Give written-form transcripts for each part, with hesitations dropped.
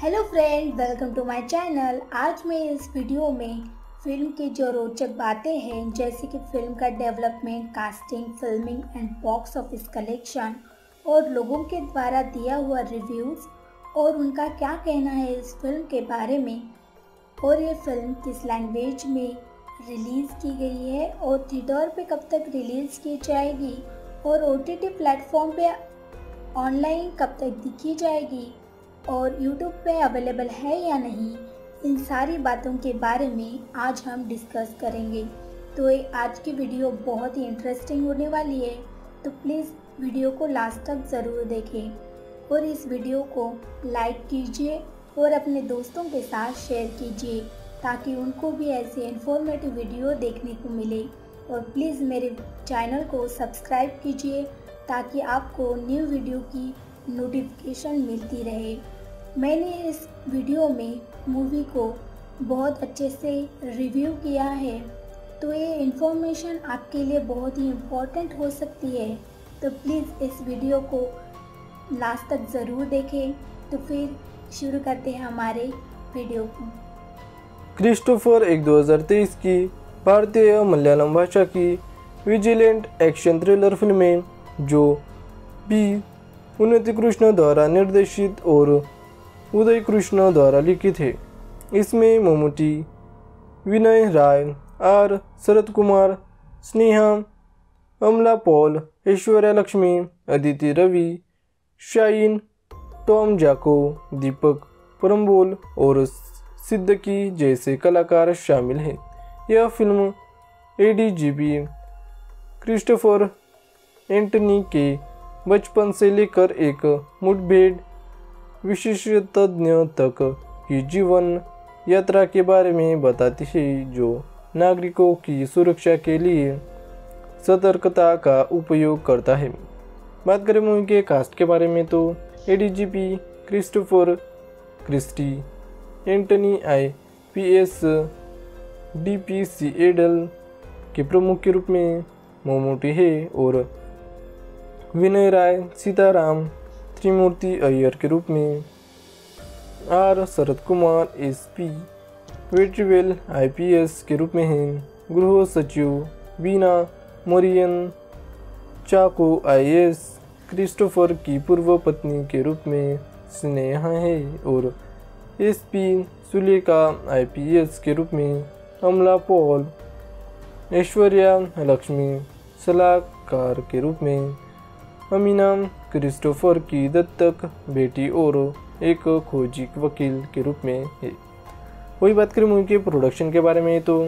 Hello friend, welcome to my channel. आज मैं इस वीडियो में फिल्म की जो रोचक बातें हैं, जैसे कि फिल्म का development, casting, filming and box office collection और लोगों के द्वारा दिया हुआ रिव्यूज़ और उनका क्या कहना है इस फिल्म के बारे में, और ये फिल्म किस लैंग्वेज में रिलीज़ की गई है और थिएटर पे कब तक रिलीज़ की जाएगी और OTT प्लेटफॉर्म पे ऑनलाइन कब तक दिखी जाएगी और YouTube पे अवेलेबल है या नहीं, इन सारी बातों के बारे में आज हम डिस्कस करेंगे। तो ये आज की वीडियो बहुत ही इंटरेस्टिंग होने वाली है, तो प्लीज़ वीडियो को लास्ट तक ज़रूर देखें और इस वीडियो को लाइक कीजिए और अपने दोस्तों के साथ शेयर कीजिए ताकि उनको भी ऐसे इन्फॉर्मेटिव वीडियो देखने को मिले। और प्लीज़ मेरे चैनल को सब्सक्राइब कीजिए ताकि आपको न्यू वीडियो की नोटिफिकेशन मिलती रहे। मैंने इस वीडियो में मूवी को बहुत अच्छे से रिव्यू किया है, तो ये इन्फॉर्मेशन आपके लिए बहुत ही इम्पोर्टेंट हो सकती है, तो प्लीज़ इस वीडियो को लास्ट तक ज़रूर देखें। तो फिर शुरू करते हैं हमारे वीडियो को। क्रिस्टोफर एक 2023 की भारतीय मलयालम भाषा की विजिलेंट एक्शन थ्रिलर फिल्म है जो बी. उन्निकृष्णन द्वारा निर्देशित और उदय कृष्ण द्वारा लिखित है। इसमें Mammootty, Vinay Roy, R. Sarathkumar, Sneha, Amala Paul, Aishwarya Lakshmi, Aditi Ravi, shine Tom Chacko, Deepak Parambol और सिद्दीकी जैसे कलाकार शामिल हैं। यह फिल्म ADGP क्रिस्टोफर एंटनी के बचपन से लेकर एक मुठभेड़ विशेषज्ञ तक की जीवन यात्रा के बारे में बताती है, जो नागरिकों की सुरक्षा के लिए सतर्कता का उपयोग करता है। बात करें मूवी के कास्ट के बारे में, तो ADGP Christopher Christie, Antony IPS DPCADL के प्रमुख के रूप में ममूटी है और विनय राय सीताराम त्रिमूर्ति अय्यर के रूप में। R. Sarathkumar SP Vetrivel IPS के रूप में हैं। गृह सचिव बीना मरियन चाको IAS क्रिस्टोफर की पूर्व पत्नी के रूप में स्नेहा है और SP सुलेखा IPS के रूप में अमला पॉल, ऐश्वर्या लक्ष्मी सलाहकार के रूप में, अमीना क्रिस्टोफर की दत्तक बेटी और एक खोजी वकील के रूप में है। वही बात करें मूवी के प्रोडक्शन के बारे में, तो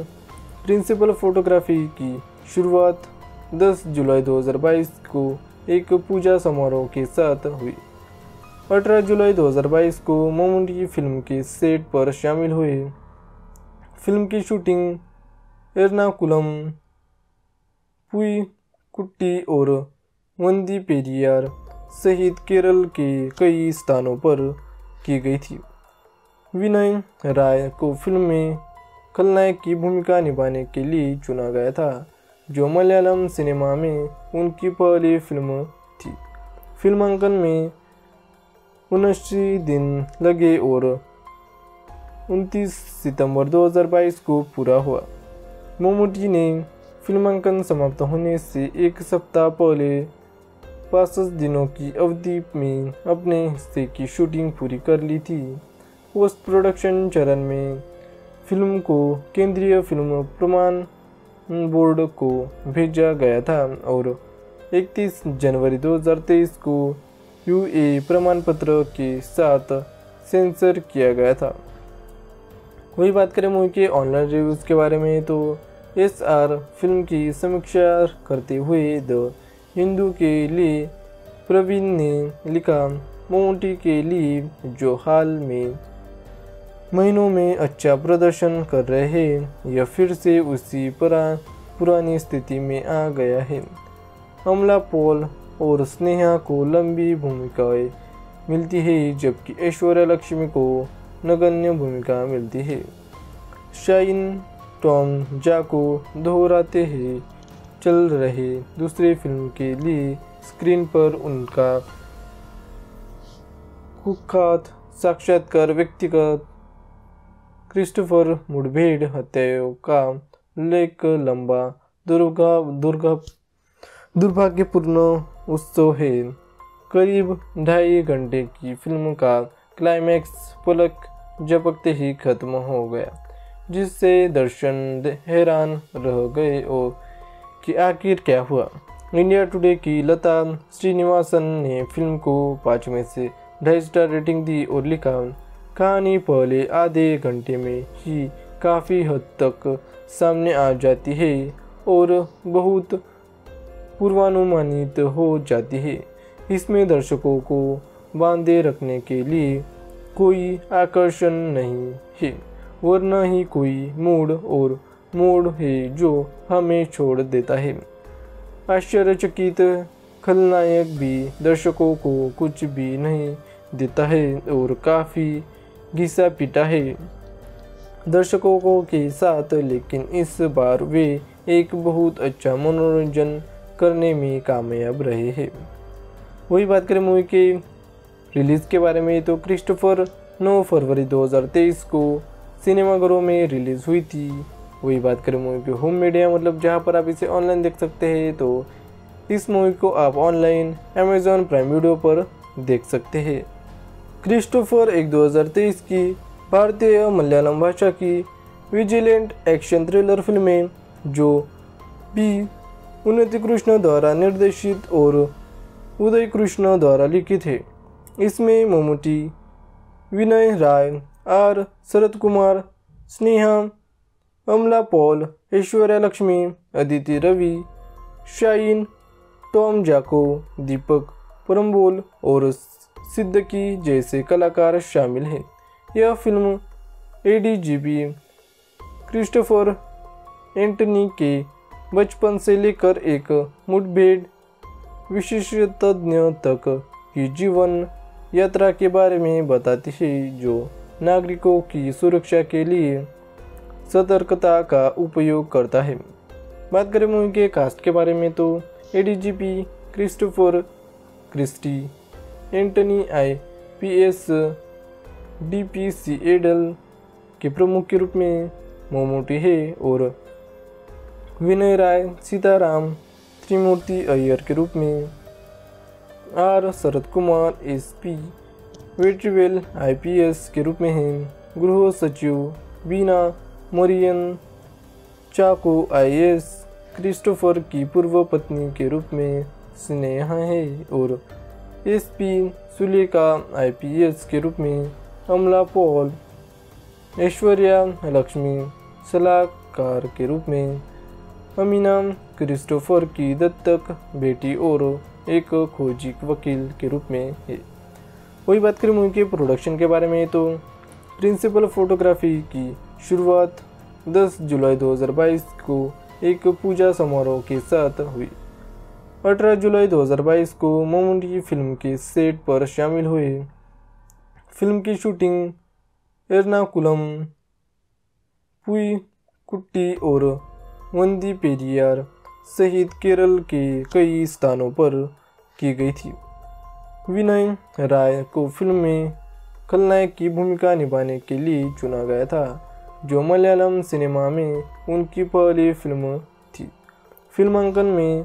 प्रिंसिपल फोटोग्राफी की शुरुआत 10 जुलाई 2022 को एक पूजा समारोह के साथ हुई। 18 जुलाई 2022 को ममूटी फिल्म के सेट पर शामिल हुए। फिल्म की शूटिंग एर्नाकुलम, पुई कुट्टी और वंदी पेरियार सहित केरल के कई स्थानों पर की गई थी। विनय राय को फिल्म में खलनायक की भूमिका निभाने के लिए चुना गया था, जो मलयालम सिनेमा में उनकी पहली फिल्म थी। फिल्मांकन में 79 दिन लगे और 29 सितंबर 2022 को पूरा हुआ। ममूटी ने फिल्मांकन समाप्त होने से एक सप्ताह पहले 65 दिनों की अवधि में अपने हिस्से की शूटिंग पूरी कर ली थी। पोस्ट प्रोडक्शन चरण में फिल्म को केंद्रीय फिल्म प्रमाण बोर्ड को भेजा गया था और 31 जनवरी 2023 को UA प्रमाण पत्र के साथ सेंसर किया गया था। वही बात करें मूवी के ऑनलाइन रिव्यूज़ के बारे में, तो SR फिल्म की समीक्षा करते हुए द हिंदू के लिए प्रवीण ने लिखा, ममूटी के लिए जो हाल में महीनों में अच्छा प्रदर्शन कर रहे हैं, यह फिर से उसी पुरानी स्थिति में आ गया है। अमला पॉल और स्नेहा को लंबी भूमिकाएं मिलती है, जबकि ऐश्वर्या लक्ष्मी को नगण्य भूमिका मिलती है। शाइन टॉम जाको दोहराते हैं चल रहे दूसरे फिल्म के लिए स्क्रीन पर उनका कुख्यात साक्षात्कार व्यक्तिगत क्रिस्टोफर मुठभेड़ हत्याओं का उल्लेख लंबा दुर्भाग्यपूर्ण उत्सव है। करीब 2.5 घंटे की फिल्म का क्लाइमैक्स पलक झपकते ही खत्म हो गया, जिससे दर्शक हैरान रह गए और कि आखिर क्या हुआ। इंडिया टुडे की लता श्रीनिवासन ने फिल्म को 5 में से 2.5 स्टार रेटिंग दी और लिखा, कहानी पहले आधे घंटे में ही काफ़ी हद तक सामने आ जाती है और बहुत पूर्वानुमानित हो जाती है। इसमें दर्शकों को बांधे रखने के लिए कोई आकर्षण नहीं है, वरना ही कोई मूड और मोड़ है जो हमें छोड़ देता है। आश्चर्यचकित खलनायक भी दर्शकों को कुछ भी नहीं देता है और काफ़ी घिसा पीटा है दर्शकों को के साथ, लेकिन इस बार वे एक बहुत अच्छा मनोरंजन करने में कामयाब रहे हैं। वही बात करें मूवी के रिलीज़ के बारे में, तो क्रिस्टोफर 9 फरवरी 2023 को सिनेमाघरों में रिलीज़ हुई थी। वही बात करें मूवी के होम मीडिया, मतलब जहां पर आप इसे ऑनलाइन देख सकते हैं, तो इस मूवी को आप ऑनलाइन अमेजॉन प्राइम वीडियो पर देख सकते हैं। क्रिस्टोफर एक 2023 की भारतीय मलयालम भाषा की विजिलेंट एक्शन थ्रिलर फिल्म है जो बी. उन्नीकृष्णन द्वारा निर्देशित और उदय कृष्ण द्वारा लिखित है। इसमें Mammootty, Vinay Roy, R. Sarathkumar, Sneha, Amala Paul, Aishwarya Lakshmi, Aditi Ravi, shine Tom Chacko, Deepak Parambol और सिद्दीकी जैसे कलाकार शामिल हैं। यह फिल्म एडीजीपी क्रिस्टोफर एंटनी के बचपन से लेकर एक मुठभेड़ विशेषज्ञ तक की जीवन यात्रा के बारे में बताती है, जो नागरिकों की सुरक्षा के लिए सतर्कता का उपयोग करता है। बात करें मूवी के कास्ट के बारे में, तो ADGP Christopher Christie, Antony IPS DPC एडल के प्रमुख के रूप में मम्मूटी है और विनय राय सीताराम त्रिमूर्ति अय्यर के रूप में, R. Sarathkumar SP Vetrivel IPS के रूप में हैं, गृह सचिव बीना मरियन चाको IAS क्रिस्टोफर की पूर्व पत्नी के रूप में स्नेहा है और SP सुलेखा IPS के रूप में अमला पॉल, ऐश्वर्या लक्ष्मी सलाहकार के रूप में, अमीना क्रिस्टोफर की दत्तक बेटी और एक खोजी वकील के रूप में है। वही बात करें मूवी के प्रोडक्शन के बारे में, तो प्रिंसिपल फोटोग्राफी की शुरुआत 10 जुलाई 2022 को एक पूजा समारोह के साथ हुई। 18 जुलाई 2022 को मम्मूटी फिल्म के सेट पर शामिल हुए। फिल्म की शूटिंग एर्नाकुलम, पुईकुट्टी और वंदी पेरियार सहित केरल के कई स्थानों पर की गई थी। विनय राय को फिल्म में खलनायक की भूमिका निभाने के लिए चुना गया था, जो मलयालम सिनेमा में उनकी पहली फिल्म थी। फिल्मांकन में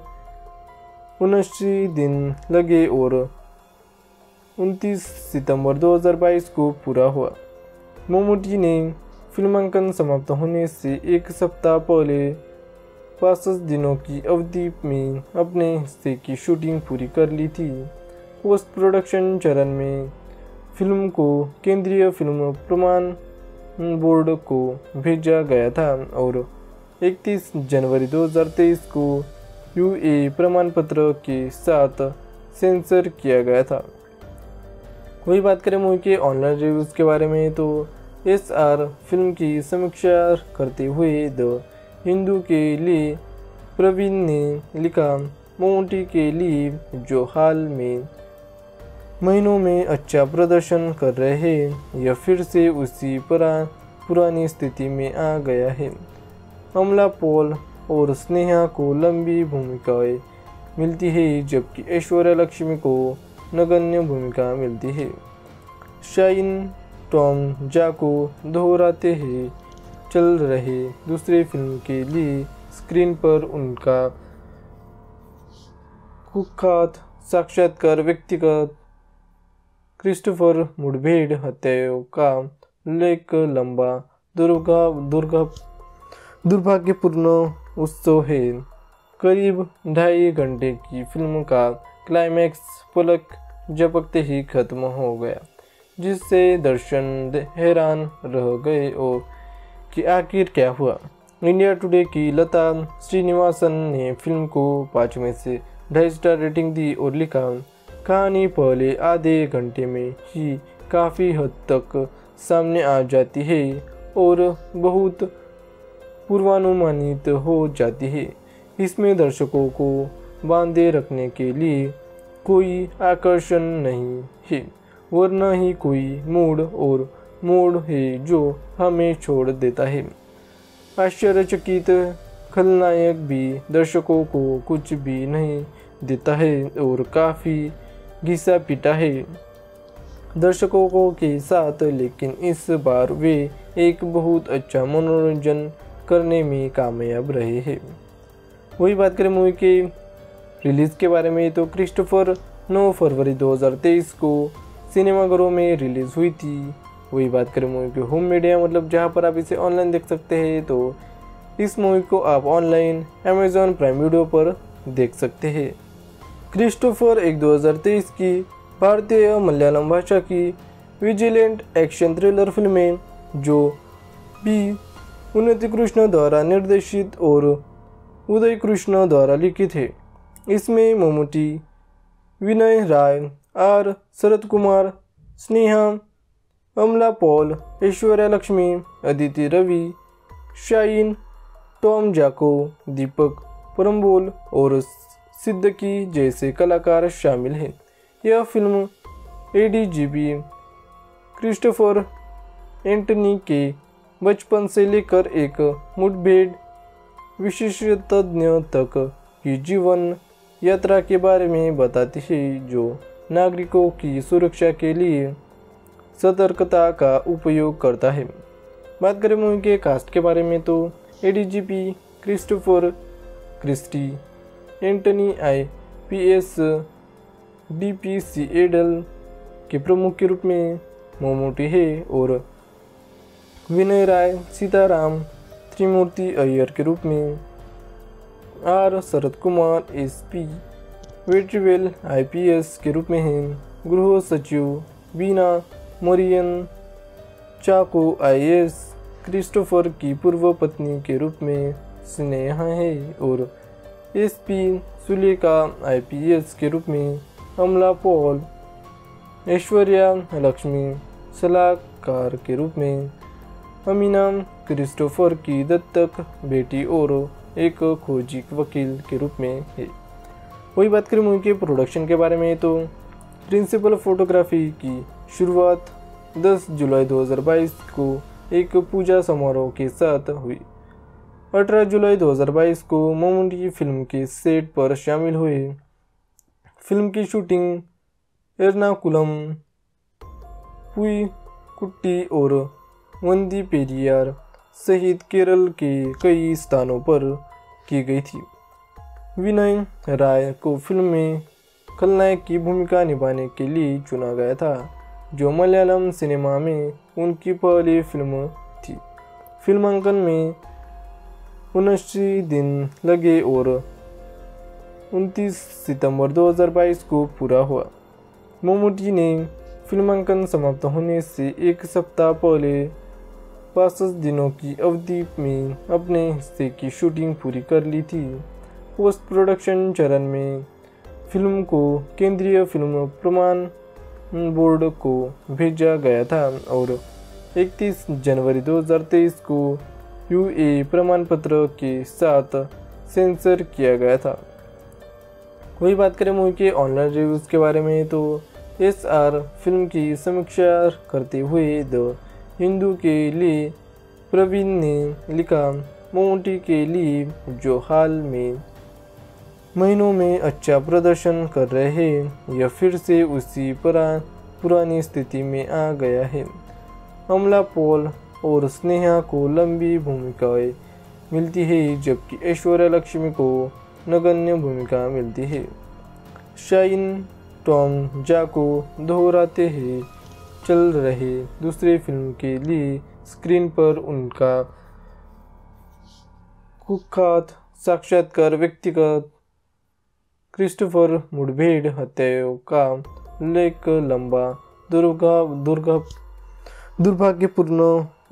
79 दिन लगे और 29 सितंबर 2022 को पूरा हुआ। मम्मूटी ने फिल्मांकन समाप्त होने से एक सप्ताह पहले 65 दिनों की अवधि में अपने हिस्से की शूटिंग पूरी कर ली थी। पोस्ट प्रोडक्शन चरण में फिल्म को केंद्रीय फिल्म प्रमाण बोर्ड को भेजा गया था और 31 जनवरी 2023 को UA प्रमाण पत्र के साथ सेंसर किया गया था। वही बात करें मूवी के ऑनलाइन रिव्यूज़ के बारे में, तो SR फिल्म की समीक्षा करते हुए द हिंदू के लिए प्रवीण ने लिखा, मम्मूटी के लिए जो हाल में महीनों में अच्छा प्रदर्शन कर रहे हैं, यह फिर से उसी पुरानी स्थिति में आ गया है। अमला पॉल और स्नेहा को लंबी भूमिकाएं मिलती है, जबकि ऐश्वर्या लक्ष्मी को नगण्य भूमिका मिलती है। शाइन टॉम चाको दोहराते ही चल रहे दूसरी फिल्म के लिए स्क्रीन पर उनका कुख्यात साक्षात्कार व्यक्तिगत क्रिस्टोफर मुठभेड़ हत्याओं का उल्लेख लंबा दुर्भाग्यपूर्ण उत्सव है। करीब 2.5 घंटे की फिल्म का क्लाइमैक्स पलक झपकते ही खत्म हो गया, जिससे दर्शक हैरान रह गए और कि आखिर क्या हुआ। इंडिया टुडे की लता श्रीनिवासन ने फिल्म को 5 में से 2.5 स्टार रेटिंग दी और लिखा, कहानी पहले आधे घंटे में ही काफ़ी हद तक सामने आ जाती है और बहुत पूर्वानुमानित हो जाती है। इसमें दर्शकों को बांधे रखने के लिए कोई आकर्षण नहीं है, वरना ही कोई मूड और मोड़ है जो हमें छोड़ देता है। आश्चर्यचकित खलनायक भी दर्शकों को कुछ भी नहीं देता है और काफ़ी घिसा पीटा है दर्शकों के साथ, लेकिन इस बार वे एक बहुत अच्छा मनोरंजन करने में कामयाब रहे हैं। वही बात करें मूवी के रिलीज़ के बारे में, तो क्रिस्टोफर 9 फरवरी 2023 को सिनेमाघरों में रिलीज़ हुई थी। वही बात करें मूवी के होम मीडिया, मतलब जहां पर आप इसे ऑनलाइन देख सकते हैं, तो इस मूवी को आप ऑनलाइन अमेजॉन प्राइम वीडियो पर देख सकते हैं। क्रिस्टोफर एक 2023 की भारतीय मलयालम भाषा की विजिलेंट एक्शन थ्रिलर फिल्म है जो बी. उन्नीकृष्ण द्वारा निर्देशित और उदय कृष्ण द्वारा लिखित है। इसमें Mammootty, Vinay Rai, R. Sarathkumar, Sneha, Amala Paul, Aishwarya Lakshmi, Aditi Ravi, shine Tom Chacko, Deepak Parambol और सिद्दीकी जैसे कलाकार शामिल हैं। यह फिल्म एडीजीपी क्रिस्टोफर एंटनी के बचपन से लेकर एक मुठभेड़ विशेषज्ञ तक की जीवन यात्रा के बारे में बताती है, जो नागरिकों की सुरक्षा के लिए सतर्कता का उपयोग करता है। बात करें मूवी के कास्ट के बारे में, तो ADGP Christopher Christie Antony IPS DPC एडल के प्रमुख के रूप में ममूटी है और विनय राय सीताराम त्रिमूर्ति अय्यर के रूप में, R. Sarathkumar SP Vetrivel IPS के रूप में हैं, गृह सचिव बीना मरियन चाको IAS क्रिस्टोफर की पूर्व पत्नी के रूप में स्नेहा है और SP सुलेखा IPS के रूप में अमला पॉल, ऐश्वर्या लक्ष्मी सलाहकार के रूप में, अमीना क्रिस्टोफर की दत्तक बेटी और एक खोजी वकील के रूप में है। वही बात करें मूवी के प्रोडक्शन के बारे में, तो प्रिंसिपल फोटोग्राफी की शुरुआत 10 जुलाई 2022 को एक पूजा समारोह के साथ हुई। 18 जुलाई 2022 को ममूटी फिल्म के सेट पर शामिल हुए। फिल्म की शूटिंग एर्नाकुलम, पुई कुट्टी और वंदी पेरियार सहित केरल के कई स्थानों पर की गई थी। विनय राय को फिल्म में खलनायक की भूमिका निभाने के लिए चुना गया था, जो मलयालम सिनेमा में उनकी पहली फिल्म थी। फिल्मांकन में 79 दिन लगे और 29 सितंबर 2022 को पूरा हुआ। ममूटी ने फिल्मांकन समाप्त होने से 1 सप्ताह पहले 65 दिनों की अवधि में अपने हिस्से की शूटिंग पूरी कर ली थी। पोस्ट प्रोडक्शन चरण में फिल्म को केंद्रीय फिल्म प्रमाण बोर्ड को भेजा गया था और 31 जनवरी 2023 को UA प्रमाण पत्र के साथ सेंसर किया गया था। वही बात करें मूवी के ऑनलाइन रिव्यूज़ के बारे में, तो SR फिल्म की समीक्षा करते हुए द हिंदू के लिए प्रवीण ने लिखा, ममूटी के लिए जो हाल में महीनों में अच्छा प्रदर्शन कर रहे हैं, यह फिर से उसी पुरानी स्थिति में आ गया है। अमला पॉल और स्नेहा को लंबी भूमिकाएं मिलती है, जबकि ऐश्वर्या लक्ष्मी को नगण्य भूमिका मिलती है। शाइन टॉम जाको दोहराते ही चल रहे दूसरी फिल्म के लिए स्क्रीन पर उनका कुख्यात साक्षात्कार व्यक्तिगत क्रिस्टोफर मुठभेड़ हत्याओं का उल्लेख लंबा दुर्भाग्यपूर्ण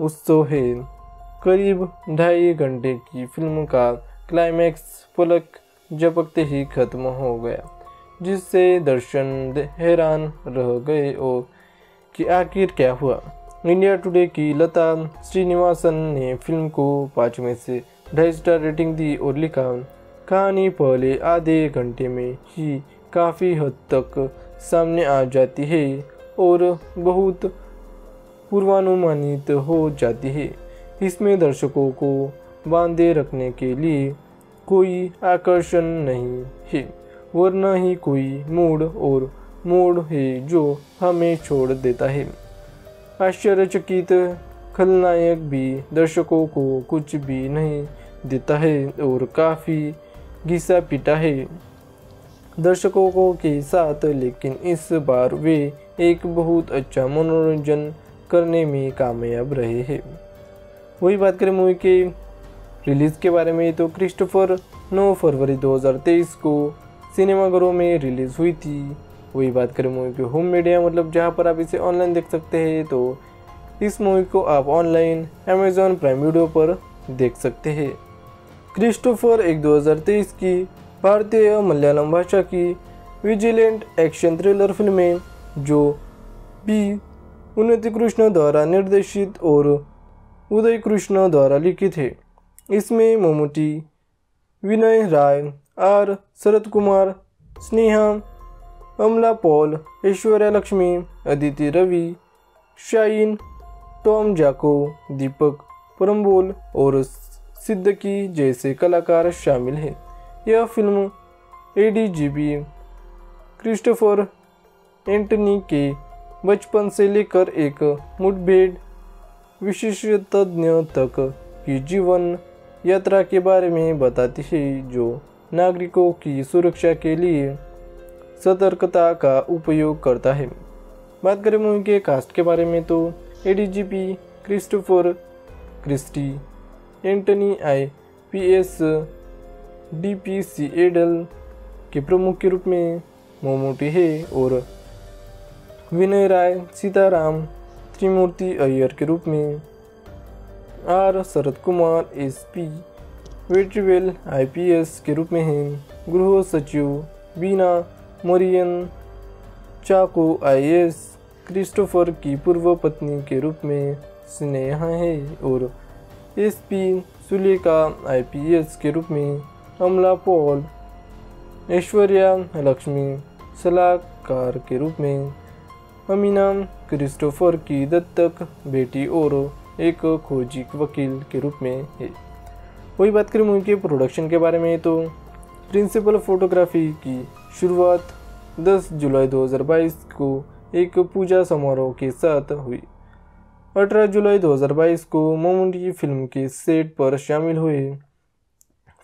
उत्सव है। करीब 2.5 घंटे की फिल्म का क्लाइमैक्स पलक झपकते ही खत्म हो गया, जिससे दर्शक हैरान रह गए और कि आखिर क्या हुआ। इंडिया टुडे की लता श्रीनिवासन ने फिल्म को 5 में से 2.5 स्टार रेटिंग दी और लिखा, कहानी पहले आधे घंटे में ही काफ़ी हद तक सामने आ जाती है और बहुत पूर्वानुमानित हो जाती है। इसमें दर्शकों को बांधे रखने के लिए कोई आकर्षण नहीं है, वरना ही कोई मूड और मोड़ है जो हमें छोड़ देता है। आश्चर्यचकित खलनायक भी दर्शकों को कुछ भी नहीं देता है और काफ़ी घिसा पीटा है दर्शकों के साथ, लेकिन इस बार वे एक बहुत अच्छा मनोरंजन करने में कामयाब रहे हैं। वही बात करें मूवी के रिलीज़ के बारे में, तो क्रिस्टोफर 9 फरवरी 2023 को सिनेमाघरों में रिलीज़ हुई थी। वही बात करें मूवी के होम मीडिया, मतलब जहां पर आप इसे ऑनलाइन देख सकते हैं, तो इस मूवी को आप ऑनलाइन अमेजॉन प्राइम वीडियो पर देख सकते हैं। क्रिस्टोफर एक 2023 की भारतीय मलयालम भाषा की विजिलेंट एक्शन थ्रिलर फिल्म है, जो बी. उन्नीकृष्णन द्वारा निर्देशित और उदय कृष्ण द्वारा लिखित है। इसमें Mammootty, Vinay Roy, R. Sarathkumar, Sneha, Amala Paul, Aishwarya Lakshmi, Aditi Ravi, shine Tom Chacko, Deepak Parambol और सिद्दीकी जैसे कलाकार शामिल हैं। यह फिल्म एडीजीपी क्रिस्टोफर एंटनी के बचपन से लेकर एक मुठभेड़ विशेषज्ञ तक की जीवन यात्रा के बारे में बताती है, जो नागरिकों की सुरक्षा के लिए सतर्कता का उपयोग करता है। बात करें मूवी के कास्ट के बारे में, तो ADGP Christopher Christie, Antony IPS DPC एडल के प्रमुख के रूप में मम्मूटी है और विनय राय सीताराम त्रिमूर्ति अय्यर के रूप में, R. Sarathkumar SP Vetrivel IPS के रूप में हैं, गृह सचिव बीना मरियन चाको IAS, क्रिस्टोफर की पूर्व पत्नी के रूप में स्नेहा है और SP सुलेखा IPS के रूप में अमला पॉल, ऐश्वर्या लक्ष्मी सलाहकार के रूप में अमीना, क्रिस्टोफर की दत्तक बेटी और एक खोजी वकील के रूप में है। वही बात करें मूवी के प्रोडक्शन के बारे में, तो प्रिंसिपल फोटोग्राफी की शुरुआत 10 जुलाई 2022 को एक पूजा समारोह के साथ हुई। 18 जुलाई 2022 को मम्मूटी फिल्म के सेट पर शामिल हुए।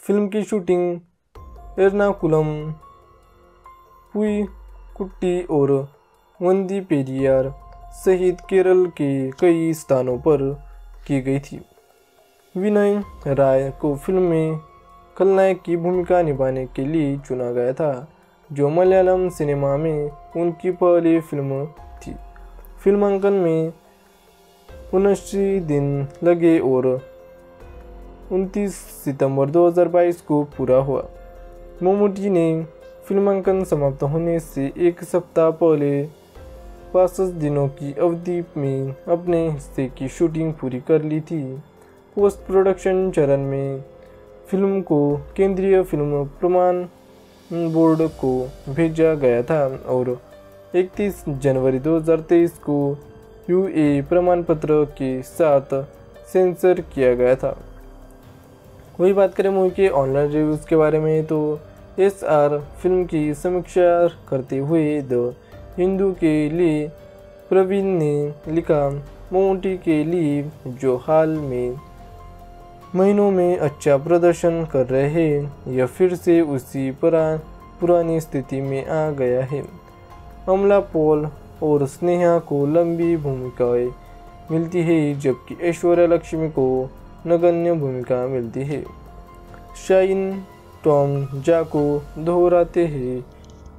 फिल्म की शूटिंग एर्नाकुलम, पुईकुट्टी और वंदीपेरियार सहित केरल के कई स्थानों पर की गई थी। विनय राय को फिल्म में खलनायक की भूमिका निभाने के लिए चुना गया था, जो मलयालम सिनेमा में उनकी पहली फिल्म थी। फिल्मांकन में 79 दिन लगे और 29 सितंबर 2022 को पूरा हुआ। मम्मूटी ने फिल्मांकन समाप्त होने से एक सप्ताह पहले 65 दिनों की अवधि में अपने हिस्से की शूटिंग पूरी कर ली थी। पोस्ट प्रोडक्शन चरण में फिल्म को केंद्रीय फिल्म प्रमाण बोर्ड को भेजा गया था और 31 जनवरी 2023 को UA प्रमाण पत्र के साथ सेंसर किया गया था। वही बात करें मूवी के ऑनलाइन रिव्यूज़ के बारे में, तो SR फिल्म की समीक्षा करते हुए द हिंदू के लिए प्रवीण ने लिखा, मोंटी के लिए जो हाल में महीनों में अच्छा प्रदर्शन कर रहे हैं, यह फिर से उसी पुरानी स्थिति में आ गया है। अमला पॉल और स्नेहा को लंबी भूमिकाएं मिलती है, जबकि ऐश्वर्या लक्ष्मी को नगण्य भूमिका मिलती है। शाइन टॉम जाको दोहराते ही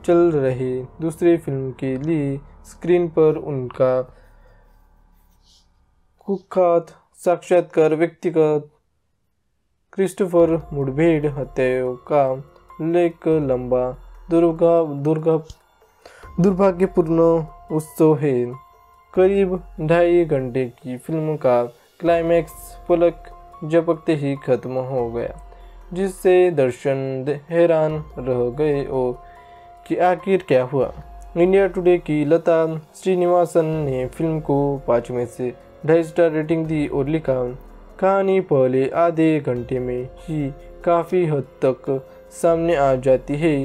चल रहे दूसरी फिल्म के लिए स्क्रीन पर उनका कुख्यात साक्षात्कार व्यक्तिगत क्रिस्टोफर मुठभेड़ हत्याओं का उल्लेख लंबा दुर्भाग्यपूर्ण उत्सव है। करीब 2.5 घंटे की फिल्म का क्लाइमैक्स पलक झपकते ही खत्म हो गया, जिससे दर्शक हैरान रह गए और कि आखिर क्या हुआ। इंडिया टुडे की लता श्रीनिवासन ने फिल्म को 5 में से 2.5 स्टार रेटिंग दी और लिखा, कहानी पहले आधे घंटे में ही काफ़ी हद तक सामने आ जाती है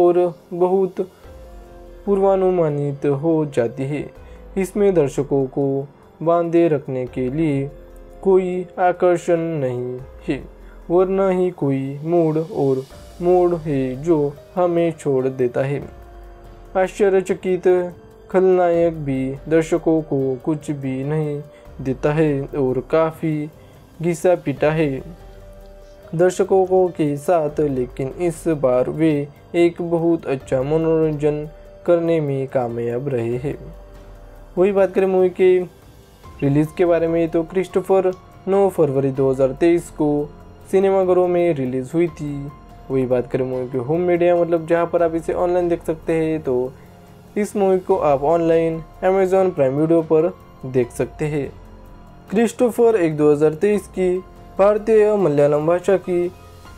और बहुत पूर्वानुमानित हो जाती है। इसमें दर्शकों को बांधे रखने के लिए कोई आकर्षण नहीं है, वरना ही कोई मोड़ है जो हमें छोड़ देता है। आश्चर्यचकित खलनायक भी दर्शकों को कुछ भी नहीं देता है और काफ़ी घिसा पीटा है दर्शकों के साथ, लेकिन इस बार वे एक बहुत अच्छा मनोरंजन करने में कामयाब रहे हैं। वही बात करें मूवी के रिलीज़ के बारे में, तो क्रिस्टोफर 9 फरवरी 2023 को सिनेमाघरों में रिलीज़ हुई थी। वही बात करें मूवी के होम मीडिया, मतलब जहां पर आप इसे ऑनलाइन देख सकते हैं, तो इस मूवी को आप ऑनलाइन अमेजॉन प्राइम वीडियो पर देख सकते हैं। क्रिस्टोफर एक 2023 की भारतीय मलयालम भाषा की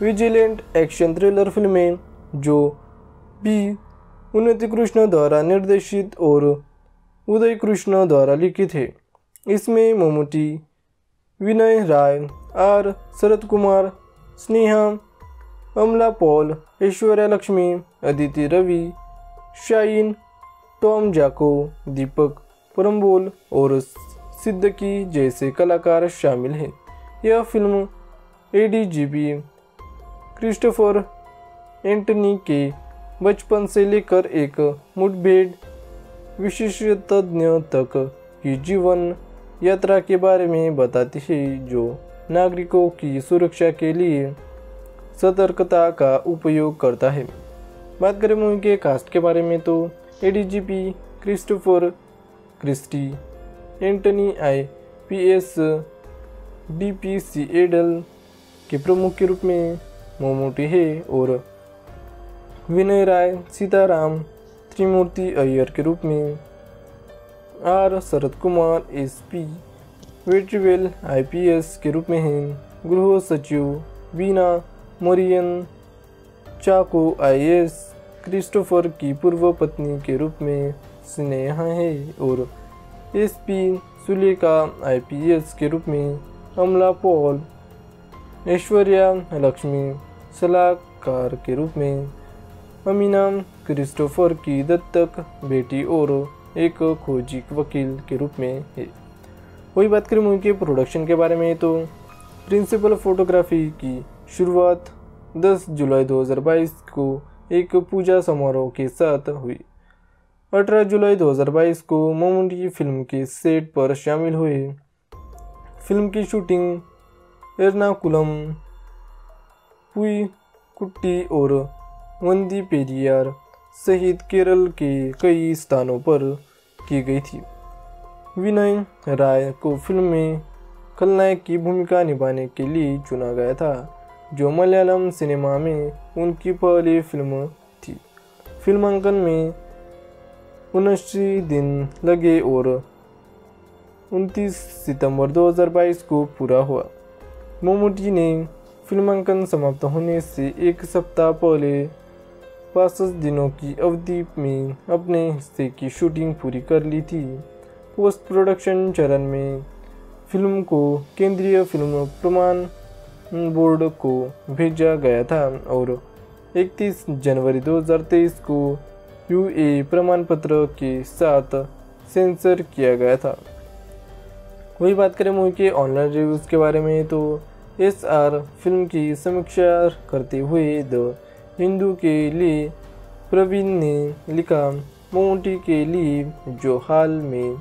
विजिलेंट एक्शन थ्रिलर फिल्म है, जो बी. उन्नीकृष्ण द्वारा निर्देशित और उदय कृष्ण द्वारा लिखित है। इसमें Mammootty, Vinay Roy, R. Sarathkumar, Sneha, Amala Paul, Aishwarya Lakshmi, Aditi Ravi, shine Tom Chacko, Deepak Parambol और सिद्दीकी जैसे कलाकार शामिल हैं। यह फिल्म एडीजीपी क्रिस्टोफर एंटनी के बचपन से लेकर एक मुठभेड़ विशेषज्ञ तक की जीवन यात्रा के बारे में बताती है, जो नागरिकों की सुरक्षा के लिए सतर्कता का उपयोग करता है। बात करें मूवी के कास्ट के बारे में, तो ADGP Christopher Christie Antony IPS DPC एडल के प्रमुख के रूप में मम्मूटी है और विनय राय सीताराम त्रिमूर्ति अय्यर के रूप में, आर. शरत कुमार SP वेट्रीवेल IPS के रूप में हैं, गृह सचिव वीना मरियन चाको IAS क्रिस्टोफर की पूर्व पत्नी के रूप में स्नेहा है और SP सुलेखा IPS के रूप में अमला पॉल, ऐश्वर्या लक्ष्मी सलाहकार के रूप में, अमीना क्रिस्टोफर की दत्तक बेटी और एक खोजी वकील के रूप में है। वही बात करें मूवी के प्रोडक्शन के बारे में, तो प्रिंसिपल फोटोग्राफी की शुरुआत 10 जुलाई 2022 को एक पूजा समारोह के साथ हुई। 18 जुलाई 2022 को मम्मूटी फिल्म के सेट पर शामिल हुए। फिल्म की शूटिंग एर्नाकुलम, पुईकुट्टी और वंदी पेरियार सहित केरल के कई स्थानों पर की गई थी। विनय राय को फिल्म में खलनायक की भूमिका निभाने के लिए चुना गया था, जो मलयालम सिनेमा में उनकी पहली फिल्म थी। फिल्मांकन में 79 दिन लगे और 29 सितंबर 2022 को पूरा हुआ। मम्मूटी ने फिल्मांकन समाप्त होने से 1 सप्ताह पहले 65 दिनों की अवधि में अपने हिस्से की शूटिंग पूरी कर ली थी। पोस्ट प्रोडक्शन चरण में फिल्म को केंद्रीय फिल्म प्रमाण बोर्ड को भेजा गया था और 31 जनवरी 2023 को UA प्रमाण पत्र के साथ सेंसर किया गया था। वही बात करें मूवी के ऑनलाइन रिव्यूज़ के बारे में तो एसआर फिल्म की समीक्षा करते हुए द हिंदू के लिए प्रवीण ने लिखा, ममूटी के लिए जो हाल में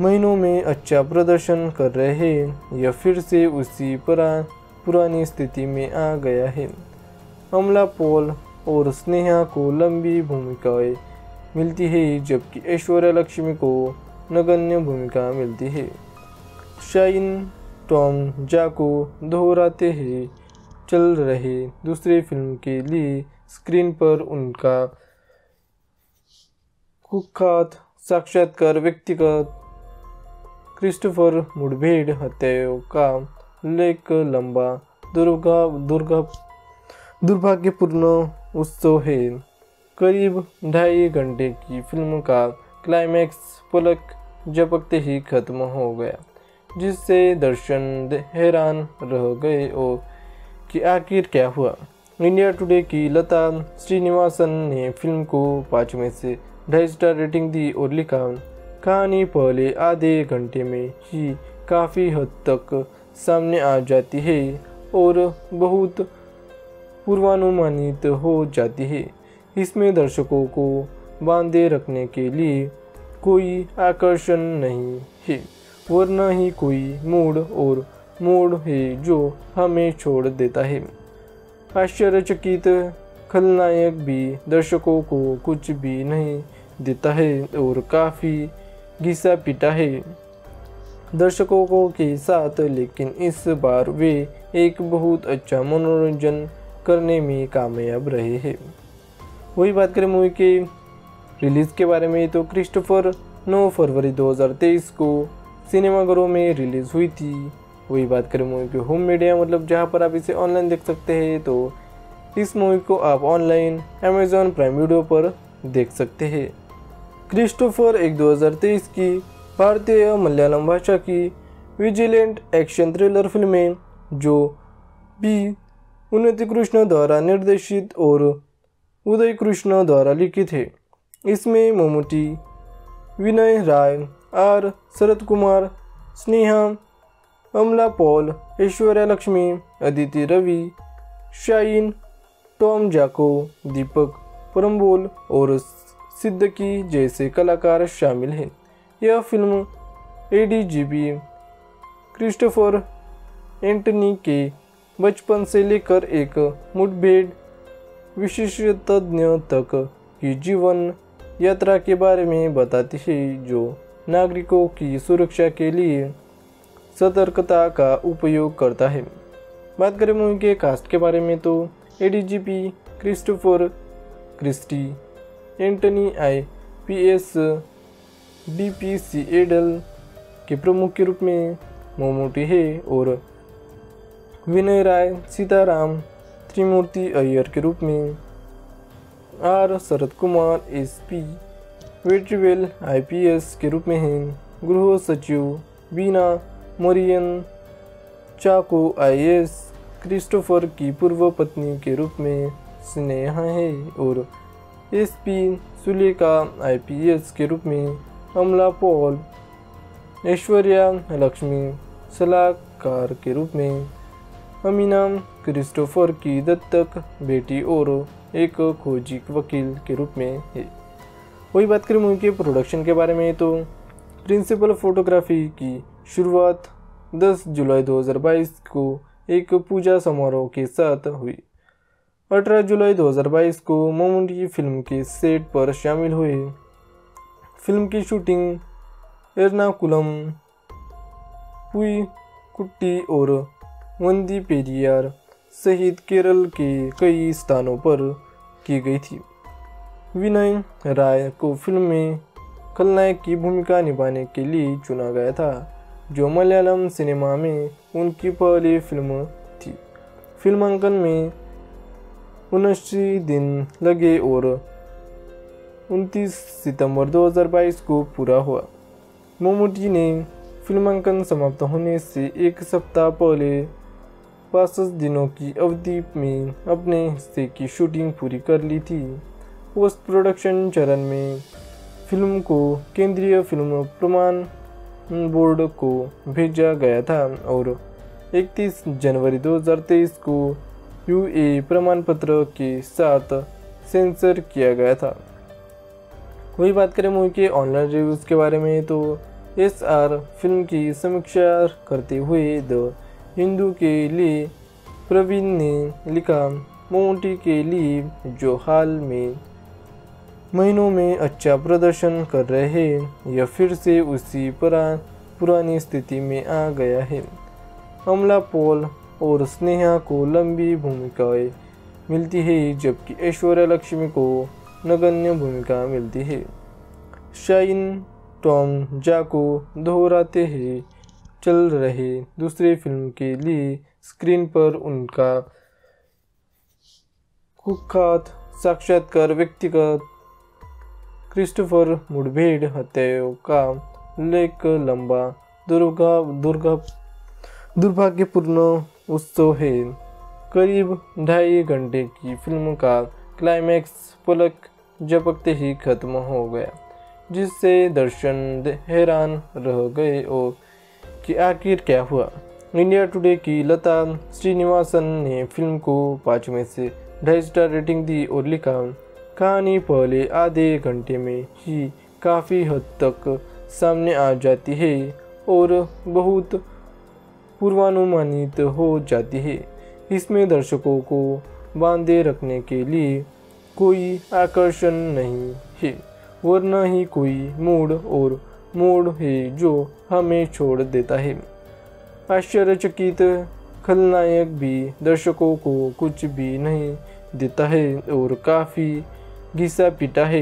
महीनों में अच्छा प्रदर्शन कर रहे हैं, यह फिर से उसी पुरानी स्थिति में आ गया है। अमला पॉल और स्नेहा को लंबी भूमिकाएं मिलती है, जबकि ऐश्वर्या लक्ष्मी को नगण्य भूमिका मिलती है। शाइन टॉम जाको दोहराते ही चल रहे दूसरी फिल्म के लिए स्क्रीन पर उनका कुख्यात साक्षात्कार व्यक्तिगत क्रिस्टोफर मुठभेड़ हत्याओं का उल्लेख लंबा दुर्भाग्यपूर्ण उत्सव है। करीब 2.5 घंटे की फिल्म का क्लाइमैक्स पलक झपकते ही खत्म हो गया, जिससे दर्शक हैरान रह गए और कि आखिर क्या हुआ। इंडिया टुडे की लता श्रीनिवासन ने फिल्म को 5 में से 2.5 स्टार रेटिंग दी और लिखा, कहानी पहले आधे घंटे में ही काफ़ी हद तक सामने आ जाती है और बहुत पूर्वानुमानित हो जाती है। इसमें दर्शकों को बांधे रखने के लिए कोई आकर्षण नहीं है, वरना ही कोई मूड है जो हमें छोड़ देता है। आश्चर्यचकित खलनायक भी दर्शकों को कुछ भी नहीं देता है और काफ़ी घिसा पीटा है दर्शकों के साथ, लेकिन इस बार वे एक बहुत अच्छा मनोरंजन करने में कामयाब रहे हैं। वही बात करें मूवी के रिलीज़ के बारे में तो क्रिस्टोफर 9 फरवरी 2023 को सिनेमाघरों में रिलीज़ हुई थी। वही बात करें मूवी के होम मीडिया मतलब जहां पर आप इसे ऑनलाइन देख सकते हैं, तो इस मूवी को आप ऑनलाइन अमेज़ॉन प्राइम वीडियो पर देख सकते हैं। क्रिस्टोफर एक 2023 की भारतीय मलयालम भाषा की विजिलेंट एक्शन थ्रिलर फिल्म है, जो बी. उन्नीकृष्ण द्वारा निर्देशित और उदय कृष्ण द्वारा लिखित है। इसमें Mammootty, Vinay Roy, R. Sarathkumar, Sneha, Amala Paul, Aishwarya Lakshmi, Aditi Ravi, shine Tom Chacko, Deepak Parambol और सिद्दीकी जैसे कलाकार शामिल हैं। यह फिल्म एडीजीपी क्रिस्टोफर एंटनी के बचपन से लेकर एक मुठभेड़ विशेषज्ञ तक की जीवन यात्रा के बारे में बताती है, जो नागरिकों की सुरक्षा के लिए सतर्कता का उपयोग करता है। बात करें मूवी के कास्ट के बारे में तो ADGP Christopher Christie, Antony IPS DPC एडल के प्रमुख के रूप में ममूटी है और विनय राय सीताराम त्रिमूर्ति अय्यर के रूप में, R. Sarathkumar SP Vetrivel IPS के रूप में हैं, गृह सचिव बीना मरियन चाको IAS क्रिस्टोफर की पूर्व पत्नी के रूप में स्नेहा है और SP सुलेखा IPS के रूप में अमला पॉल, ऐश्वर्या लक्ष्मी सलाहकार के रूप में, अमीना क्रिस्टोफर की दत्तक बेटी और एक खोजी वकील के रूप में है। वही बात करें मूवी के प्रोडक्शन के बारे में तो प्रिंसिपल फोटोग्राफी की शुरुआत 10 जुलाई 2022 को एक पूजा समारोह के साथ हुई। 18 जुलाई 2022 को ममूटी फिल्म के सेट पर शामिल हुए। फिल्म की शूटिंग एर्नाकुलम, पुईकुट्टी और वंदी पेरियार सहित केरल के कई स्थानों पर की गई थी। विनय राय को फिल्म में खलनायक की भूमिका निभाने के लिए चुना गया था, जो मलयालम सिनेमा में उनकी पहली फिल्म थी। फिल्मांकन में 79 दिन लगे और 29 सितंबर 2022 को पूरा हुआ। ममूटी ने फिल्मांकन समाप्त होने से एक सप्ताह पहले 65 दिनों की अवधि में अपने हिस्से की शूटिंग पूरी कर ली थी। पोस्ट प्रोडक्शन चरण में फिल्म को केंद्रीय फिल्म प्रमाण बोर्ड को भेजा गया था और 31 जनवरी 2023 को यूए प्रमाण पत्र के साथ सेंसर किया गया था। वही बात करें मूवी के ऑनलाइन रिव्यूज़ के बारे में तो एसआर फिल्म की समीक्षा करते हुए द हिंदू के लिए प्रवीण ने लिखा, ममूटी के लिए जो हाल में महीनों में अच्छा प्रदर्शन कर रहे हैं, यह फिर से उसी पुरानी स्थिति में आ गया है। अमला पॉल और स्नेहा को लंबी भूमिकाएं मिलती है जबकि ऐश्वर्या लक्ष्मी को नगण्य भूमिका मिलती है। शाइन टॉम जाको दोहराते हैं चल रहे दूसरे फिल्म के लिए स्क्रीन पर उनका कुख्यात साक्षात्कार व्यक्तिगत क्रिस्टोफर मुठभेड़ हत्याओं का उल्लेख लंबा दुर्भाग्यपूर्ण उत्सव है। करीब 2.5 घंटे की फिल्म का क्लाइमैक्स पलक झपकते ही खत्म हो गया, जिससे दर्शक हैरान रह गए और कि आखिर क्या हुआ। इंडिया टुडे की लता श्रीनिवासन ने फिल्म को 5 में से 2.5 स्टार रेटिंग दी और लिखा, कहानी पहले आधे घंटे में ही काफ़ी हद तक सामने आ जाती है और बहुत पूर्वानुमानित हो जाती है। इसमें दर्शकों को बांधे रखने के लिए कोई आकर्षण नहीं है, वरना ही कोई मूड है जो हमें छोड़ देता है। आश्चर्यचकित खलनायक भी दर्शकों को कुछ भी नहीं देता है और काफ़ी घिसा पीटा है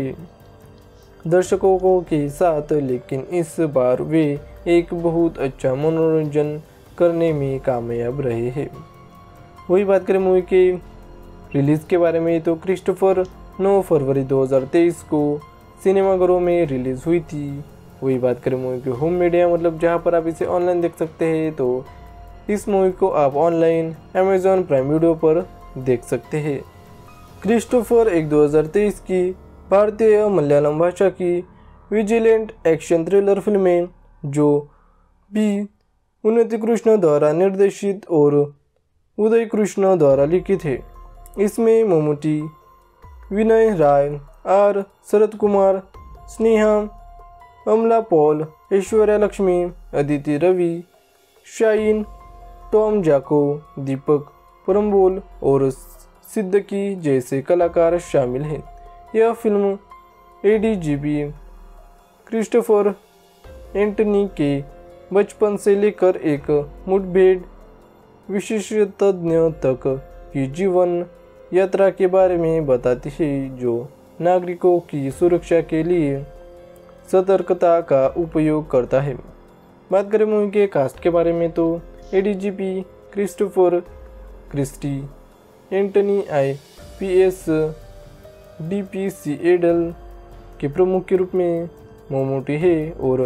दर्शकों को के साथ, लेकिन इस बार वे एक बहुत अच्छा मनोरंजन करने में कामयाब रहे हैं। वही बात करें मूवी के रिलीज़ के बारे में तो क्रिस्टोफर 9 फरवरी 2023 को सिनेमाघरों में रिलीज़ हुई थी। वही बात करें मूवी की होम मीडिया मतलब जहां पर आप इसे ऑनलाइन देख सकते हैं, तो इस मूवी को आप ऑनलाइन अमेजॉन प्राइम वीडियो पर देख सकते हैं। क्रिस्टोफर 2023 की भारतीय मलयालम भाषा की विजिलेंट एक्शन थ्रिलर फिल्में जो बी. उन्नीकृष्ण द्वारा निर्देशित और उदय कृष्ण द्वारा लिखित है। इसमें Mammootty, Vinay Roy, R. Sarathkumar, Sneha, Amala Paul, Aishwarya Lakshmi, Aditi Ravi, shine Tom Chacko, Deepak Parambol और सिद्दीकी जैसे कलाकार शामिल हैं। यह फिल्म एडीजीपी क्रिस्टोफर एंटनी के बचपन से लेकर एक मुठभेड़ विशेषज्ञ तक की जीवन यात्रा के बारे में बताती है, जो नागरिकों की सुरक्षा के लिए सतर्कता का उपयोग करता है। बात करें मूवी के कास्ट के बारे में तो ADGP Christopher Christie, Antony IPS DPC एडल के प्रमुख के रूप में ममूटी है और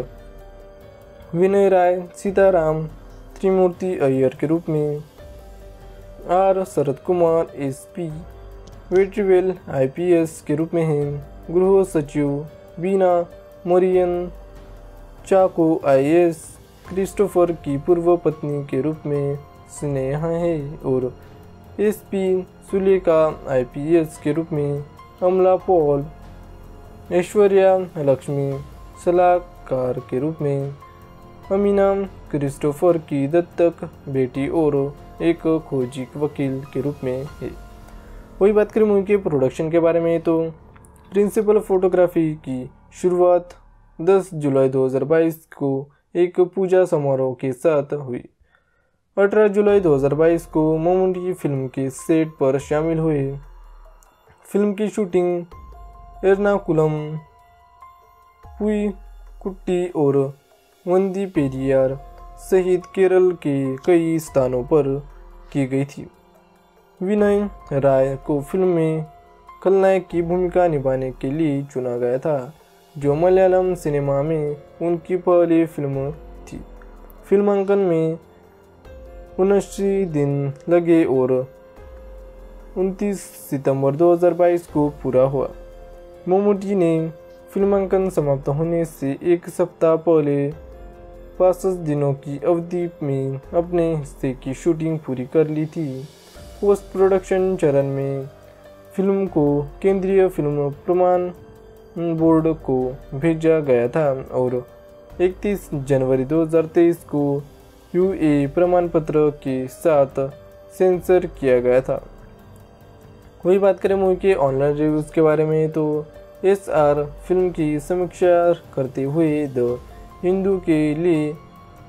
विनय राय सीताराम त्रिमूर्ति अय्यर के रूप में, R. Sarathkumar SP Vetrivel IPS के रूप में हैं, गृह सचिव बीना मरियन चाको IAS क्रिस्टोफर की पूर्व पत्नी के रूप में स्नेहा है और SP सुलेखा IPS के रूप में अमला पॉल, ऐश्वर्या लक्ष्मी सलाहकार के रूप में, अमीना क्रिस्टोफर की दत्तक बेटी और एक खोजी वकील के रूप में है। वही बात करें मूवी के प्रोडक्शन के बारे में तो प्रिंसिपल फोटोग्राफी की शुरुआत 10 जुलाई 2022 को एक पूजा समारोह के साथ हुई। 18 जुलाई 2022 को ममूटी फिल्म के सेट पर शामिल हुए। फिल्म की शूटिंग एर्नाकुलम, पुईकुट्टी और वंदी पेरियार सहित केरल के कई स्थानों पर की गई थी। विनय राय को फिल्म में खलनायक की भूमिका निभाने के लिए चुना गया था, जो मलयालम सिनेमा में उनकी पहली फिल्म थी। फिल्मांकन में 79 दिन लगे और 29 सितंबर 2022 को पूरा हुआ। ममूटी ने फिल्मांकन समाप्त होने से एक सप्ताह पहले 65 दिनों की अवधि में अपने हिस्से की शूटिंग पूरी कर ली थी। पोस्ट प्रोडक्शन चरण में फिल्म को केंद्रीय फिल्म प्रमाण बोर्ड को भेजा गया था और 31 जनवरी 2023 को यूए प्रमाण पत्र के साथ सेंसर किया गया था। वही बात करें मूवी के ऑनलाइन रिव्यूज़ के बारे में तो एसआर फिल्म की समीक्षा करते हुए द हिंदू के लिए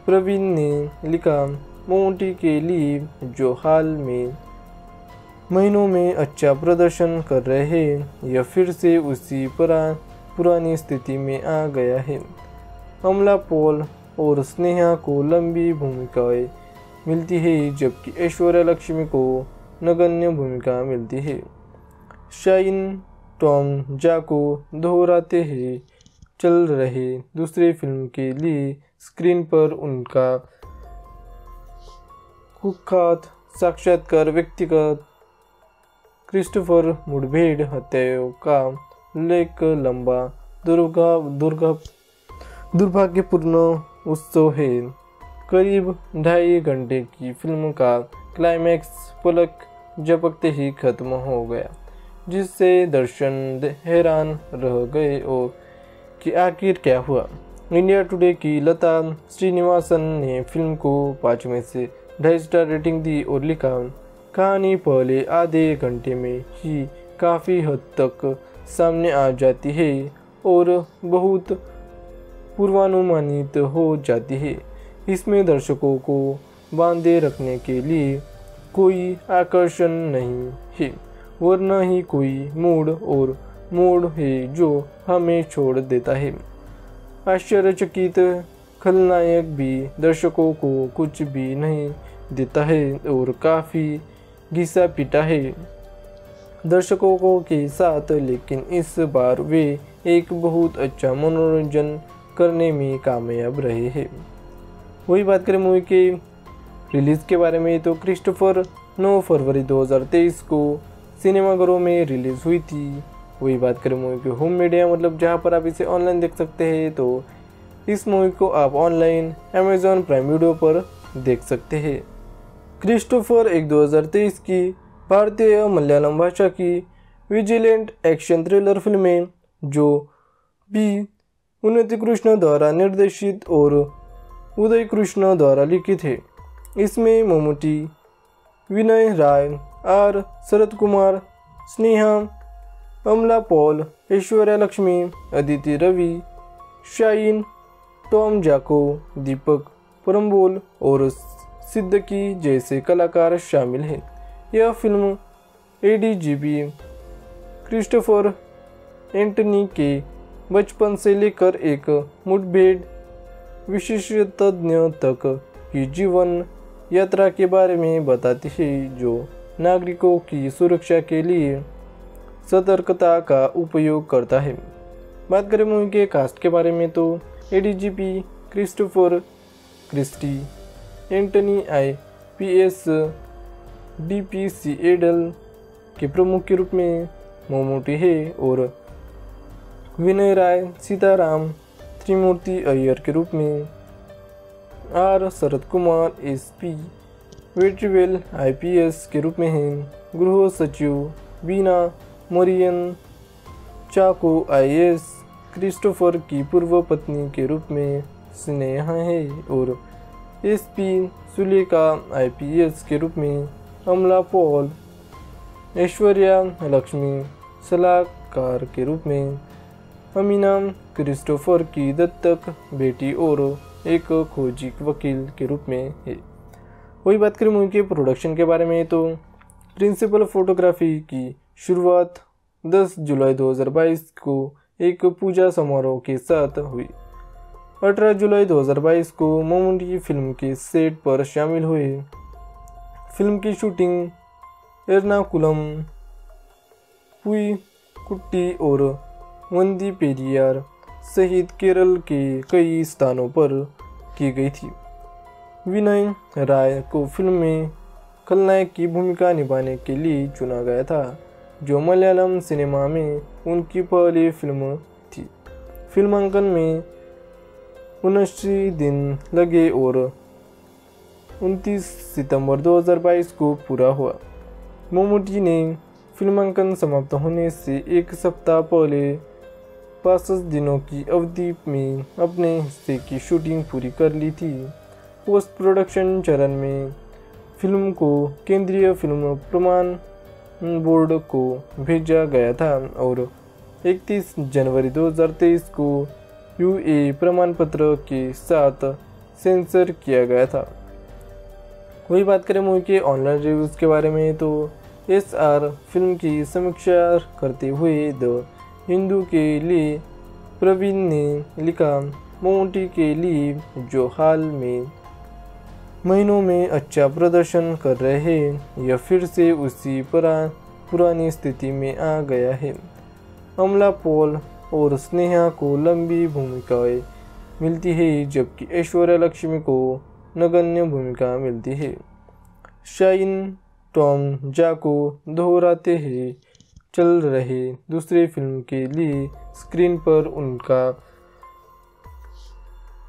प्रवीण ने लिखा, ममूटी के लिए जो हाल में महीनों में अच्छा प्रदर्शन कर रहे हैं, यह फिर से उसी पुरानी स्थिति में आ गया है। अमला पॉल और स्नेहा को लंबी भूमिकाएं मिलती है जबकि ऐश्वर्या लक्ष्मी को नगण्य भूमिका मिलती है। शाइन टॉम जाको दोहराते ही चल रहे दूसरी फिल्म के लिए स्क्रीन पर उनका कुख्यात साक्षात्कार व्यक्तिगत क्रिस्टोफर मुठभेड़ हत्याओं का उल्लेख लंबा दुर्भाग्यपूर्ण उत्सव है। करीब 2.5 घंटे की फिल्म का क्लाइमैक्स पलक झपकते ही खत्म हो गया, जिससे दर्शक हैरान रह गए और कि आखिर क्या हुआ। इंडिया टुडे की लता श्रीनिवासन ने फिल्म को 5 में से 2.5 स्टार रेटिंग दी और लिखा, कहानी पहले आधे घंटे में ही काफ़ी हद तक सामने आ जाती है और बहुत पूर्वानुमानित हो जाती है। इसमें दर्शकों को बांधे रखने के लिए कोई आकर्षण नहीं है, वरना ही कोई मूड है जो हमें छोड़ देता है। आश्चर्यचकित खलनायक भी दर्शकों को कुछ भी नहीं देता है और काफ़ी घिसा पीटा है दर्शकों के साथ, लेकिन इस बार वे एक बहुत अच्छा मनोरंजन करने में कामयाब रहे हैं। वही बात करें मूवी के रिलीज़ के बारे में तो क्रिस्टोफर 9 फरवरी 2023 को सिनेमाघरों में रिलीज़ हुई थी। वही बात करें मूवी के होम मीडिया मतलब जहां पर आप इसे ऑनलाइन देख सकते हैं, तो इस मूवी को आप ऑनलाइन अमेज़ॉन प्राइम वीडियो पर देख सकते हैं। क्रिस्टोफर एक 2023 की भारतीय मलयालम भाषा की विजिलेंट एक्शन थ्रिलर फिल्म है जो बी. उन्निकृष्णन द्वारा निर्देशित और उदय कृष्ण द्वारा लिखित है। इसमें Mammootty, Vinay Roy, R. Sarathkumar, Sneha, Amala Paul, Aishwarya Lakshmi, Aditi Ravi, shine Tom Chacko, Deepak Parambol और सिद्दीकी जैसे कलाकार शामिल हैं। यह फिल्म एडीजीपी क्रिस्टोफर एंटनी के बचपन से लेकर एक मुठभेड़ विशेषज्ञ तक की जीवन यात्रा के बारे में बताती है, जो नागरिकों की सुरक्षा के लिए सतर्कता का उपयोग करता है। बात करें मूवी के कास्ट के बारे में तो ADGP Christopher Christie, Antony IPS DPC एडल के प्रमुख के रूप में मम्मूटी है और विनय राय सीताराम त्रिमूर्ति अय्यर के रूप में, R. Sarathkumar SP Vetrivel IPS के रूप में हैं, गृह सचिव बीना मरियन चाको IAS क्रिस्टोफर की पूर्व पत्नी के रूप में स्नेहा है और SP सुलेखा IPS के रूप में अमला पॉल, ऐश्वर्या लक्ष्मी सलाहकार के रूप में, अमीना क्रिस्टोफर की दत्तक बेटी और एक खोजी वकील के रूप में है। वही बात करें मूवी के प्रोडक्शन के बारे में तो प्रिंसिपल फोटोग्राफी की शुरुआत 10 जुलाई 2022 को एक पूजा समारोह के साथ हुई। 18 जुलाई 2022 को मम्मूटी फिल्म के सेट पर शामिल हुए। फिल्म की शूटिंग एर्नाकुलम, पुई कुट्टी और वंदी पेरियार सहित केरल के कई स्थानों पर की गई थी। विनय राय को फिल्म में खलनायक की भूमिका निभाने के लिए चुना गया था, जो मलयालम सिनेमा में उनकी पहली फिल्म थी। फिल्मांकन में 79 दिन लगे और 29 सितंबर 2022 को पूरा हुआ। मम्मूटी ने फिल्मांकन समाप्त होने से एक सप्ताह पहले 65 दिनों की अवधि में अपने हिस्से की शूटिंग पूरी कर ली थी। पोस्ट प्रोडक्शन चरण में फिल्म को केंद्रीय फिल्म प्रमाण बोर्ड को भेजा गया था और 31 जनवरी 2023 को यूए प्रमाण पत्र के साथ सेंसर किया गया था। वही बात करें मूवी के ऑनलाइन रिव्यूज़ के बारे में तो एसआर फिल्म की समीक्षा करते हुए द हिंदू के लिए प्रवीण ने लिखा, मम्मूटी के लिए जो हाल में महीनों में अच्छा प्रदर्शन कर रहे हैं, यह फिर से उसी पुरानी स्थिति में आ गया है। अमला पॉल और स्नेहा को लंबी भूमिकाएं मिलती है जबकि ऐश्वर्या लक्ष्मी को नगण्य भूमिका मिलती है। शाइन टॉम जाको दोहराते हैं चल रहे दूसरे फिल्म के लिए स्क्रीन पर उनका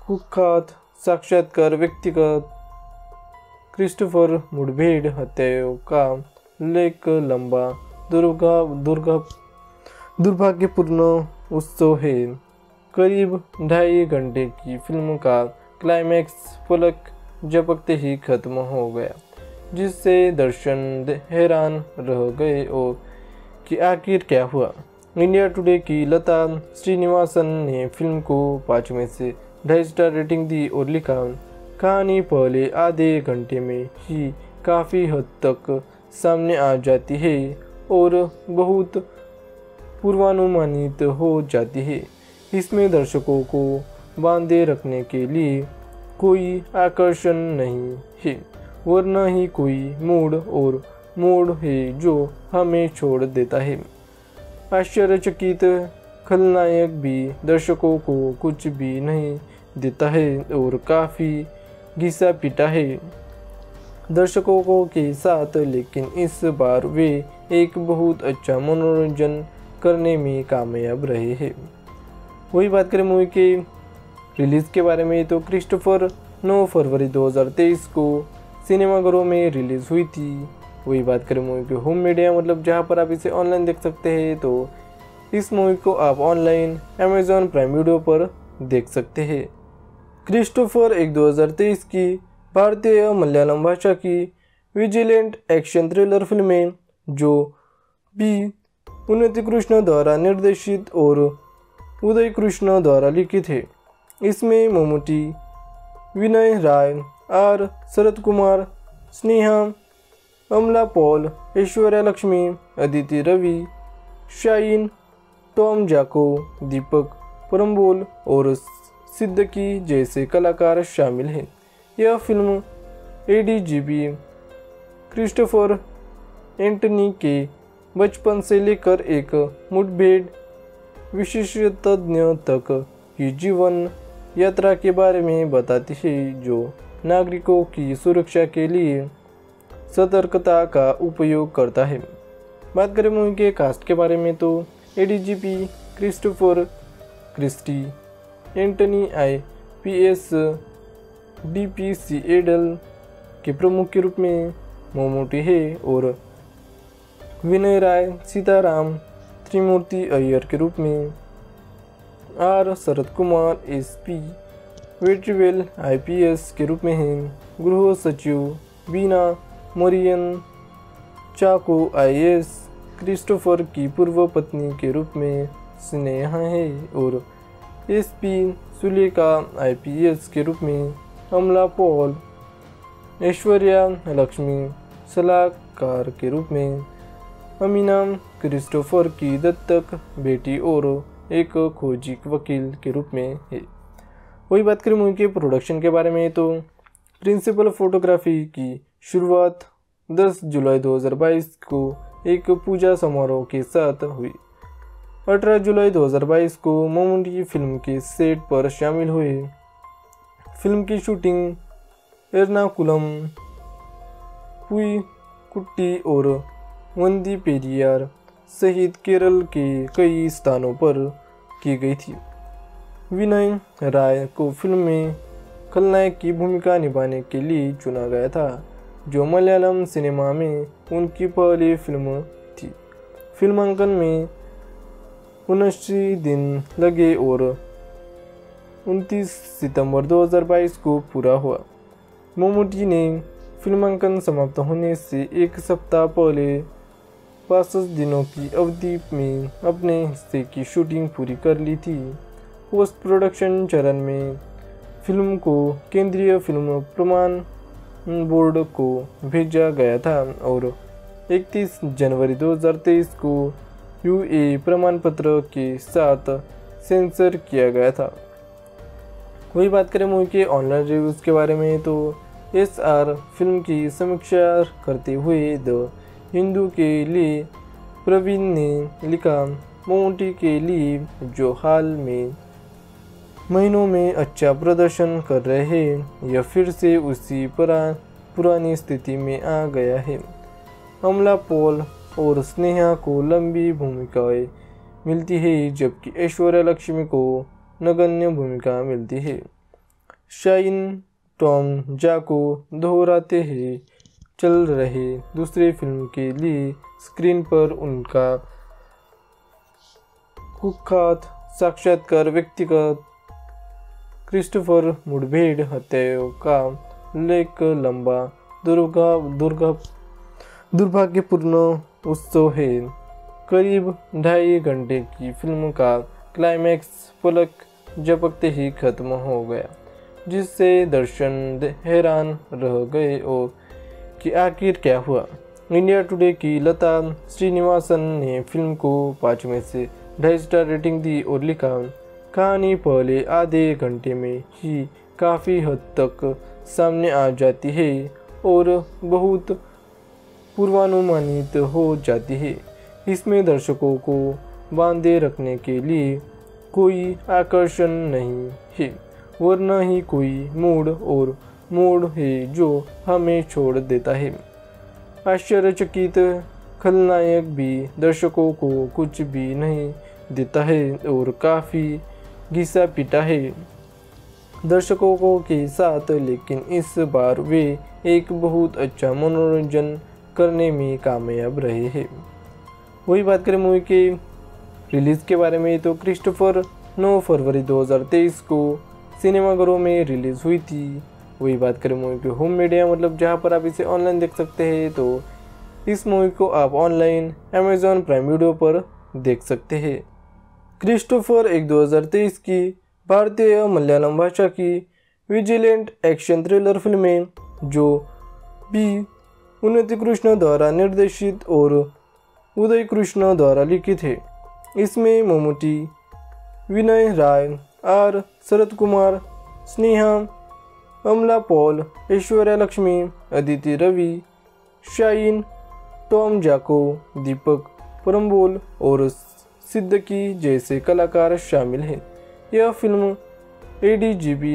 कुख्यात साक्षात्कार व्यक्तिगत क्रिस्टोफर मुठभेड़ हत्याओं का उल्लेख लंबा दुर्भाग्यपूर्ण उत्सव है। करीब 2.5 घंटे की फिल्म का क्लाइमैक्स पलक झपकते ही खत्म हो गया, जिससे दर्शक हैरान रह गए और कि आखिर क्या हुआ। इंडिया टुडे की लता श्रीनिवासन ने फिल्म को 5 में से 2.5 स्टार रेटिंग दी और लिखा, कहानी पहले आधे घंटे में ही काफ़ी हद तक सामने आ जाती है और बहुत पूर्वानुमानित हो जाती है। इसमें दर्शकों को बांधे रखने के लिए कोई आकर्षण नहीं है वरना ही कोई मोड़ है जो हमें छोड़ देता है। आश्चर्यचकित खलनायक भी दर्शकों को कुछ भी नहीं देता है और काफ़ी घिसा पीटा है दर्शकों को के साथ, लेकिन इस बार वे एक बहुत अच्छा मनोरंजन करने में कामयाब रहे हैं। वही बात करें मूवी के रिलीज़ के बारे में तो क्रिस्टोफर 9 फरवरी 2023 को सिनेमाघरों में रिलीज़ हुई थी। वही बात करें मूवी के होम मीडिया मतलब जहां पर आप इसे ऑनलाइन देख सकते हैं, तो इस मूवी को आप ऑनलाइन अमेजॉन प्राइम वीडियो पर देख सकते हैं। क्रिस्टोफर एक 2023 की भारतीय मलयालम भाषा की विजिलेंट एक्शन थ्रिलर फिल्म है जो बी उन्नीकृष्ण द्वारा निर्देशित और उदय कृष्ण द्वारा लिखित है। इसमें Mammootty, Vinay Roy, R Sarathkumar, Sneha, Amala Paul, Aishwarya Lakshmi, Aditi Ravi, shine Tom Chacko, Deepak Parambol और सिद्दीकी जैसे कलाकार शामिल हैं। यह फिल्म एडीजीपी क्रिस्टोफर एंटनी के बचपन से लेकर एक मुठभेड़ विशेषज्ञ तक की जीवन यात्रा के बारे में बताती है जो नागरिकों की सुरक्षा के लिए सतर्कता का उपयोग करता है। बात करें मूवी के कास्ट के बारे में तो ADGP Christopher Christie, Antony IPS DPC एडल के प्रमुख के रूप में मम्मूटी है और विनय राय सीताराम त्रिमूर्ति अय्यर के रूप में, R. Sarathkumar SP Vetrivel IPS के रूप में हैं, गृह सचिव बीना मरियन चाको IAS क्रिस्टोफर की पूर्व पत्नी के रूप में स्नेहा है और SP सुलेखा IPS के रूप में अमला पॉल, ऐश्वर्या लक्ष्मी सलाहकार के रूप में, अमीना क्रिस्टोफर की दत्तक बेटी और एक खोजी वकील के रूप में है। वही बात करें मूवी के प्रोडक्शन के बारे में तो प्रिंसिपल फोटोग्राफी की शुरुआत 10 जुलाई 2022 को एक पूजा समारोह के साथ हुई। 18 जुलाई 2022 को मम्मूटी फिल्म के सेट पर शामिल हुए। फिल्म की शूटिंग एर्नाकुलम, पुईकुट्टी और वंदी पेरियार सहित केरल के कई स्थानों पर की गई थी। विनय राय को फिल्म में खलनायक की भूमिका निभाने के लिए चुना गया था, जो मलयालम सिनेमा में उनकी पहली फिल्म थी। फिल्मांकन में 29 दिन लगे और 29 सितंबर 2022 को पूरा हुआ। ममूटी ने फिल्मांकन समाप्त होने से एक सप्ताह पहले 65 दिनों की अवधि में अपने हिस्से की शूटिंग पूरी कर ली थी। पोस्ट प्रोडक्शन चरण में फिल्म को केंद्रीय फिल्म प्रमाण बोर्ड को भेजा गया था और 31 जनवरी 2023 को यूए प्रमाण पत्र के साथ सेंसर किया गया था। वही बात करें मूवी के ऑनलाइन रिव्यूज़ के बारे में, तो एसआर फिल्म की समीक्षा करते हुए द हिंदू के लिए प्रवीण ने लिखा, ममूटी के लिए जो हाल में महीनों में अच्छा प्रदर्शन कर रहे हैं, यह फिर से उसी पुरानी स्थिति में आ गया है। अमला पॉल और स्नेहा को लंबी भूमिकाएं मिलती है, जबकि ऐश्वर्या लक्ष्मी को नगण्य भूमिका मिलती है। शाइन टॉम जाको दोहराते ही चल रहे दूसरी फिल्म के लिए स्क्रीन पर उनका कुख्यात साक्षात्कार व्यक्तिगत क्रिस्टोफर मुठभेड़ हत्याओं का उल्लेख लंबा दुर्भाग्यपूर्ण उत्सव है। करीब 2.5 घंटे की फिल्म का क्लाइमैक्स पलक झपकते ही खत्म हो गया, जिससे दर्शक हैरान रह गए और कि आखिर क्या हुआ। इंडिया टुडे की लता श्रीनिवासन ने फिल्म को 5 में से 2.5 स्टार रेटिंग दी और लिखा, कहानी पहले आधे घंटे में ही काफ़ी हद तक सामने आ जाती है और बहुत पूर्वानुमानित हो जाती है। इसमें दर्शकों को बांधे रखने के लिए कोई आकर्षण नहीं है, वरना ही कोई मोड़ है जो हमें छोड़ देता है। आश्चर्यचकित खलनायक भी दर्शकों को कुछ भी नहीं देता है और काफ़ी घिसा पीटा है दर्शकों के साथ, लेकिन इस बार वे एक बहुत अच्छा मनोरंजन करने में कामयाब रहे हैं। वही बात करें मूवी के रिलीज़ के बारे में, तो क्रिस्टोफर 9 फरवरी 2023 को सिनेमाघरों में रिलीज़ हुई थी। वही बात करें मूवी के होम मीडिया, मतलब जहां पर आप इसे ऑनलाइन देख सकते हैं, तो इस मूवी को आप ऑनलाइन अमेज़ॉन प्राइम वीडियो पर देख सकते हैं। क्रिस्टोफर 2023 की भारतीय मलयालम भाषा की विजिलेंट एक्शन थ्रिलर फिल्म है, जो बी. उन्निकृष्णन द्वारा निर्देशित और उदय कृष्ण द्वारा लिखित है। इसमें Mammootty, Vinay Rai, R. Sarathkumar, Sneha, Amala Paul, Aishwarya Lakshmi, Aditi Ravi, shine Tom Chacko, Deepak Parambol और सिद्दीकी जैसे कलाकार शामिल हैं। यह फिल्म एडीजीपी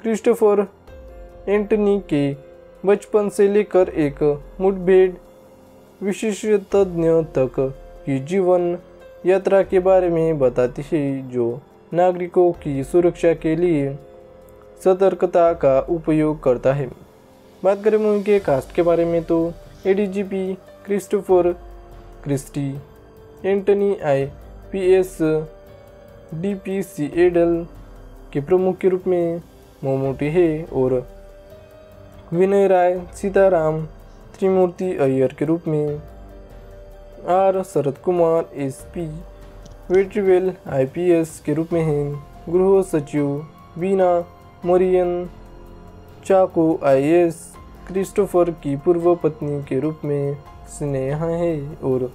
क्रिस्टोफर एंटनी के बचपन से लेकर एक मुठभेड़ विशेषज्ञ तक की जीवन यात्रा के बारे में बताती है, जो नागरिकों की सुरक्षा के लिए सतर्कता का उपयोग करता है। बात करें मूवी के कास्ट के बारे में, तो ADGP Christopher Christie, Antony IPS DPCADL के प्रमुख के रूप में ममूटी है और विनय राय सीताराम त्रिमूर्ति अय्यर के रूप में, आर. शरद कुमार SP वेट्रीवेल IPS के रूप में हैं, गृह सचिव वीना मरियन चाको IAS क्रिस्टोफर की पूर्व पत्नी के रूप में स्नेहा है और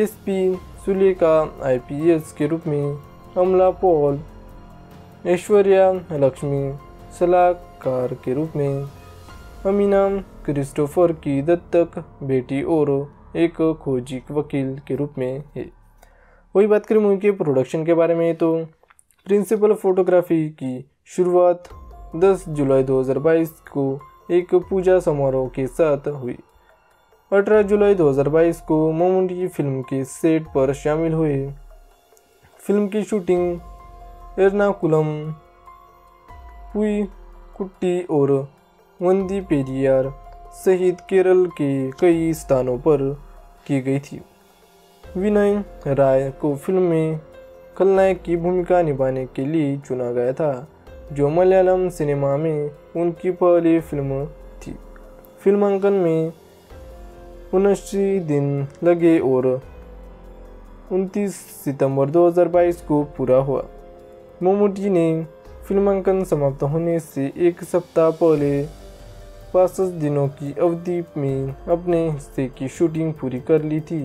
SP सुलेखा IPS के रूप में अमला पॉल, ऐश्वर्या लक्ष्मी सलाहकार के रूप में, अमीना क्रिस्टोफर की दत्तक बेटी और एक खोजी वकील के रूप में है। वही बात करें मूवी के प्रोडक्शन के बारे में, तो प्रिंसिपल फोटोग्राफी की शुरुआत 10 जुलाई 2022 को एक पूजा समारोह के साथ हुई। 18 जुलाई 2022 को ममूटी फिल्म के सेट पर शामिल हुए। फिल्म की शूटिंग एर्नाकुलम, पुईकुट्टी और वंदी पेरियार सहित केरल के कई स्थानों पर की गई थी। विनय राय को फिल्म में खलनायक की भूमिका निभाने के लिए चुना गया था, जो मलयालम सिनेमा में उनकी पहली फिल्म थी। फिल्मांकन में 79 दिन लगे और 29 सितंबर 2022 को पूरा हुआ। मम्मूटी ने फिल्मांकन समाप्त होने से एक सप्ताह पहले 65 दिनों की अवधि में अपने हिस्से की शूटिंग पूरी कर ली थी।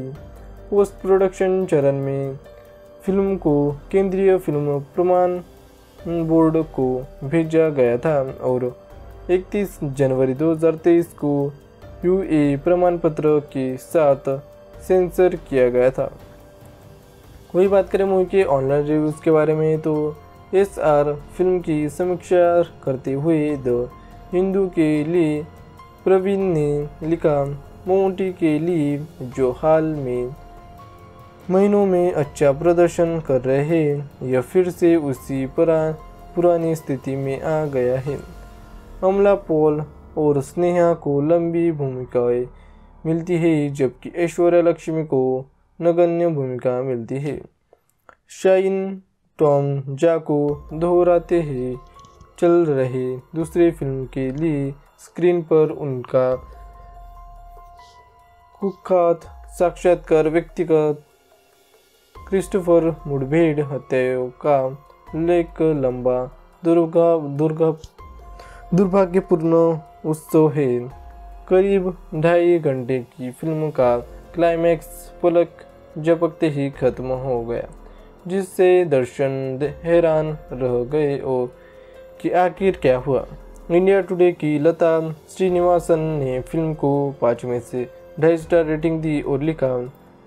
पोस्ट प्रोडक्शन चरण में फिल्म को केंद्रीय फिल्म प्रमाण बोर्ड को भेजा गया था और 31 जनवरी 2023 को यूए प्रमाण पत्र के साथ सेंसर किया गया था। वही बात करें मूवी के ऑनलाइन रिव्यूज़ के बारे में, तो एसआर फिल्म की समीक्षा करते हुए द हिंदू के लिए प्रवीण ने लिखा, मम्मूटी के लिए जो हाल में महीनों में अच्छा प्रदर्शन कर रहे हैं, यह फिर से उसी पुरानी स्थिति में आ गया है। अमला पॉल और स्नेहा को लंबी भूमिकाएं मिलती है, जबकि ऐश्वर्या लक्ष्मी को नगण्य भूमिका मिलती है। शाइन टॉम जाको दोहराते ही चल रहे दूसरी फिल्म के लिए स्क्रीन पर उनका कुख्यात साक्षात्कार व्यक्तिगत क्रिस्टोफर मुठभेड़ हत्याओं का उल्लेख लंबा दुर्भाग्यपूर्ण उत्सव है। करीब 2.5 घंटे की फिल्म का क्लाइमैक्स पलक झपकते ही खत्म हो गया, जिससे दर्शक हैरान रह गए और कि आखिर क्या हुआ। इंडिया टुडे की लता श्रीनिवासन ने फिल्म को 5 में से 2.5 स्टार रेटिंग दी और लिखा,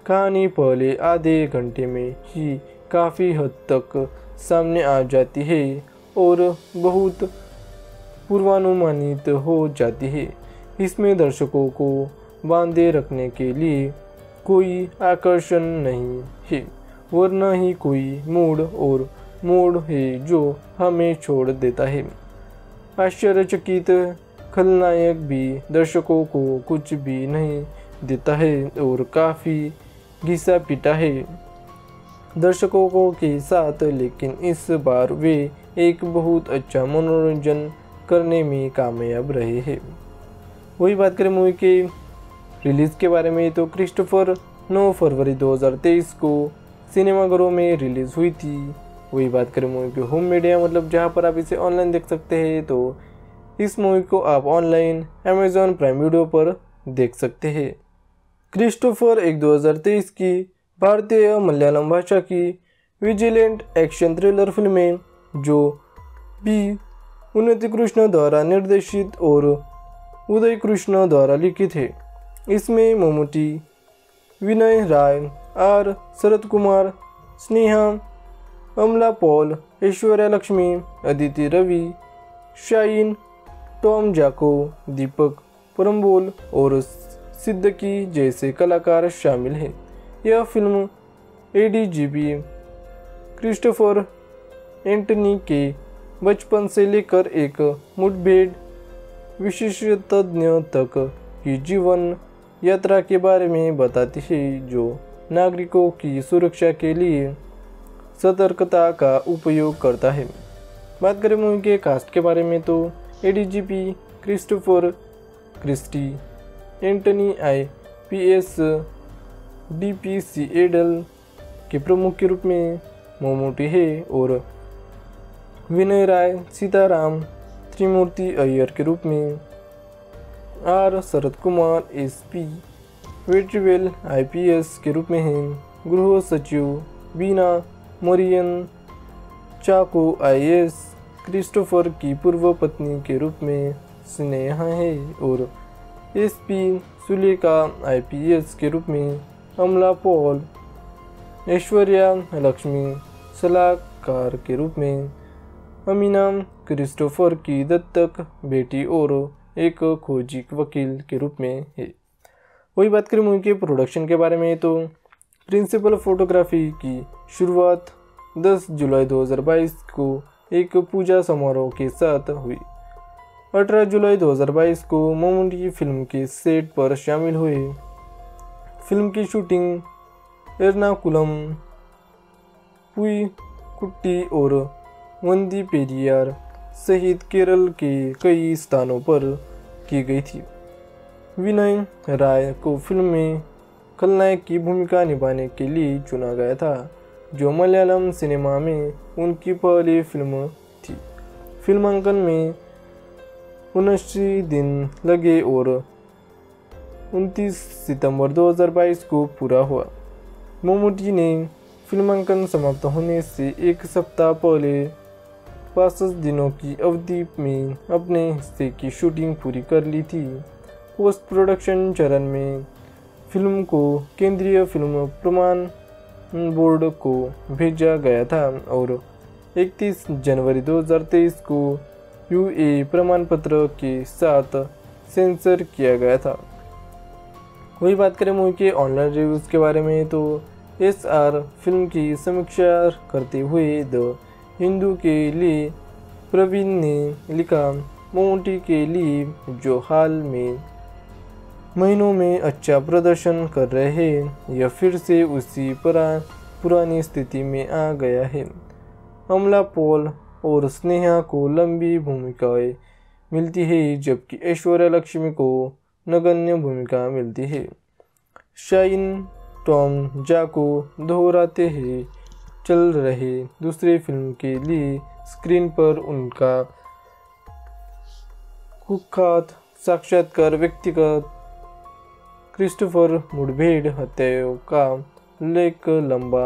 कहानी पहले आधे घंटे में ही काफ़ी हद तक सामने आ जाती है और बहुत पूर्वानुमानित हो जाती है। इसमें दर्शकों को बांधे रखने के लिए कोई आकर्षण नहीं है और न ही कोई मोड़ है जो हमें छोड़ देता है। आश्चर्यचकित खलनायक भी दर्शकों को कुछ भी नहीं देता है और काफ़ी घिसा पीटा है दर्शकों के साथ, लेकिन इस बार वे एक बहुत अच्छा मनोरंजन करने में कामयाब रहे हैं। वही बात करें मूवी के रिलीज़ के बारे में, तो क्रिस्टोफर 9 फरवरी 2023 को सिनेमाघरों में रिलीज़ हुई थी। वही बात करें मूवी के होम मीडिया, मतलब जहां पर आप इसे ऑनलाइन देख सकते हैं, तो इस मूवी को आप ऑनलाइन अमेज़ॉन प्राइम वीडियो पर देख सकते हैं। क्रिस्टोफर एक 2023 की भारतीय मलयालम भाषा की विजिलेंट एक्शन थ्रिलर फिल्म है, जो बी उन्नीकृष्णन द्वारा निर्देशित और उदय कृष्ण द्वारा लिखित है। इसमें Mammootty, Vinay Rai, R Sarathkumar, Sneha, Amala Paul, Aishwarya Lakshmi, Aditi Ravi, shine Tom Chacko, Deepak Parambol और सिद्दीकी जैसे कलाकार शामिल हैं। यह फिल्म एडीजीपी क्रिस्टोफर एंटनी के बचपन से लेकर एक मुठभेड़ विशेषज्ञ तक की जीवन यात्रा के बारे में बताती है, जो नागरिकों की सुरक्षा के लिए सतर्कता का उपयोग करता है। बात करें मूवी के कास्ट के बारे में, तो ADGP Christopher Christie, Antony IPS DPC एडल के प्रमुख के रूप में मम्मूटी है और विनय राय सीताराम त्रिमूर्ति अय्यर के रूप में, आर शरद कुमार SP वेट्रीवेल IPS के रूप में हैं, गृह सचिव बीना मरियन चाको IAS क्रिस्टोफर की पूर्व पत्नी के रूप में स्नेहा है और SP सुलेखा IPS के रूप में अमला पॉल, ऐश्वर्या लक्ष्मी सलाहकार के रूप में, अमीना क्रिस्टोफर की दत्तक बेटी और एक खोजी वकील के रूप में है। वही बात करें मूवी के प्रोडक्शन के बारे में, तो प्रिंसिपल फोटोग्राफी की शुरुआत 10 जुलाई 2022 को एक पूजा समारोह के साथ हुई। 18 जुलाई 2022 को ममूटी फिल्म के सेट पर शामिल हुए। फिल्म की शूटिंग एर्नाकुलम, पुई कुट्टी और वंदी पेरियार सहित केरल के कई स्थानों पर की गई थी। विनय राय को फिल्म में खलनायक की भूमिका निभाने के लिए चुना गया था, जो मलयालम सिनेमा में उनकी पहली फिल्म थी। फिल्मांकन में 29 दिन लगे और 29 सितंबर 2022 को पूरा हुआ। ममूटी ने फिल्मांकन समाप्त होने से एक सप्ताह पहले 65 दिनों की अवधि में अपने हिस्से की शूटिंग पूरी कर ली थी। पोस्ट प्रोडक्शन चरण में फिल्म को केंद्रीय फिल्म प्रमाण बोर्ड को भेजा गया था और 31 जनवरी 2023 को यूए प्रमाण पत्र के साथ सेंसर किया गया था। वही बात करें मूवी के ऑनलाइन रिव्यूज़ के बारे में, तो एसआर फिल्म की समीक्षा करते हुए द हिंदू के लिए प्रवीण ने लिखा, ममूटी के लिए जो हाल में महीनों में अच्छा प्रदर्शन कर रहे हैं, यह फिर से उसी पुरानी स्थिति में आ गया है। अमला पॉल और स्नेहा को लंबी भूमिकाएं मिलती है, जबकि ऐश्वर्या लक्ष्मी को नगण्य भूमिका मिलती है। शाइन टॉम जाको दोहराते हैं चल रहे दूसरे फिल्म के लिए स्क्रीन पर उनका कुख्यात साक्षात्कार व्यक्तिगत क्रिस्टोफर मुठभेड़ हत्याओं का उल्लेख लंबा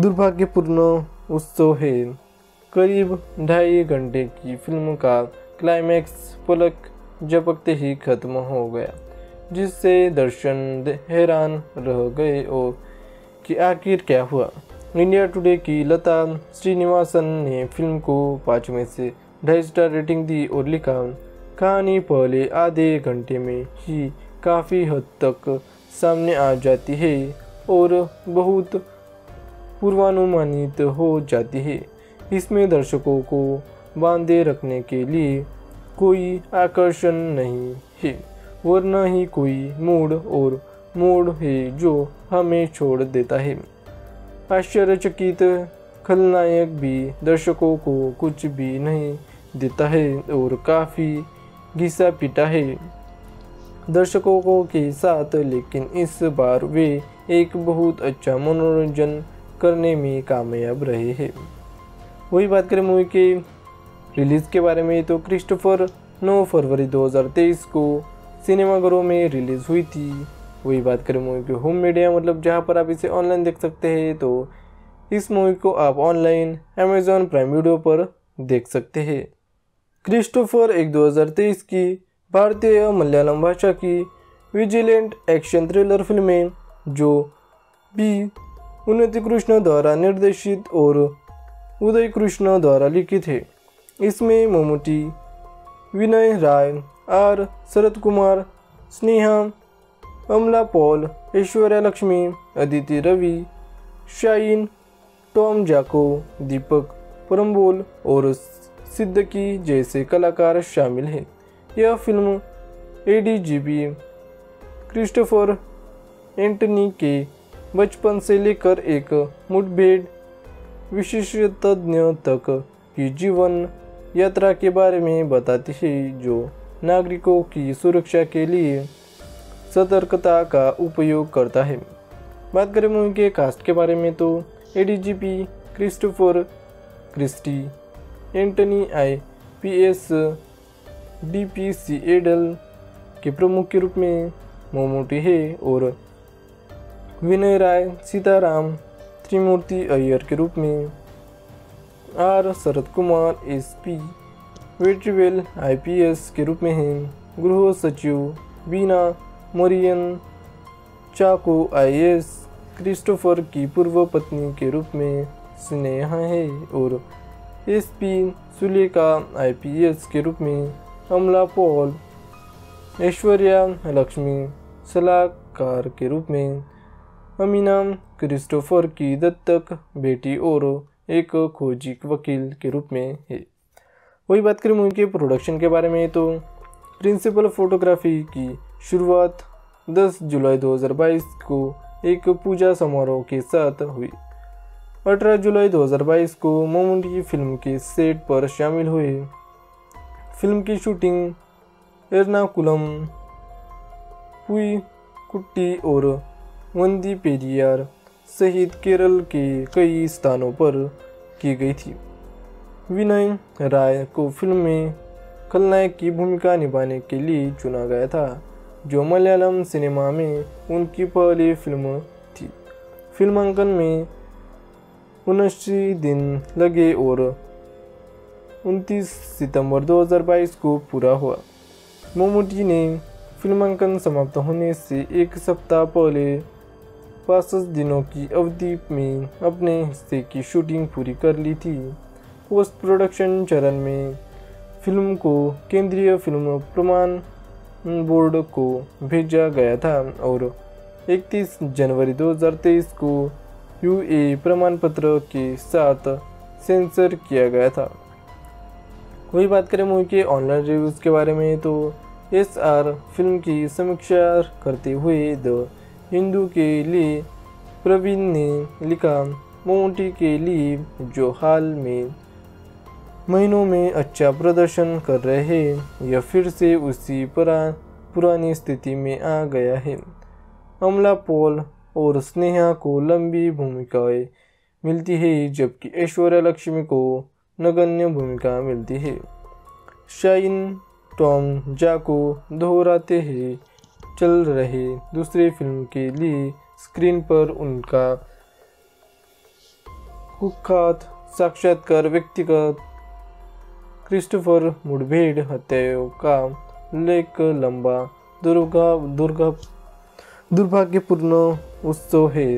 दुर्भाग्यपूर्ण उत्सव है। करीब 2.5 घंटे की फिल्म का क्लाइमैक्स पलक झपकते ही खत्म हो गया, जिससे दर्शक हैरान रह गए और कि आखिर क्या हुआ। इंडिया टुडे की लता श्रीनिवासन ने फिल्म को 5 में से 2.5 स्टार रेटिंग दी और लिखा, कहानी पहले आधे घंटे में ही काफ़ी हद तक सामने आ जाती है और बहुत पूर्वानुमानित हो जाती है। इसमें दर्शकों को बांधे रखने के लिए कोई आकर्षण नहीं है, वरना ही कोई मोड़ है जो हमें छोड़ देता है। आश्चर्यचकित खलनायक भी दर्शकों को कुछ भी नहीं देता है और काफ़ी घिसा पीटा है दर्शकों को के साथ, लेकिन इस बार वे एक बहुत अच्छा मनोरंजन करने में कामयाब रहे हैं। वही बात करें मूवी के रिलीज़ के बारे में, तो क्रिस्टोफर 9 फरवरी 2023 को सिनेमाघरों में रिलीज़ हुई थी। वही बात करें मूवी के होम मीडिया, मतलब जहां पर आप इसे ऑनलाइन देख सकते हैं, तो इस मूवी को आप ऑनलाइन अमेजॉन प्राइम वीडियो पर देख सकते हैं। क्रिस्टोफर 2023 की भारतीय मलयालम भाषा की विजिलेंट एक्शन थ्रिलर फिल्म है, जो बी. उन्नीकृष्ण द्वारा निर्देशित और उदय कृष्ण द्वारा लिखित है। इसमें Mammootty, Vinay Rai, R. Sarathkumar, Sneha, Amala Paul, Aishwarya Lakshmi, Aditi Ravi, shine Tom Chacko, Deepak Parambol और सिद्दीकी जैसे कलाकार शामिल हैं। यह फिल्म एडीजीपी क्रिस्टोफर एंटनी के बचपन से लेकर एक मुठभेड़ विशेषज्ञ तक की जीवन यात्रा के बारे में बताती है, जो नागरिकों की सुरक्षा के लिए सतर्कता का उपयोग करता है। बात करें मूवी के कास्ट के बारे में, तो ADGP Christopher Christie, Antony IPS DPC एडल के प्रमुख के रूप में ममूटी है और विनय राय सीताराम त्रिमूर्ति अय्यर के रूप में, R. Sarathkumar SP Vetrivel IPS के रूप में हैं, गृह सचिव बीना मरियन चाको IAS, क्रिस्टोफर की पूर्व पत्नी के रूप में स्नेहा है और SP सुलेखा IPS के रूप में अमला पॉल, ऐश्वर्या लक्ष्मी सलाहकार के रूप में अमीना क्रिस्टोफर की दत्तक बेटी और एक खोजी वकील के रूप में है। वही बात करें मूवी के प्रोडक्शन के बारे में तो प्रिंसिपल फोटोग्राफी की शुरुआत 10 जुलाई 2022 को एक पूजा समारोह के साथ हुई। 18 जुलाई 2022 को ममूटी की फिल्म के सेट पर शामिल हुए। फिल्म की शूटिंग एर्नाकुलम, पुई कुट्टी और वंदी पेरियार सहित केरल के कई स्थानों पर की गई थी। विनय राय को फिल्म में खलनायक की भूमिका निभाने के लिए चुना गया था, जो मलयालम सिनेमा में उनकी पहली फिल्म थी। फिल्मांकन में 29 दिन लगे और 29 सितंबर 2022 को पूरा हुआ। ममूटी ने फिल्मांकन समाप्त होने से एक सप्ताह पहले 65 दिनों की अवधि में अपने हिस्से की शूटिंग पूरी कर ली थी। पोस्ट प्रोडक्शन चरण में फिल्म को केंद्रीय फिल्म प्रमाण बोर्ड को भेजा गया था और 31 जनवरी 2023 को यूए प्रमाण पत्र के साथ सेंसर किया गया था। वही बात करें मूवी के ऑनलाइन रिव्यूज़ के बारे में तो एसआर फिल्म की समीक्षा करते हुए द हिंदू के लिए प्रवीण ने लिखा, ममूटी के लिए जो हाल में महीनों में अच्छा प्रदर्शन कर रहे हैं, यह फिर से उसी पुरानी स्थिति में आ गया है। अमला पॉल और स्नेहा को लंबी भूमिकाएं मिलती है, जबकि ऐश्वर्या लक्ष्मी को नगण्य भूमिका मिलती है। शाइन टॉम जाको दोहराते हैं चल रहे दूसरे फिल्म के लिए स्क्रीन पर उनका कुख्यात साक्षात्कार व्यक्तिगत क्रिस्टोफर मुठभेड़ हत्याओं का उल्लेख लंबा दुर्भाग्यपूर्ण उत्सव है।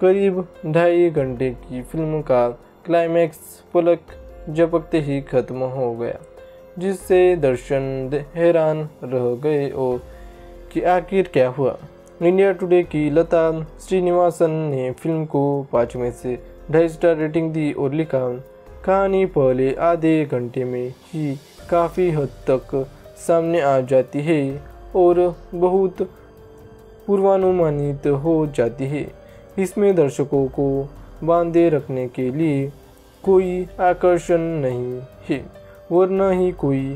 करीब 2.5 घंटे की फिल्म का क्लाइमैक्स पलक झपकते ही खत्म हो गया, जिससे दर्शक हैरान रह गए और कि आखिर क्या हुआ। इंडिया टुडे की लता श्रीनिवासन ने फिल्म को 5 में से 2.5 स्टार रेटिंग दी और लिखा, कहानी पहले आधे घंटे में ही काफ़ी हद तक सामने आ जाती है और बहुत पूर्वानुमानित हो जाती है। इसमें दर्शकों को बांधे रखने के लिए कोई आकर्षण नहीं है और न ही कोई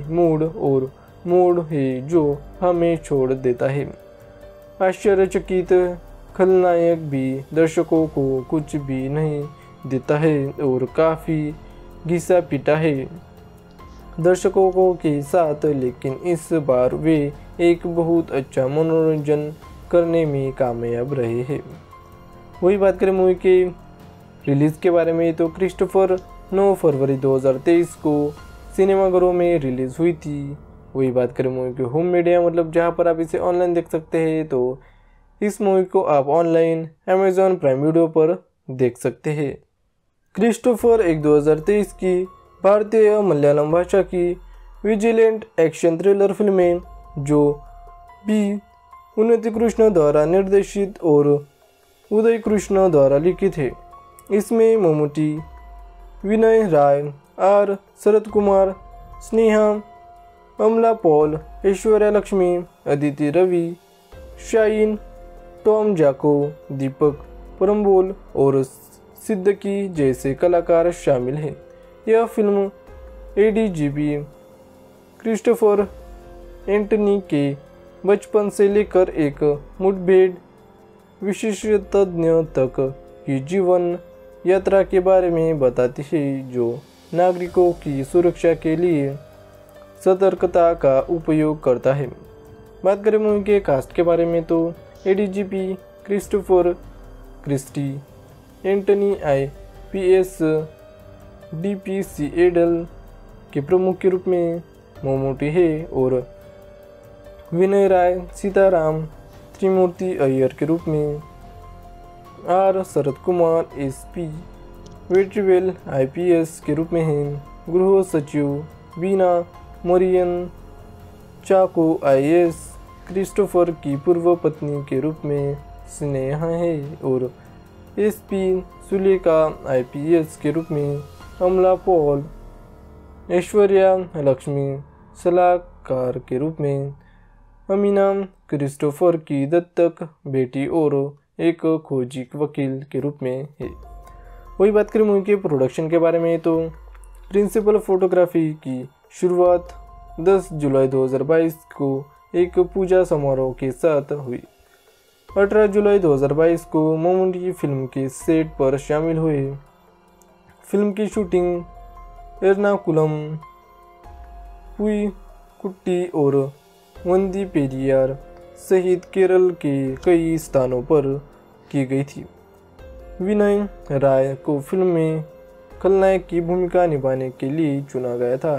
मोड़ है जो हमें छोड़ देता है। आश्चर्यचकित खलनायक भी दर्शकों को कुछ भी नहीं देता है और काफ़ी घिसा पीटा है दर्शकों के साथ, लेकिन इस बार वे एक बहुत अच्छा मनोरंजन करने में कामयाब रहे हैं। वही बात करें मूवी के रिलीज़ के बारे में तो क्रिस्टोफर 9 फरवरी 2023 को सिनेमाघरों में रिलीज़ हुई थी। वही बात करें मूवी के होम मीडिया मतलब जहां पर आप इसे ऑनलाइन देख सकते हैं, तो इस मूवी को आप ऑनलाइन अमेज़ॉन प्राइम वीडियो पर देख सकते हैं। क्रिस्टोफर एक 2023 की भारतीय मलयालम भाषा की विजिलेंट एक्शन थ्रिलर फिल्म है, जो बी. उन्नीकृष्णन द्वारा निर्देशित और उदय कृष्ण द्वारा लिखित है। इसमें Mammootty, Vinay Rai, R. Sarathkumar, Sneha, Amala Paul, Aishwarya Lakshmi, Aditi Ravi, shine Tom Chacko, Deepak Parambol और सिद्दीकी जैसे कलाकार शामिल हैं। यह फिल्म एडीजीपी क्रिस्टोफर एंटनी के बचपन से लेकर एक मुठभेड़ विशेषज्ञ तक की जीवन यात्रा के बारे में बताती है, जो नागरिकों की सुरक्षा के लिए सतर्कता का उपयोग करता है। बात करें मूवी के कास्ट के बारे में तो ADGP Christopher Christie, Antony IPS DPC एडल के प्रमुख के रूप में ममूटी है और विनय राय सीताराम त्रिमूर्ति अय्यर के रूप में, R. Sarathkumar SP Vetrivel IPS के रूप में हैं, गृह सचिव बीना मरियन चाको IAS क्रिस्टोफर की पूर्व पत्नी के रूप में, स्नेहा है और एसपी सुले का आईपीएस के रूप में अमला पॉल, ऐश्वर्या लक्ष्मी सलाहकार के रूप में अमीना क्रिस्टोफर की दत्तक बेटी और एक खोजी वकील के रूप में है। वही बात करें मूवी के प्रोडक्शन के बारे में तो प्रिंसिपल फोटोग्राफी की शुरुआत 10 जुलाई 2022 को एक पूजा समारोह के साथ हुई। 18 जुलाई 2022 को ममूटी फिल्म के सेट पर शामिल हुए। फिल्म की शूटिंग एर्नाकुलम, पुई कुट्टी और वंदी पेरियार सहित केरल के कई स्थानों पर की गई थी। विनय राय को फिल्म में खलनायक की भूमिका निभाने के लिए चुना गया था,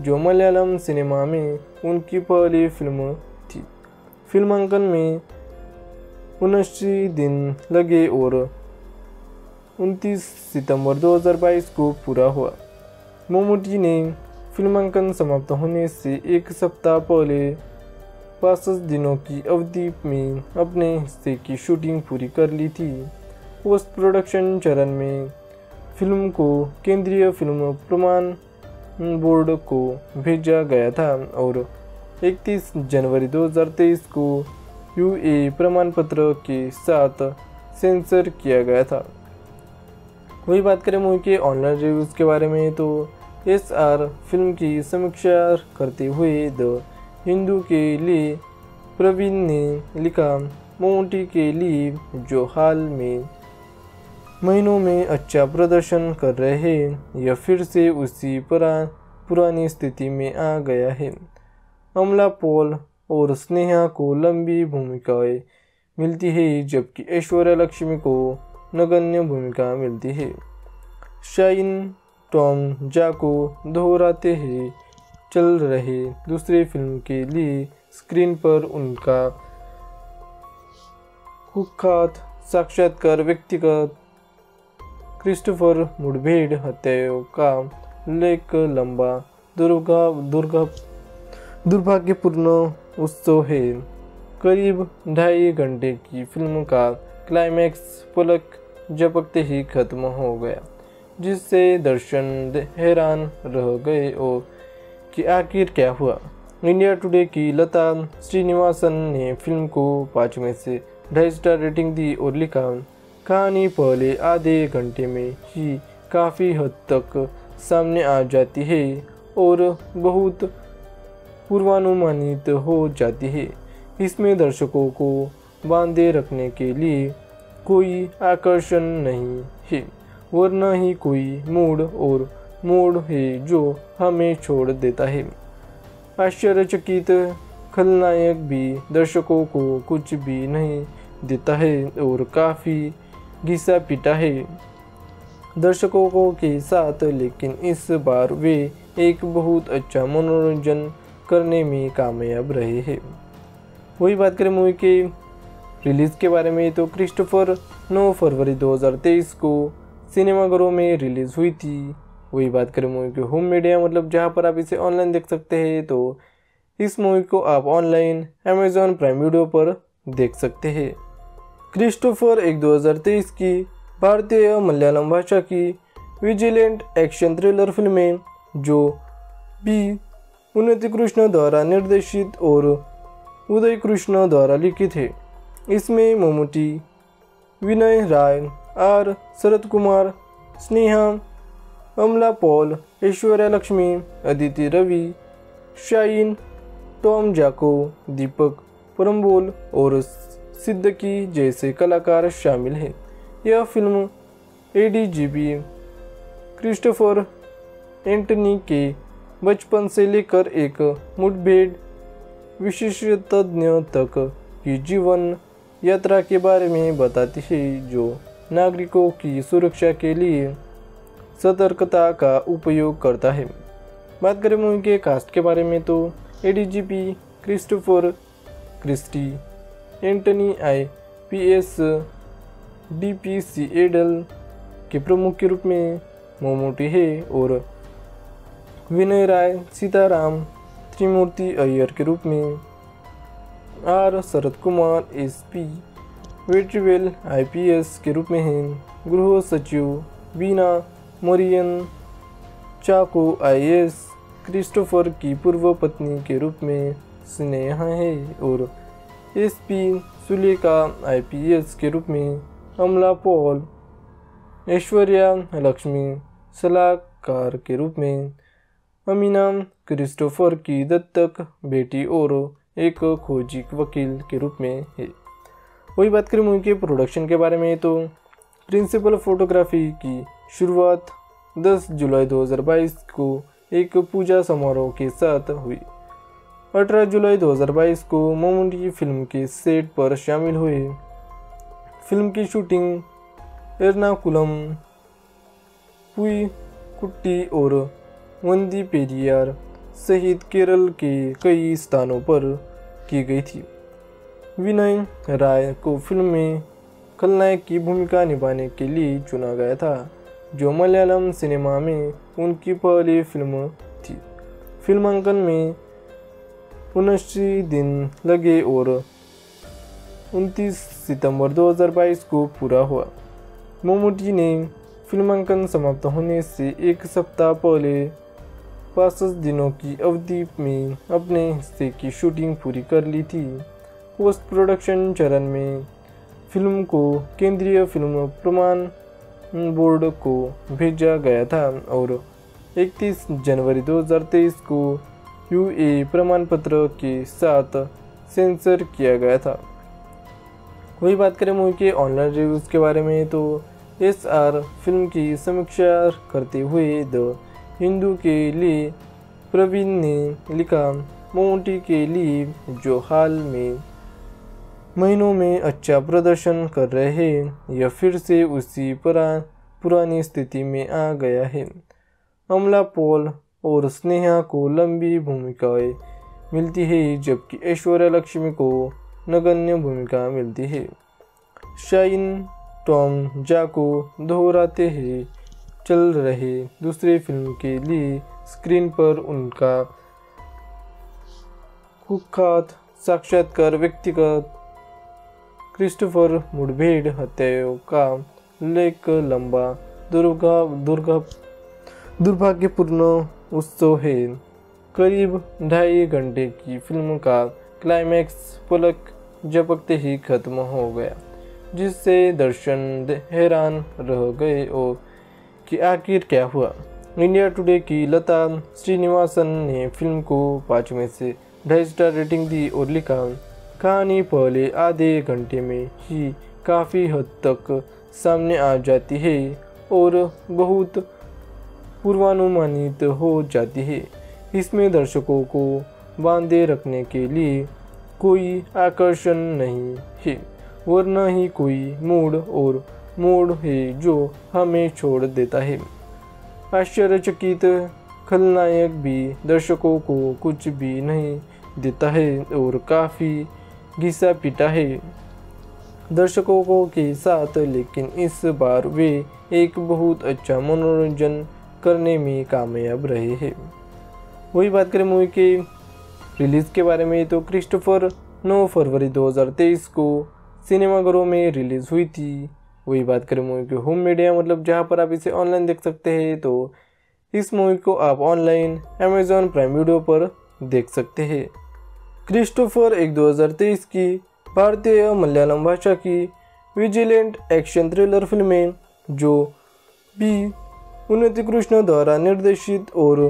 जो मलयालम सिनेमा में उनकी पहली फिल्म थी। फिल्मांकन में 79 दिन लगे और 29 सितंबर 2022 को पूरा हुआ। ममूटी ने फिल्मांकन समाप्त होने से एक सप्ताह पहले 65 दिनों की अवधि में अपने हिस्से की शूटिंग पूरी कर ली थी। पोस्ट प्रोडक्शन चरण में फिल्म को केंद्रीय फिल्म प्रमाण बोर्ड को भेजा गया था और 31 जनवरी 2023 को यूए प्रमाण पत्र के साथ सेंसर किया गया था। वही बात करें मूवी के ऑनलाइन रिव्यूज़ के बारे में तो एसआर फिल्म की समीक्षा करते हुए द हिंदू के लिए प्रवीण ने लिखा, ममूटी के लिए जो हाल में महीनों में अच्छा प्रदर्शन कर रहे हैं, यह फिर से उसी पुरानी स्थिति में आ गया है। अमला पॉल और स्नेहा को लंबी भूमिकाएं मिलती है, जबकि ऐश्वर्या लक्ष्मी को नगण्य भूमिका मिलती है। शाइन टॉम जाको दोहराते हैं चल रहे दूसरे फिल्म के लिए स्क्रीन पर उनका कुख्यात साक्षात्कार व्यक्तिगत क्रिस्टोफर मुठभेड़ हत्याओं का उल्लेख लंबा दुर्भाग्यपूर्ण उत्सव है। करीब 2.5 घंटे की फिल्म का क्लाइमैक्स पलक झपकते ही खत्म हो गया, जिससे दर्शक हैरान रह गए और कि आखिर क्या हुआ। इंडिया टुडे की लता श्रीनिवासन ने फिल्म को 5 में से 2.5 स्टार रेटिंग दी और लिखा, कहानी पहले आधे घंटे में ही काफ़ी हद तक सामने आ जाती है और बहुत पूर्वानुमानित हो जाती है। इसमें दर्शकों को बांधे रखने के लिए कोई आकर्षण नहीं है, वरना ही कोई मोड़ है जो हमें छोड़ देता है। आश्चर्यचकित खलनायक भी दर्शकों को कुछ भी नहीं देता है और काफ़ी घिसा पीटा है दर्शकों को के साथ, लेकिन इस बार वे एक बहुत अच्छा मनोरंजन करने में कामयाब रहे हैं। वही बात करें मूवी के रिलीज़ के बारे में तो क्रिस्टोफर 9 फरवरी 2023 को सिनेमाघरों में रिलीज़ हुई थी। वही बात करें मूवी के होम मीडिया मतलब जहां पर आप इसे ऑनलाइन देख सकते हैं, तो इस मूवी को आप ऑनलाइन अमेजॉन प्राइम वीडियो पर देख सकते हैं। क्रिस्टोफर 2023 की भारतीय मलयालम भाषा की विजिलेंट एक्शन थ्रिलर फिल्में जो बी. उन्नीकृष्णन द्वारा निर्देशित और उदय कृष्ण द्वारा लिखित है। इसमें Mammootty, Vinay Rai, R. Sarathkumar, Sneha, Amala Paul, Aishwarya Lakshmi, Aditi Ravi, shine Tom Chacko, Deepak Parambol और सिद्दीकी जैसे कलाकार शामिल हैं। यह फिल्म एडीजीपी क्रिस्टोफर एंटनी के बचपन से लेकर एक मुठभेड़ विशेषज्ञ तक की जीवन यात्रा के बारे में बताती है, जो नागरिकों की सुरक्षा के लिए सतर्कता का उपयोग करता है। बात करें मूवी के कास्ट के बारे में तो ADGP Christopher Christie, Antony IPS DPC एडल के प्रमुख के रूप में ममूटी है और विनय राय सीताराम त्रिमूर्ति अय्यर के रूप में, R. Sarath Kumar SP Vetrivel IPS के रूप में हैं। गृह सचिव बीना मोरियन चाको आईएएस क्रिस्टोफर की पूर्व पत्नी के रूप में स्नेहा है और एसपी सुलेखा आईपीएस के रूप में अमला पॉल ऐश्वर्या लक्ष्मी सलाहकार के रूप में अमीना क्रिस्टोफर की दत्तक बेटी और एक खोजी वकील के रूप में है। वही बात करें मूवी के प्रोडक्शन के बारे में तो प्रिंसिपल फोटोग्राफी की शुरुआत 10 जुलाई 2022 को एक पूजा समारोह के साथ हुई। 18 जुलाई 2022 को ममूटी फिल्म के सेट पर शामिल हुए। फिल्म की शूटिंग एर्नाकुलम, पुईकुट्टी और वंदी पेरियार सहित केरल के कई स्थानों पर की गई थी। विनय राय को फिल्म में खलनायक की भूमिका निभाने के लिए चुना गया था, जो मलयालम सिनेमा में उनकी पहली फिल्म थी। फिल्मांकन में 19 दिन लगे और 29 सितंबर 2022 को पूरा हुआ। ममूटी ने फिल्मांकन समाप्त होने से एक सप्ताह पहले 65 दिनों की अवधि में अपने हिस्से की शूटिंग पूरी कर ली थी। पोस्ट प्रोडक्शन चरण में फिल्म को केंद्रीय फिल्म प्रमाण बोर्ड को भेजा गया था और 31 जनवरी 2023 को यूए प्रमाण पत्र के साथ सेंसर किया गया था। वही बात करें मूवी के ऑनलाइन रिव्यूज़ के बारे में तो एसआर फिल्म की समीक्षा करते हुए द हिंदू के लिए प्रवीण ने लिखा, ममूटी के लिए जो हाल में महीनों में अच्छा प्रदर्शन कर रहे हैं, यह फिर से उसी पुरानी स्थिति में आ गया है। अमला पॉल और स्नेहा को लंबी भूमिकाएं मिलती है, जबकि ऐश्वर्या लक्ष्मी को नगण्य भूमिका मिलती है। शाइन टॉम जाको दोहराते ही चल रहे दूसरे फिल्म के लिए स्क्रीन पर उनका कुख्यात साक्षात्कार व्यक्तिगत क्रिस्टोफर मुठभेड़ हत्याओं का उल्लेख लंबा दुर्भाग्यपूर्ण उत्सव है। करीब 2.5 घंटे की फिल्म का क्लाइमैक्स पलक झपकते ही खत्म हो गया, जिससे दर्शक हैरान रह गए और कि आखिर क्या हुआ। इंडिया टुडे की लता श्रीनिवासन ने फिल्म को 5 में से 2.5 स्टार रेटिंग दी और लिखा, कहानी पहले आधे घंटे में ही काफ़ी हद तक सामने आ जाती है और बहुत पूर्वानुमानित हो जाती है। इसमें दर्शकों को बांधे रखने के लिए कोई आकर्षण नहीं है, वरना ही कोई मोड़ है जो हमें छोड़ देता है। आश्चर्यचकित खलनायक भी दर्शकों को कुछ भी नहीं देता है और काफ़ी घिसा पीटा है दर्शकों के साथ, लेकिन इस बार वे एक बहुत अच्छा मनोरंजन करने में कामयाब रहे हैं। वही बात करें मूवी के रिलीज़ के बारे में तो क्रिस्टोफर 9 फरवरी 2023 को सिनेमाघरों में रिलीज़ हुई थी। वही बात करें मूवी के होम मीडिया मतलब जहां पर आप इसे ऑनलाइन देख सकते हैं, तो इस मूवी को आप ऑनलाइन अमेज़ॉन प्राइम वीडियो पर देख सकते हैं। क्रिस्टोफर 2023 की भारतीय मलयालम भाषा की विजिलेंट एक्शन थ्रिलर फिल्में जो बी उन्नीकृष्ण द्वारा निर्देशित और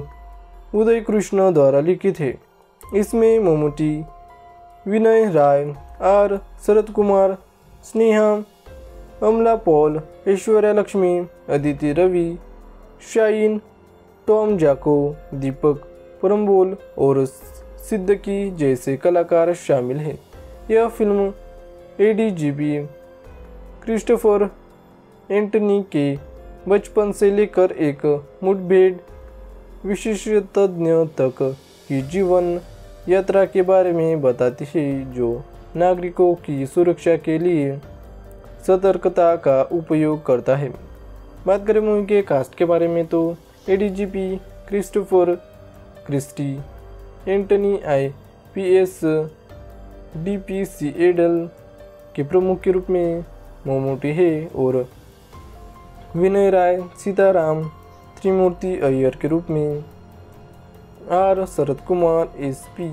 उदय कृष्ण द्वारा लिखित है। इसमें Mammootty, Vinay Rai, R Sarathkumar, Sneha, Amala Paul, Aishwarya Lakshmi, Aditi Ravi, shine Tom Chacko, Deepak Parambol और सिद्दीकी जैसे कलाकार शामिल हैं। यह फिल्म एडीजीपी क्रिस्टोफर एंटनी के बचपन से लेकर एक मुठभेड़ विशेषज्ञ तक की जीवन यात्रा के बारे में बताती है, जो नागरिकों की सुरक्षा के लिए सतर्कता का उपयोग करता है। बात करें मूवी के कास्ट के बारे में तो ADGP Christopher Christie Antony IPS DPC एडल के प्रमुख के रूप में ममूटी है और विनय राय सीताराम त्रिमूर्ति अय्यर के रूप में। आर शरद कुमार एसपी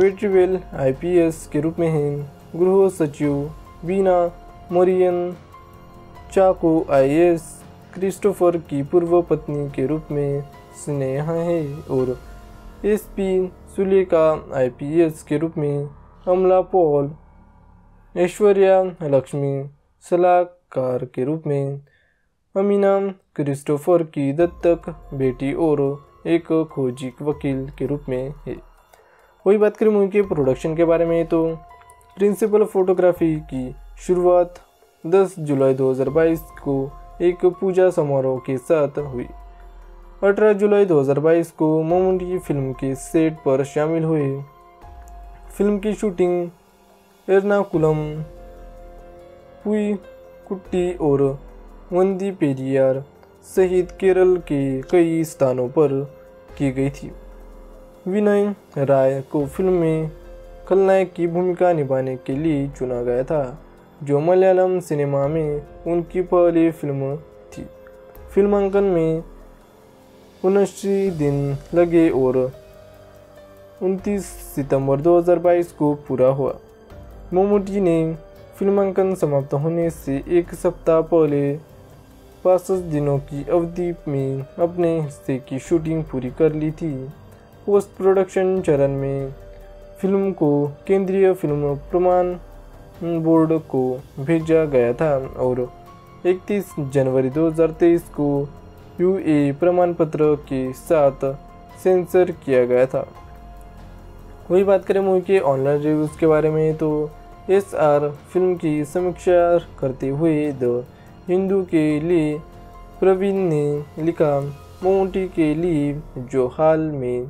वेट्रीवेल आईपीएस के रूप में हैं। गृह सचिव Veena Marion Chacko IAS Christopher की पूर्व पत्नी के रूप में स्नेहा है और एसपी सुलेखा आईपीएस के रूप में। अमला पॉल ऐश्वर्या लक्ष्मी सलाहकार के रूप में। अमीना क्रिस्टोफर की दत्तक बेटी और एक खोजी वकील के रूप में है। वही बात करें मूवी के प्रोडक्शन के बारे में तो प्रिंसिपल फोटोग्राफी की शुरुआत 10 जुलाई 2022 को एक पूजा समारोह के साथ हुई। 18 जुलाई 2022 को ममूटी फिल्म के सेट पर शामिल हुए। फिल्म की शूटिंग एर्नाकुलम, पुई कुट्टी और वंदी पेरियार सहित केरल के कई स्थानों पर की गई थी। विनय राय को फिल्म में खलनायक की भूमिका निभाने के लिए चुना गया था, जो मलयालम सिनेमा में उनकी पहली फिल्म थी। फिल्मांकन में 29 दिन लगे और 29 सितंबर 2022 को पूरा हुआ। ममूटी ने फिल्मांकन समाप्त होने से एक सप्ताह पहले 65 दिनों की अवधि में अपने हिस्से की शूटिंग पूरी कर ली थी। पोस्ट प्रोडक्शन चरण में फिल्म को केंद्रीय फिल्म प्रमाण बोर्ड को भेजा गया था और 31 जनवरी 2023 को यूए प्रमाण पत्र के साथ सेंसर किया गया था। वही बात करें मूवी के ऑनलाइन रिव्यूज़ के बारे में तो एसआर फिल्म की समीक्षा करते हुए द हिंदू के लिए प्रवीण ने लिखा, ममूटी के लिए जो हाल में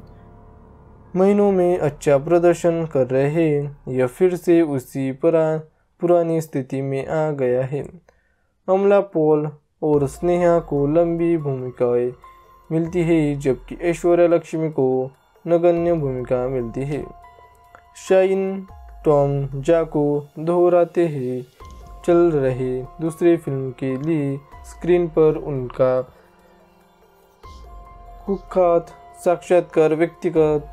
महीनों में अच्छा प्रदर्शन कर रहे हैं, यह फिर से उसी पुरानी स्थिति में आ गया है। अमला पॉल और स्नेहा को लंबी भूमिकाएं मिलती है, जबकि ऐश्वर्या लक्ष्मी को नगण्य भूमिका मिलती है। शाइन टॉम जाको दोहराते हैं चल रहे दूसरी फिल्म के लिए स्क्रीन पर उनका कुख्यात साक्षात्कार व्यक्तिगत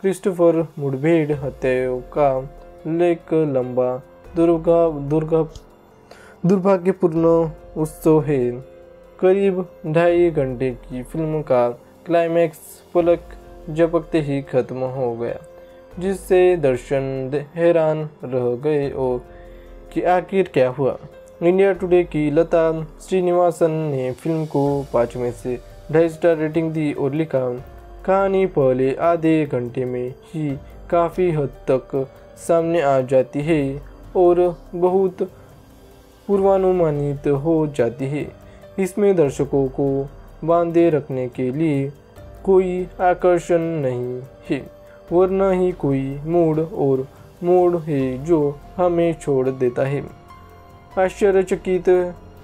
क्रिस्टोफर मुठभेड़ हत्याओं का उल्लेख लंबा दुर्भाग्यपूर्ण उत्सव है। करीब 2.5 घंटे की फिल्म का क्लाइमैक्स पलक झपकते ही खत्म हो गया, जिससे दर्शक हैरान रह गए और कि आखिर क्या हुआ। इंडिया टुडे की लता श्रीनिवासन ने फिल्म को 5 में से 2.5 स्टार रेटिंग दी और लिखा, कहानी पहले आधे घंटे में ही काफ़ी हद तक सामने आ जाती है और बहुत पूर्वानुमानित हो जाती है। इसमें दर्शकों को बांधे रखने के लिए कोई आकर्षण नहीं है वरना ही कोई मोड़ है जो हमें छोड़ देता है। आश्चर्यचकित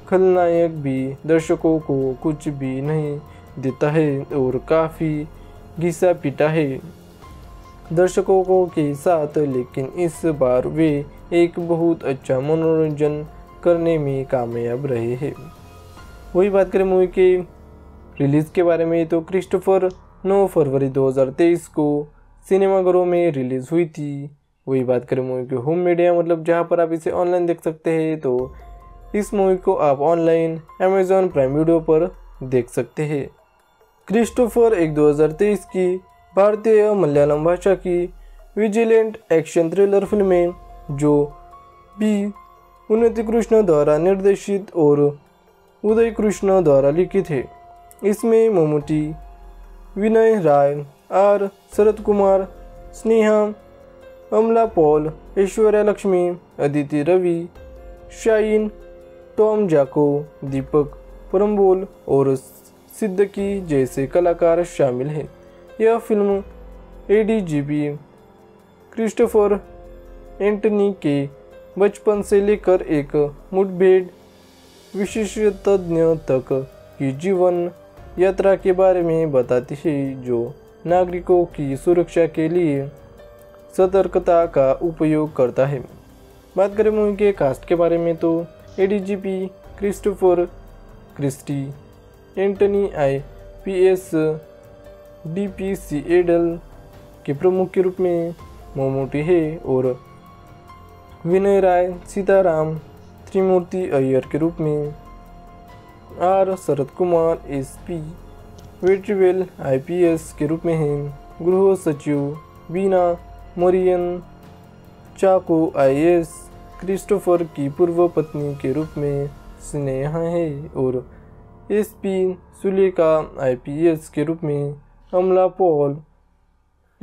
खलनायक भी दर्शकों को कुछ भी नहीं देता है और काफ़ी घिसा पीटा है दर्शकों को के साथ, लेकिन इस बार वे एक बहुत अच्छा मनोरंजन करने में कामयाब रहे हैं। वही बात करें मूवी के रिलीज़ के बारे में तो क्रिस्टोफर 9 फरवरी 2023 को सिनेमाघरों में रिलीज़ हुई थी। वही बात करें मूवी के होम मीडिया मतलब जहां पर आप इसे ऑनलाइन देख सकते हैं, तो इस मूवी को आप ऑनलाइन अमेजॉन प्राइम वीडियो पर देख सकते हैं। क्रिस्टोफर एक 2023 की भारतीय मलयालम भाषा की विजिलेंट एक्शन थ्रिलर फिल्म है, जो बी उन्नीकृष्ण द्वारा निर्देशित और उदय कृष्ण द्वारा लिखित है। इसमें ममूटी, विनय राय, आर शरद Kumar, Sneha, Amala Paul, Aishwarya Lakshmi, Aditi Ravi, shine Tom Chacko, Deepak Parambol और सिद्दीकी जैसे कलाकार शामिल हैं। यह फिल्म एडीजीपी क्रिस्टोफर एंटनी के बचपन से लेकर एक मुठभेड़ विशेषज्ञ तक की जीवन यात्रा के बारे में बताती है, जो नागरिकों की सुरक्षा के लिए सतर्कता का उपयोग करता है। बात करें मूवी के कास्ट के बारे में तो ADGP Christopher, Christie, Antony IPS, DPCADL के प्रमुख के रूप में ममूटी है और विनय राय सीताराम त्रिमूर्ति अय्यर के रूप में, R. शरद कुमार SP वेट्रीवेल IPS के रूप में हैं, गृह सचिव बीना मरियन चाको IAS, क्रिस्टोफर की पूर्व पत्नी के रूप में स्नेहा है और SP सुलेखा IPS के रूप में अमला पॉल,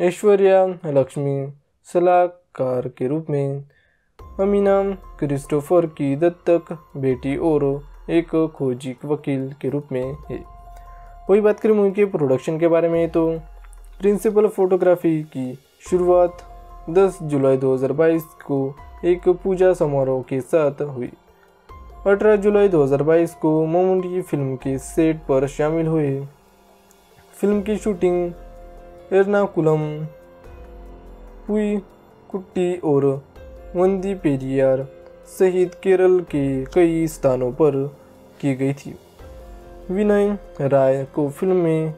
ऐश्वर्या लक्ष्मी सलाहकार के रूप में, अमीना क्रिस्टोफर की दत्तक बेटी और एक खोजी वकील के रूप में है। वही बात करें मूवी के प्रोडक्शन के बारे में तो प्रिंसिपल फोटोग्राफी की शुरुआत 10 जुलाई 2022 को एक पूजा समारोह के साथ हुई। 18 जुलाई 2022 को ममूटी फिल्म के सेट पर शामिल हुए। फिल्म की शूटिंग एर्नाकुलम, पुईकुट्टी और वंदी पेरियार सहित केरल के कई स्थानों पर की गई थी। विनय राय को फिल्म में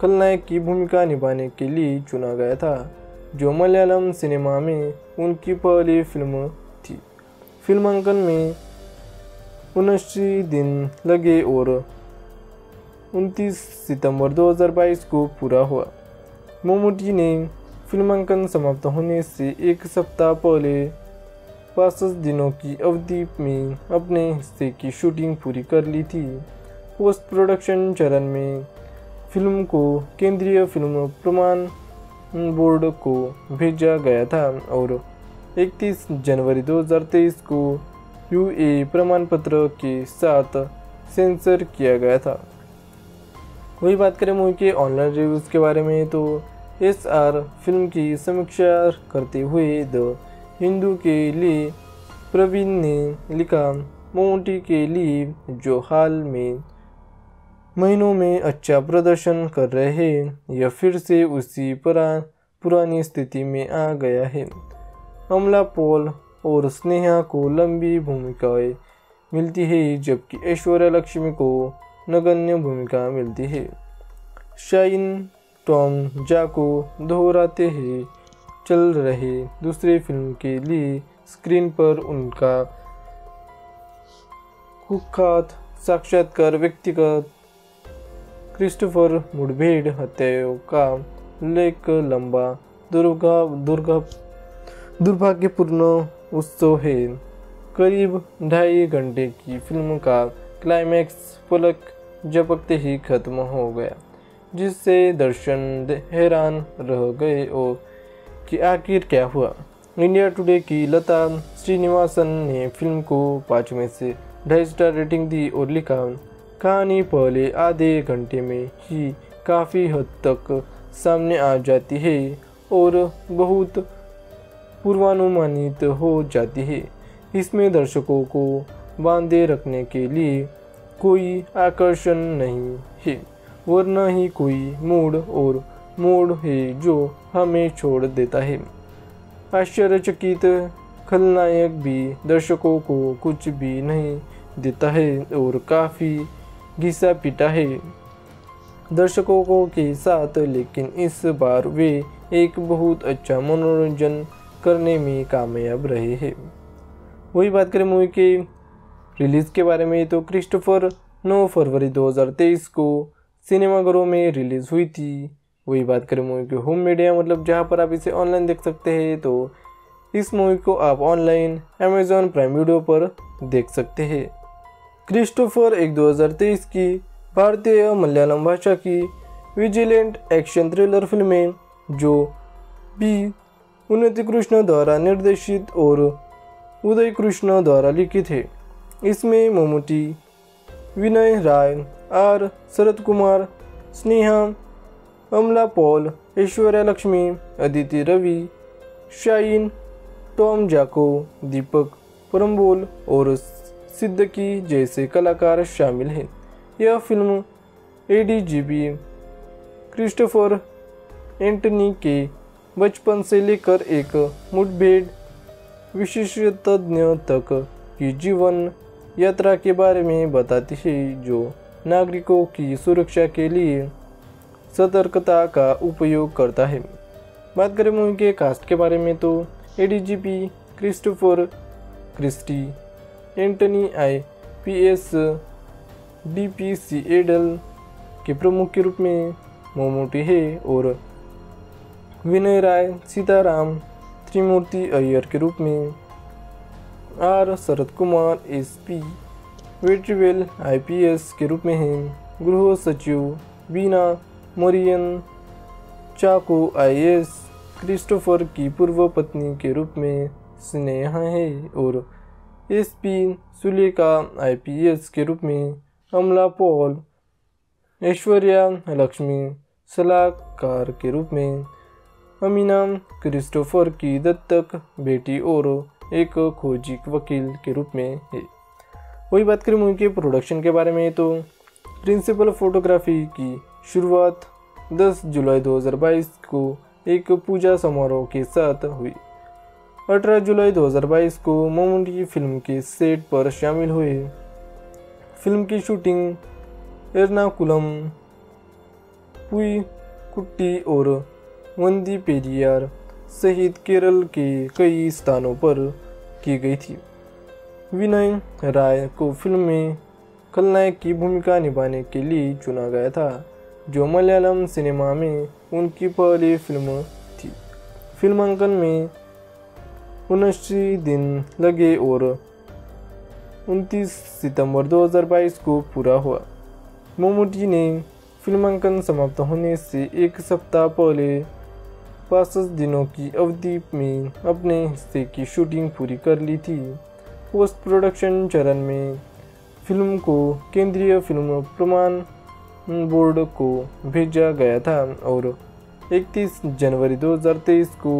खलनायक की भूमिका निभाने के लिए चुना गया था, जो मलयालम सिनेमा में उनकी पहली फिल्म थी। फिल्मांकन में 29 दिन लगे और 29 सितंबर 2022 को पूरा हुआ। ममूटी ने फिल्मांकन समाप्त होने से एक सप्ताह पहले 65 दिनों की अवधि में अपने हिस्से की शूटिंग पूरी कर ली थी। पोस्ट प्रोडक्शन चरण में फिल्म को केंद्रीय फिल्म प्रमाण बोर्ड को भेजा गया था और 31 जनवरी 2023 को UA प्रमाण पत्र के साथ सेंसर किया गया था। वही बात करें मूवी के ऑनलाइन रिव्यूज़ के बारे में तो SR फिल्म की समीक्षा करते हुए द हिंदू के लिए प्रवीण ने लिखा, ममूटी के लिए जो हाल में महीनों में अच्छा प्रदर्शन कर रहे हैं, यह फिर से उसी पुरानी स्थिति में आ गया है। अमला पॉल और स्नेहा को लंबी भूमिकाएं मिलती है, जबकि ऐश्वर्या लक्ष्मी को नगण्य भूमिका मिलती है। शाइन टॉम जाको दोहराते हैं चल रहे दूसरे फिल्म के लिए स्क्रीन पर उनका कुख्यात साक्षात्कार व्यक्तिगत क्रिस्टोफर मुठभेड़ हत्याओं का उल्लेख लंबा दुर्भाग्यपूर्ण उत्सव है। करीब 2.5 घंटे की फिल्म का क्लाइमैक्स पलक झपकते ही खत्म हो गया, जिससे दर्शक हैरान रह गए और कि आखिर क्या हुआ। इंडिया टुडे की लता श्रीनिवासन ने फिल्म को 5 में से 2.5 स्टार रेटिंग दी और लिखा, कहानी पहले आधे घंटे में ही काफ़ी हद तक सामने आ जाती है और बहुत पूर्वानुमानित हो जाती है। इसमें दर्शकों को बांधे रखने के लिए कोई आकर्षण नहीं है, वरना ही कोई मूड और मोड़ है जो हमें छोड़ देता है। आश्चर्यचकित खलनायक भी दर्शकों को कुछ भी नहीं देता है और काफ़ी घिसा पीटा है दर्शकों के साथ, लेकिन इस बार वे एक बहुत अच्छा मनोरंजन करने में कामयाब रहे हैं। वही बात करें मूवी के रिलीज़ के बारे में तो क्रिस्टोफर 9 फरवरी 2023 को सिनेमाघरों में रिलीज़ हुई थी। वही बात करें मूवी के होम मीडिया मतलब जहां पर आप इसे ऑनलाइन देख सकते हैं, तो इस मूवी को आप ऑनलाइन Amazon प्राइम वीडियो पर देख सकते हैं। क्रिस्टोफर 2023 की भारतीय मलयालम भाषा की विजिलेंट एक्शन थ्रिलर फिल्में जो B. उन्नीकृष्ण द्वारा निर्देशित और उदय कृष्ण द्वारा लिखित है। इसमें ममूटी, विनय राय, R. शरद Kumar, Sneha, Amala Paul, Aishwarya Lakshmi, Aditi Ravi, shine Tom Chacko, Deepak Parambol और सिद्दीकी जैसे कलाकार शामिल हैं। यह फिल्म ADGP क्रिस्टोफर एंटनी के बचपन से लेकर एक मुठभेड़ विशेषज्ञ तक की जीवन यात्रा के बारे में बताती है, जो नागरिकों की सुरक्षा के लिए सतर्कता का उपयोग करता है। बात करें मूवी के कास्ट के बारे में तो ADGP Christopher, Christie, Antony I P S D P C एडल के प्रमुख के रूप में ममूटी है और विनय राय सीताराम त्रिमूर्ति अय्यर के रूप में, आर शरद कुमार एसपी वेट्रीवेल आईपीएस के रूप में हैं, गृह सचिव Beena Marion Chacko IAS, Christopher की पूर्व पत्नी के रूप में स्नेहा है और एसपी सुलेखा आईपीएस के रूप में अमला पॉल, ऐश्वर्या लक्ष्मी सलाहकार के रूप में, अमीना क्रिस्टोफर की दत्तक बेटी और एक खोजी वकील के रूप में है। वही बात करें मूवी के प्रोडक्शन के बारे में तो प्रिंसिपल फोटोग्राफी की शुरुआत 10 जुलाई 2022 को एक पूजा समारोह के साथ हुई। 18 जुलाई 2022 को ममूटी फिल्म के सेट पर शामिल हुए। फिल्म की शूटिंग एर्नाकुलम, पुई कुट्टी और वंदी पेरियार सहित केरल के कई स्थानों पर की गई थी। विनय राय को फिल्म में खलनायक की भूमिका निभाने के लिए चुना गया था, जो मलयालम सिनेमा में उनकी पहली फिल्म थी। फिल्मांकन में 79 दिन लगे और 29 सितंबर 2022 को पूरा हुआ। ममूटी ने फिल्मांकन समाप्त होने से एक सप्ताह पहले 65 दिनों की अवधि में अपने हिस्से की शूटिंग पूरी कर ली थी। पोस्ट प्रोडक्शन चरण में फिल्म को केंद्रीय फिल्म प्रमाण बोर्ड को भेजा गया था और 31 जनवरी 2023 को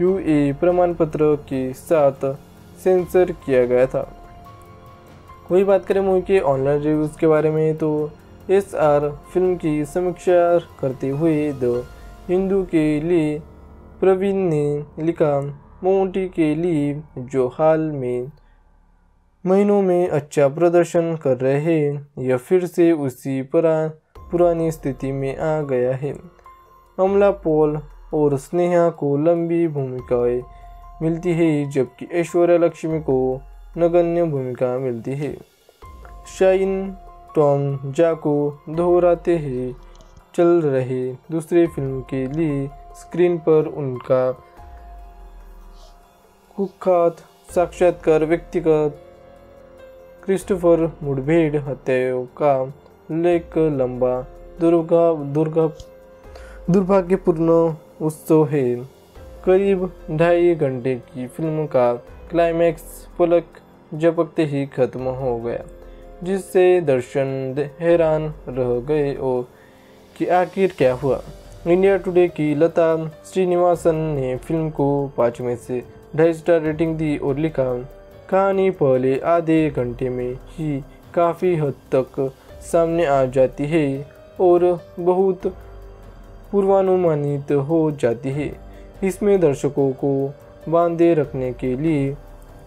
यूए प्रमाण पत्र के साथ सेंसर किया गया था। वही बात करें मूवी के ऑनलाइन रिव्यूज़ के बारे में तो एसआर फिल्म की समीक्षा करते हुए द हिंदू के लिए प्रवीण ने लिखा, ममूटी के लिए जो हाल में महीनों में अच्छा प्रदर्शन कर रहे हैं, यह फिर से उसी पुरानी स्थिति में आ गया है। अमला पॉल और स्नेहा को लंबी भूमिकाएं मिलती है, जबकि ऐश्वर्या लक्ष्मी को नगण्य भूमिका मिलती है। शाइन टॉम जाको दोहराते हैं चल रहे दूसरे फिल्म के लिए स्क्रीन पर उनका कुख्यात साक्षात्कार व्यक्तिगत क्रिस्टोफर मुठभेड़ हत्याओं का उल्लेख लंबा दुर्भाग्यपूर्ण उत्सव है। करीब 2.5 घंटे की फिल्म का क्लाइमैक्स पलक झपकते ही खत्म हो गया, जिससे दर्शक हैरान रह गए और कि आखिर क्या हुआ। इंडिया टुडे की लता श्रीनिवासन ने फिल्म को 5 में से 2.5 स्टार रेटिंग दी और लिखा, कहानी पहले आधे घंटे में ही काफ़ी हद तक सामने आ जाती है और बहुत पूर्वानुमानित हो जाती है। इसमें दर्शकों को बांधे रखने के लिए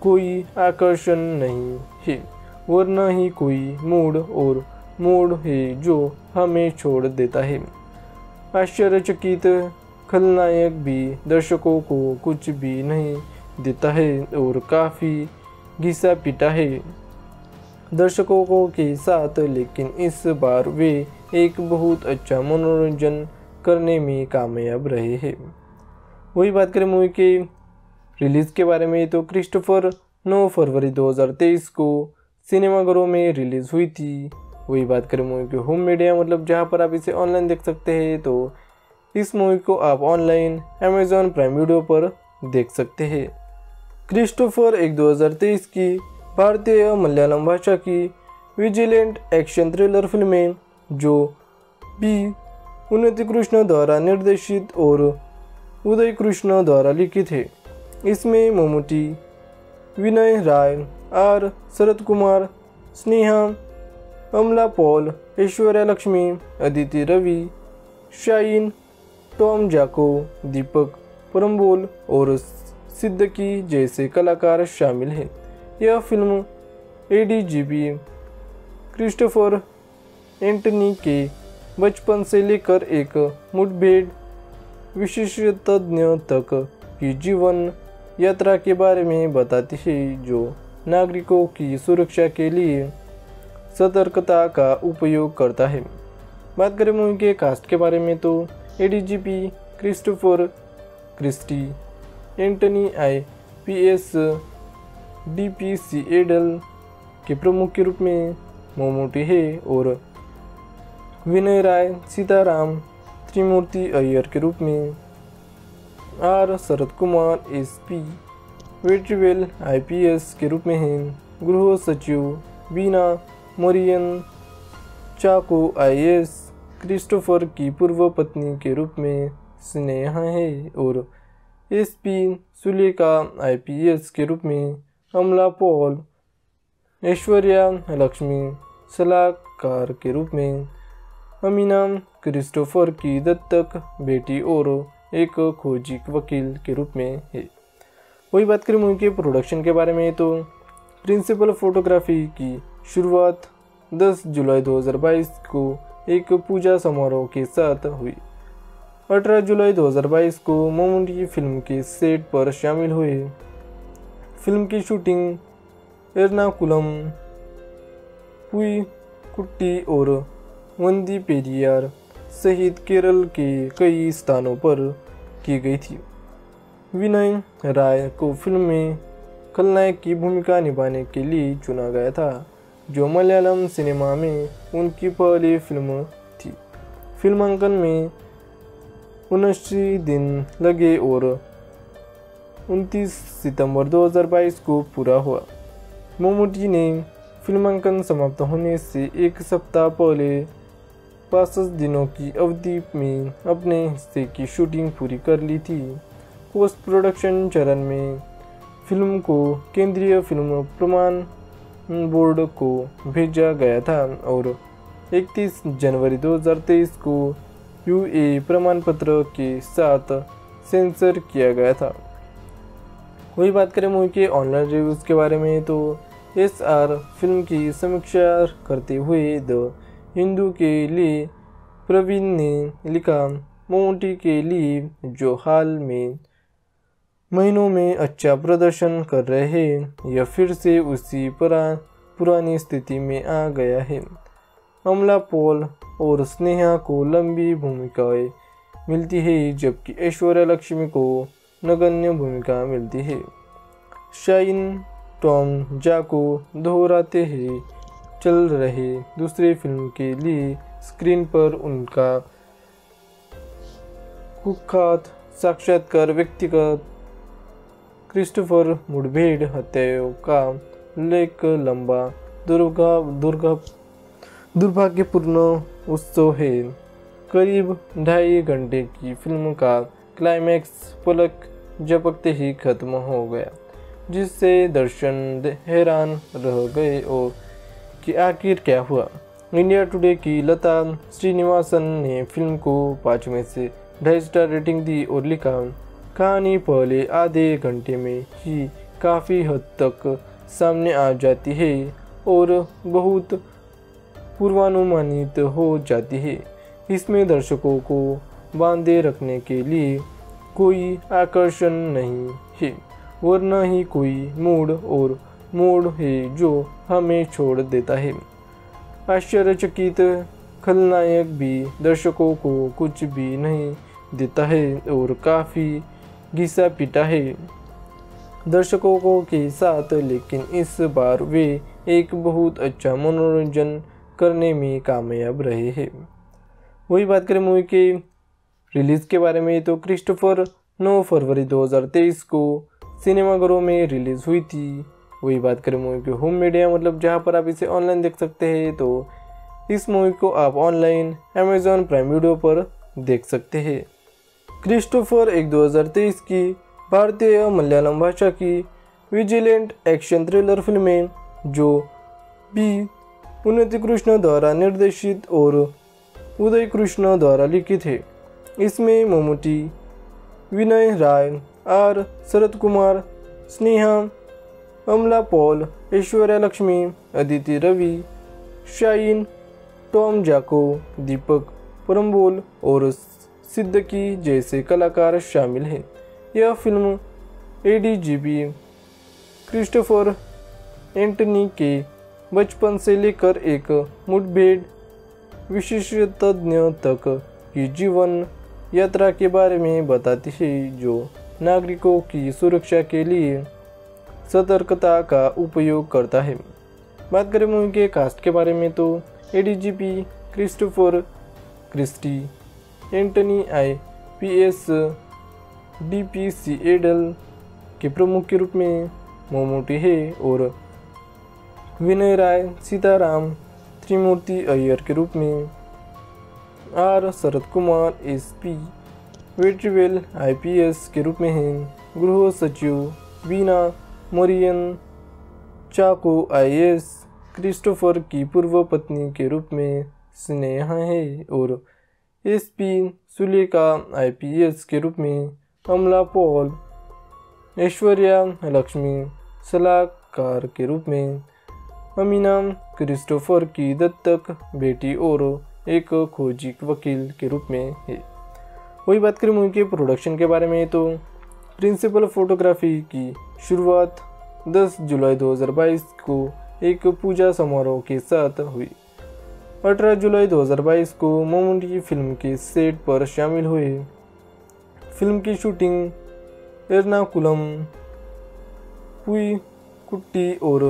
कोई आकर्षण नहीं है वरना ही कोई मूड और मोड़ है जो हमें छोड़ देता है। आश्चर्यचकित खलनायक भी दर्शकों को कुछ भी नहीं देता है और काफ़ी घिसा पीटा है दर्शकों के साथ, लेकिन इस बार वे एक बहुत अच्छा मनोरंजन करने में कामयाब रहे हैं। वही बात करें मूवी के रिलीज़ के बारे में तो क्रिस्टोफर 9 फरवरी 2023 को सिनेमाघरों में रिलीज़ हुई थी। वही बात करें मूवी के होम मीडिया मतलब जहां पर आप इसे ऑनलाइन देख सकते हैं, तो इस मूवी को आप ऑनलाइन अमेजॉन प्राइम वीडियो पर देख सकते हैं। क्रिस्टोफर एक 2023 की भारतीय मलयालम भाषा की विजिलेंट एक्शन थ्रिलर फिल्म है, जो बी उन्नीकृष्ण द्वारा निर्देशित और उदय कृष्ण द्वारा लिखित है। इसमें ममूटी, विनय राय, आर शरद Kumar, Sneha, Amala Paul, Aishwarya Lakshmi, Aditi Ravi, shine Tom Chacko, Deepak Parambol और सिद्दीकी जैसे कलाकार शामिल हैं। यह फिल्म एडीजीपी क्रिस्टोफर एंटनी के बचपन से लेकर एक मुठभेड़ विशेषज्ञ तक की जीवन यात्रा के बारे में बताती है, जो नागरिकों की सुरक्षा के लिए सतर्कता का उपयोग करता है। बात करें मूवी के कास्ट के बारे में तो ADGP Christopher Christie Antony IPS DPCADL के प्रमुख के रूप में ममूटी है और विनय राय सीताराम त्रिमूर्ति अय्यर के रूप में, R. शरद कुमार SP वेट्रीवेल IPS के रूप में हैं, गृह सचिव बीना मरियन चाको IAS क्रिस्टोफर की पूर्व पत्नी के रूप में स्नेहा है और SP सुलेखा IPS के रूप में अमला पॉल, ऐश्वर्या लक्ष्मी सलाहकार के रूप में, अमीना क्रिस्टोफर की दत्तक बेटी और एक खोजी वकील के रूप में है। वही बात करें मूवी के प्रोडक्शन के बारे में तो प्रिंसिपल फोटोग्राफी की शुरुआत 10 जुलाई 2022 को एक पूजा समारोह के साथ हुई। 18 जुलाई 2022 को ममूटी फिल्म के सेट पर शामिल हुए। फिल्म की शूटिंग एर्नाकुलम, पुईकुट्टी और वंदी पेरियार सहित केरल के कई स्थानों पर की गई थी। विनय राय को फिल्म में खलनायक की भूमिका निभाने के लिए चुना गया था, जो मलयालम सिनेमा में उनकी पहली फिल्म थी। फिल्मांकन में 29 दिन लगे और 29 सितंबर 2022 को पूरा हुआ। ममूटी ने फिल्मांकन समाप्त होने से एक सप्ताह पहले 65 दिनों की अवधि में अपने हिस्से की शूटिंग पूरी कर ली थी। पोस्ट प्रोडक्शन चरण में फिल्म को केंद्रीय फिल्म प्रमाण बोर्ड को भेजा गया था और 31 जनवरी 2023 को UA प्रमाण पत्र के साथ सेंसर किया गया था। वही बात करें मूवी के ऑनलाइन रिव्यूज़ के बारे में तो SR फिल्म की समीक्षा करते हुए द हिंदू के लिए प्रवीण ने लिखा, ममूटी के लिए जो हाल में महीनों में अच्छा प्रदर्शन कर रहे हैं, यह फिर से उसी पुरानी स्थिति में आ गया है। अमला पॉल और स्नेहा को लंबी भूमिकाएं मिलती है, जबकि ऐश्वर्या लक्ष्मी को नगण्य भूमिका मिलती है। शाइन टॉम जाको दोहराते हैं चल रहे दूसरे फिल्म के लिए स्क्रीन पर उनका कुख्यात साक्षात्कार व्यक्तिगत क्रिस्टोफर मुठभेड़ हत्याओं का उल्लेख लंबा दुर्भाग्यपूर्ण उत्सव है। करीब 2.5 घंटे की फिल्म का क्लाइमैक्स पलक झपकते ही खत्म हो गया, जिससे दर्शक हैरान रह गए और कि आखिर क्या हुआ। इंडिया टुडे की लता श्रीनिवासन ने फिल्म को 5 में से 2.5 स्टार रेटिंग दी और लिखा, कहानी पहले आधे घंटे में ही काफ़ी हद तक सामने आ जाती है और बहुत पूर्वानुमानित हो जाती है। इसमें दर्शकों को बांधे रखने के लिए कोई आकर्षण नहीं है, वरना ही कोई मूड और मोड़ है जो हमें छोड़ देता है। आश्चर्यचकित खलनायक भी दर्शकों को कुछ भी नहीं देता है और काफ़ी घिसा पीटा है दर्शकों को के साथ, लेकिन इस बार वे एक बहुत अच्छा मनोरंजन करने में कामयाब रहे हैं। वही बात करें मूवी के रिलीज़ के बारे में तो क्रिस्टोफर 9 फरवरी 2023 को सिनेमाघरों में रिलीज़ हुई थी। वही बात करें मूवी के होम मीडिया मतलब जहां पर आप इसे ऑनलाइन देख सकते हैं, तो इस मूवी को आप ऑनलाइन अमेजॉन प्राइम वीडियो पर देख सकते हैं। क्रिस्टोफर एक 2023 की भारतीय मलयालम भाषा की विजिलेंट एक्शन थ्रिलर फिल्म है, जो B. उन्नीकृष्णन द्वारा निर्देशित और उदय कृष्ण द्वारा लिखित है। इसमें Mammootty, Vinay Rai, R Sarathkumar, Sneha, Amala Paul, Aishwarya Lakshmi, Aditi Ravi, shine Tom Chacko, Deepak Parambol और सिद्दीकी जैसे कलाकार शामिल हैं। यह फिल्म एडीजीपी क्रिस्टोफर एंटनी के बचपन से लेकर एक मुठभेड़ विशेषज्ञ तक की जीवन यात्रा के बारे में बताती है, जो नागरिकों की सुरक्षा के लिए सतर्कता का उपयोग करता है। बात करें मूवी के कास्ट के बारे में तो ADGP Christopher Christie, Antony IPS DPCADL के प्रमुख के रूप में ममूटी है और विनय राय सीताराम त्रिमूर्ति अय्यर के रूप में, R. Sarathkumar SP Vetrivel IPS के रूप में हैं, गृह सचिव बीना मरियन चाको IAS, क्रिस्टोफर की पूर्व पत्नी के रूप में स्नेहा है और SP सुलेखा IPS के रूप में अमला पॉल, ऐश्वर्या लक्ष्मी सलाहकार के रूप में, अमीना क्रिस्टोफर की दत्तक बेटी और एक खोजी वकील के रूप में है। वही बात करें मूवी के प्रोडक्शन के बारे में तो प्रिंसिपल फोटोग्राफी की शुरुआत 10 जुलाई 2022 को एक पूजा समारोह के साथ हुई। 18 जुलाई 2022 को ममूटी फिल्म के सेट पर शामिल हुए। फिल्म की शूटिंग एर्नाकुलम, पुईकुट्टी और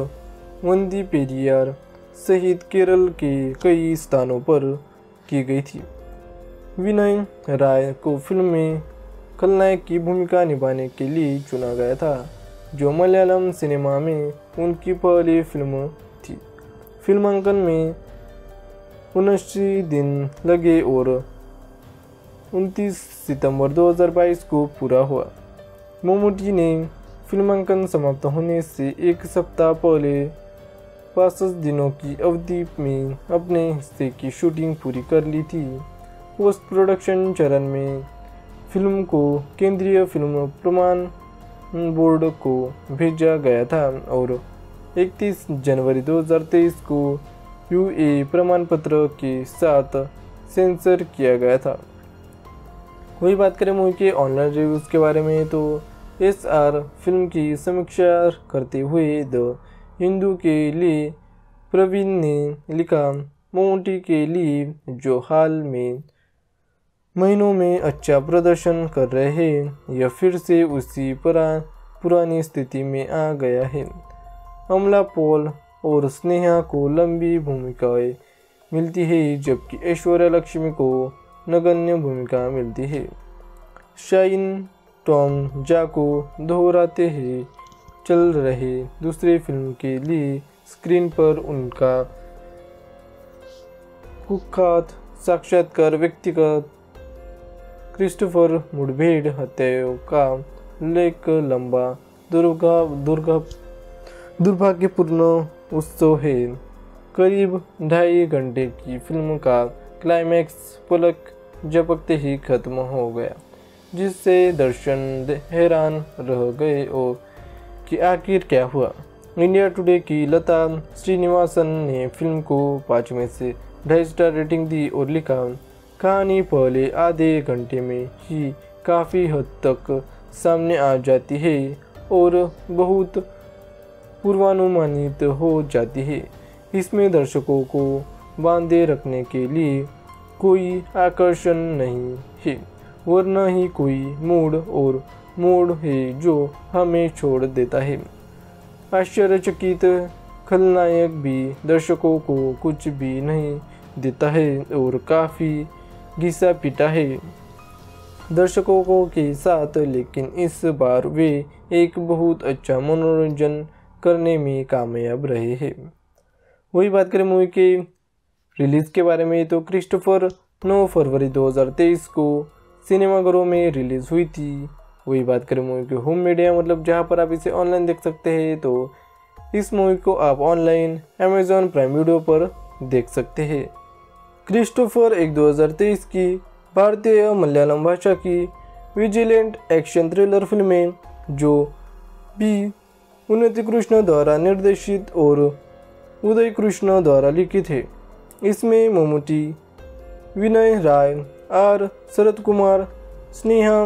वंदी पेरियार सहित केरल के कई स्थानों पर की गई थी। विनय राय को फिल्म में खलनायक की भूमिका निभाने के लिए चुना गया था, जो मलयालम सिनेमा में उनकी पहली फिल्म थी। फिल्मांकन में 29 दिन लगे और 29 सितंबर 2022 को पूरा हुआ। ममूटी ने फिल्मांकन समाप्त होने से एक सप्ताह पहले 65 दिनों की अवधि में अपने हिस्से की शूटिंग पूरी कर ली थी। पोस्ट प्रोडक्शन चरण में फिल्म को केंद्रीय फिल्म प्रमाण बोर्ड को भेजा गया था और 31 जनवरी 2023 को UA प्रमाण पत्र के साथ सेंसर किया गया था। वही बात करें मूवी के ऑनलाइन रिव्यूज़ के बारे में तो SR फिल्म की समीक्षा करते हुए द हिंदू के लिए प्रवीण ने लिखा, ममूटी के लिए जो हाल में महीनों में अच्छा प्रदर्शन कर रहे हैं, यह फिर से उसी पुरानी स्थिति में आ गया है। अमला पॉल और स्नेहा को लंबी भूमिकाएं मिलती है, जबकि ऐश्वर्या लक्ष्मी को नगण्य भूमिका मिलती है। शाइन टॉम जाको दोहराते हैं चल रहे दूसरे फिल्म के लिए स्क्रीन पर उनका कुख्यात साक्षात्कार व्यक्तिगत क्रिस्टोफर मुठभेड़ हत्याओं का उल्लेख लंबा दुर्भाग्यपूर्ण उत्सव है। करीब 2.5 घंटे की फिल्म का क्लाइमैक्स पलक झपकते ही खत्म हो गया, जिससे दर्शक हैरान रह गए और कि आखिर क्या हुआ। इंडिया टुडे की लता श्रीनिवासन ने फिल्म को 5 में से 2.5 स्टार रेटिंग दी और लिखा, कहानी पहले आधे घंटे में ही काफ़ी हद तक सामने आ जाती है और बहुत पूर्वानुमानित हो जाती है। इसमें दर्शकों को बांधे रखने के लिए कोई आकर्षण नहीं है, वरना ही कोई मोड़ है जो हमें छोड़ देता है। आश्चर्यचकित खलनायक भी दर्शकों को कुछ भी नहीं देता है और काफ़ी घिसा पीटा है दर्शकों के साथ, लेकिन इस बार वे एक बहुत अच्छा मनोरंजन करने में कामयाब रहे हैं। वही बात करें मूवी के रिलीज़ के बारे में तो क्रिस्टोफर 9 फरवरी 2023 को सिनेमाघरों में रिलीज़ हुई थी। वही बात करें मूवी के होम मीडिया मतलब जहां पर आप इसे ऑनलाइन देख सकते हैं, तो इस मूवी को आप ऑनलाइन Amazon प्राइम वीडियो पर देख सकते हैं। क्रिस्टोफर 2023 की भारतीय मलयालम भाषा की विजिलेंट एक्शन थ्रिलर फिल्में जो बी उन्नीकृष्ण द्वारा निर्देशित और उदय कृष्ण द्वारा लिखित है। इसमें ममूटी, विनय राय, आर शरत Kumar, Sneha,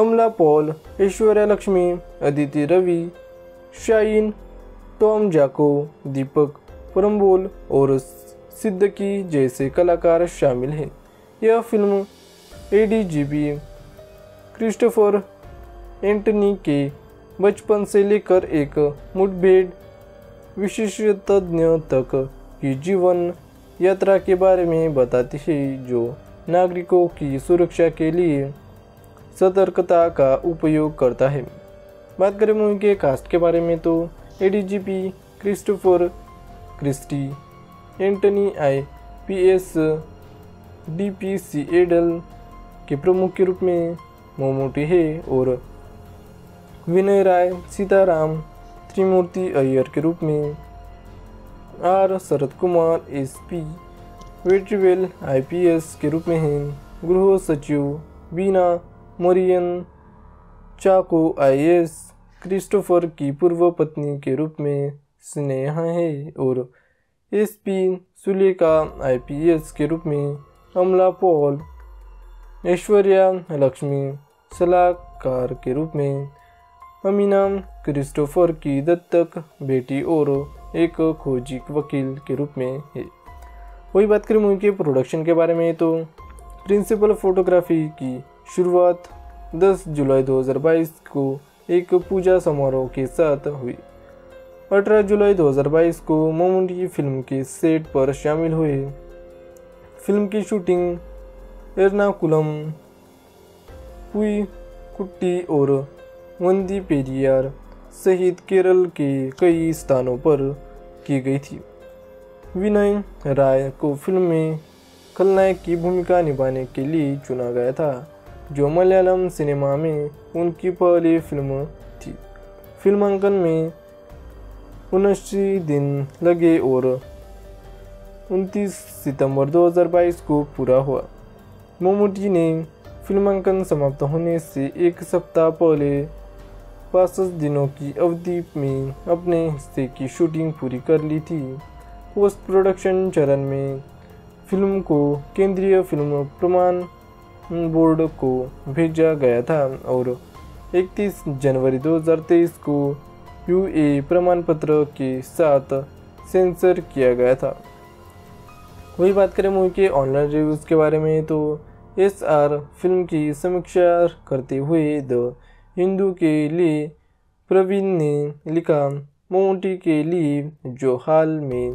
Amala Paul, Aishwarya Lakshmi, Aditi Ravi, shine Tom Chacko, Deepak Parambol और सिद्दीकी जैसे कलाकार शामिल हैं। यह फिल्म एडीजीपी क्रिस्टोफर एंटनी के बचपन से लेकर एक मुठभेड़ विशेषज्ञ तक की जीवन यात्रा के बारे में बताती है, जो नागरिकों की सुरक्षा के लिए सतर्कता का उपयोग करता है। बात करें मूवी के कास्ट के बारे में तो ADGP Christopher Christie, Antony IPS DPC एडल के प्रमुख के रूप में ममूटी है और विनय राय सीताराम त्रिमूर्ति अय्यर के रूप में, आर शरत कुमार SP वेट्रीवेल IPS के रूप में हैं, गृह सचिव बीना मरियन चाको IAS, क्रिस्टोफर की पूर्व पत्नी के रूप में स्नेहा है और SP सुलेखा IPS के रूप में अमला पॉल, ऐश्वर्या लक्ष्मी सलाहकार के रूप में, अमीना क्रिस्टोफर की दत्तक बेटी और एक खोजी वकील के रूप में है। वही बात करें मूवी के प्रोडक्शन के बारे में तो प्रिंसिपल फोटोग्राफी की शुरुआत 10 जुलाई 2022 को एक पूजा समारोह के साथ हुई। 18 जुलाई 2022 को ममूटी फिल्म के सेट पर शामिल हुए। फिल्म की शूटिंग एर्नाकुलम, पुई कुट्टी और वंदी पेरियार सहित केरल के कई स्थानों पर की गई थी। विनय राय को फिल्म में खलनायक की भूमिका निभाने के लिए चुना गया था, जो मलयालम सिनेमा में उनकी पहली फिल्म थी। फिल्मांकन में 79 दिन लगे और 29 सितंबर 2022 को पूरा हुआ। ममूटी ने फिल्मांकन समाप्त होने से एक सप्ताह पहले 65 दिनों की अवधि में अपने हिस्से की शूटिंग पूरी कर ली थी। पोस्ट प्रोडक्शन चरण में फिल्म को केंद्रीय फिल्म प्रमाण बोर्ड को भेजा गया था और 31 जनवरी 2023 को UA प्रमाण पत्र के साथ सेंसर किया गया था। वही बात करें मूवी के ऑनलाइन रिव्यूज़ के बारे में तो SR फिल्म की समीक्षा करते हुए द हिंदू के लिए प्रवीण ने लिखा, ममूटी के लिए जो हाल में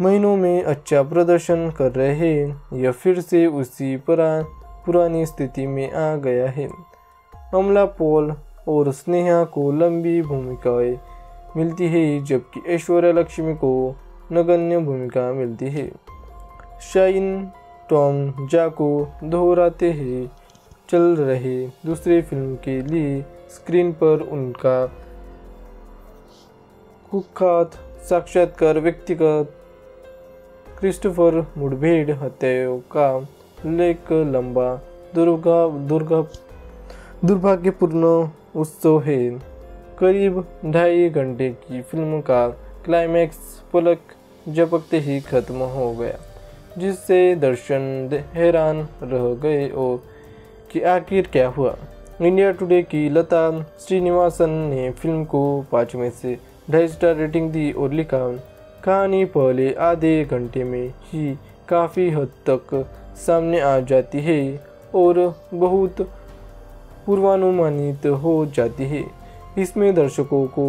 महीनों में अच्छा प्रदर्शन कर रहे हैं, यह फिर से उसी पुरानी स्थिति में आ गया है। अमला पॉल और स्नेहा को लंबी भूमिकाएं मिलती है, जबकि ऐश्वर्या लक्ष्मी को नगण्य भूमिका मिलती है। शाइन टॉम जाको दोहराते हैं चल रहे दूसरे फिल्म के लिए स्क्रीन पर उनका कुख्यात साक्षात्कार व्यक्तिगत क्रिस्टोफर मुठभेड़ हत्याओं का उल्लेख लंबा दुर्भाग्यपूर्ण उत्सव है। करीब 2.5 घंटे की फिल्म का क्लाइमैक्स पलक झपकते ही खत्म हो गया, जिससे दर्शक हैरान रह गए और कि आखिर क्या हुआ। इंडिया टुडे की लता श्रीनिवासन ने फिल्म को 5 में से 2.5 स्टार रेटिंग दी और लिखा, कहानी पहले आधे घंटे में ही काफ़ी हद तक सामने आ जाती है और बहुत पूर्वानुमानित हो जाती है। इसमें दर्शकों को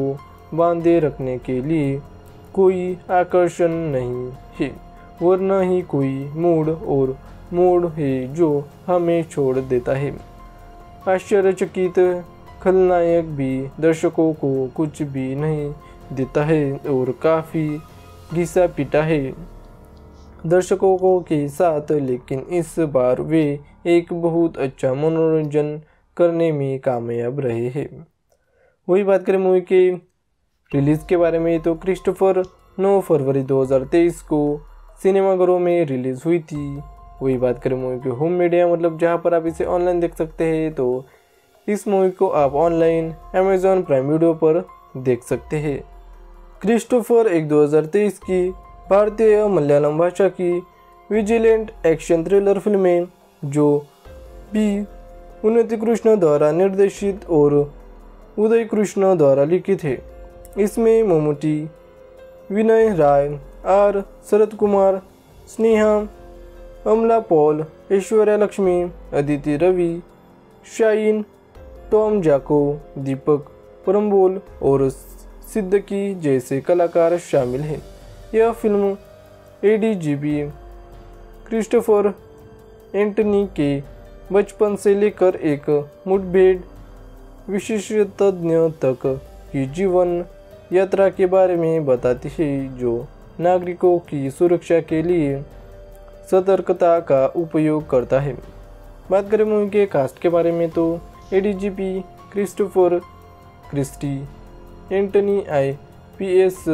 बांधे रखने के लिए कोई आकर्षण नहीं है, वरना ही कोई मोड़ है जो हमें छोड़ देता है। आश्चर्यचकित खलनायक भी दर्शकों को कुछ भी नहीं देता है और काफ़ी घिसा पीटा है दर्शकों को के साथ, लेकिन इस बार वे एक बहुत अच्छा मनोरंजन करने में कामयाब रहे हैं। वही बात करें मूवी के रिलीज़ के बारे में तो क्रिस्टोफर 9 फरवरी 2023 को सिनेमाघरों में रिलीज़ हुई थी वही बात करें मूवी की होम मीडिया मतलब जहां पर आप इसे ऑनलाइन देख सकते हैं, तो इस मूवी को आप ऑनलाइन अमेजॉन प्राइम वीडियो पर देख सकते हैं। क्रिस्टोफर एक 2023 की भारतीय मलयालम भाषा की विजिलेंट एक्शन थ्रिलर फिल्म है जो बी. उन्नीकृष्णन द्वारा निर्देशित और उदय कृष्ण द्वारा लिखित है। इसमें Mammootty, Vinay Rai, R. Sarathkumar, Sneha, Amala Paul, Aishwarya Lakshmi, Aditi Ravi, shine Tom Chacko, Deepak Parambol और सिद्दीकी जैसे कलाकार शामिल हैं। यह फिल्म एडीजीपी क्रिस्टोफर एंटनी के बचपन से लेकर एक मुठभेड़ विशेषज्ञ तक की जीवन यात्रा के बारे में बताती है, जो नागरिकों की सुरक्षा के लिए सतर्कता का उपयोग करता है। बात करें मूवी के कास्ट के बारे में, तो ADGP Christopher Christie, Antony IPS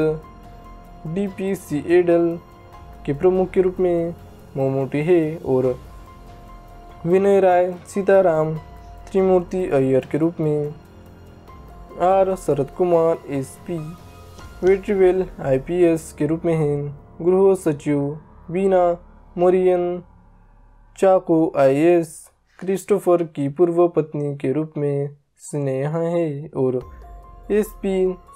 DPCADL के प्रमुख के रूप में मम्मूटी है और विनय राय सीताराम त्रिमूर्ति अय्यर के रूप में, R. Sarathkumar SP Vetrivel IPS के रूप में हैं, गृह सचिव बीना मरियन चाको IAS, क्रिस्टोफर की पूर्व पत्नी के रूप में स्नेहा है और SP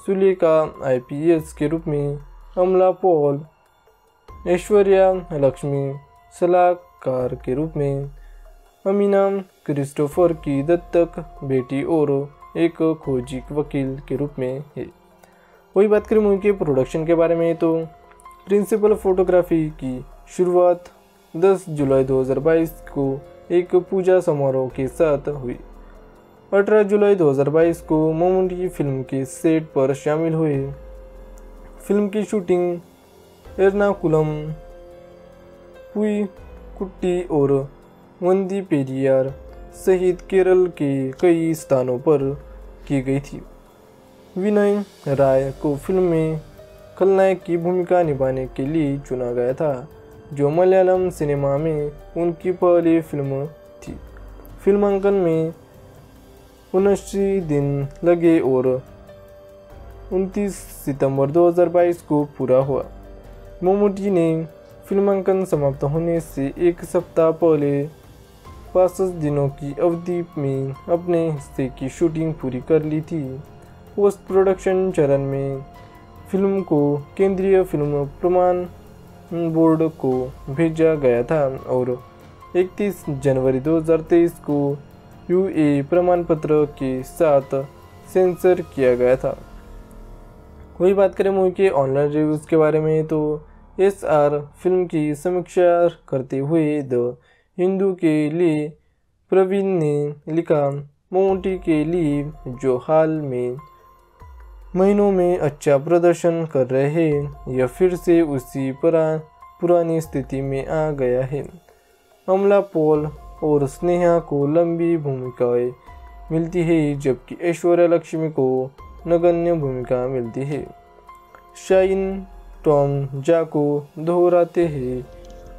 सुलेखा IPS के रूप में अमला पॉल, ऐश्वर्या लक्ष्मी सलाहकार के रूप में, अमीना क्रिस्टोफर की दत्तक बेटी और एक खोजी वकील के रूप में है। वही बात करें मूवी के प्रोडक्शन के बारे में, तो प्रिंसिपल फोटोग्राफी की शुरुआत 10 जुलाई 2022 को एक पूजा समारोह के साथ हुई। 18 जुलाई 2022 को मम्मूटी फिल्म के सेट पर शामिल हुए। फिल्म की शूटिंग एर्नाकुलम, पुई कुट्टी और वंदी पेरियार सहित केरल के कई स्थानों पर की गई थी। विनय राय को फिल्म में खलनायक की भूमिका निभाने के लिए चुना गया था, जो मलयालम सिनेमा में उनकी पहली फिल्म थी। फिल्मांकन में 29 दिन लगे और 29 सितंबर 2022 को पूरा हुआ। मम्मूटी ने फिल्मांकन समाप्त होने से एक सप्ताह पहले 65 दिनों की अवधि में अपने हिस्से की शूटिंग पूरी कर ली थी। पोस्ट प्रोडक्शन चरण में फिल्म को केंद्रीय फिल्म प्रमाण बोर्ड को भेजा गया था और 31 जनवरी 2023 को UA प्रमाण पत्र के साथ सेंसर किया गया था। वही बात करें मूवी के ऑनलाइन रिव्यूज़ के बारे में, तो SR फिल्म की समीक्षा करते हुए द हिंदू के लिए प्रवीण ने लिखा, मम्मूटी के लिए जो हाल में महीनों में अच्छा प्रदर्शन कर रहे हैं, यह फिर से उसी पुरानी स्थिति में आ गया है। अमला पॉल और स्नेहा को लंबी भूमिकाएं मिलती है, जबकि ऐश्वर्या लक्ष्मी को नगण्य भूमिका मिलती है। शाइन टॉम जाको दोहराते हैं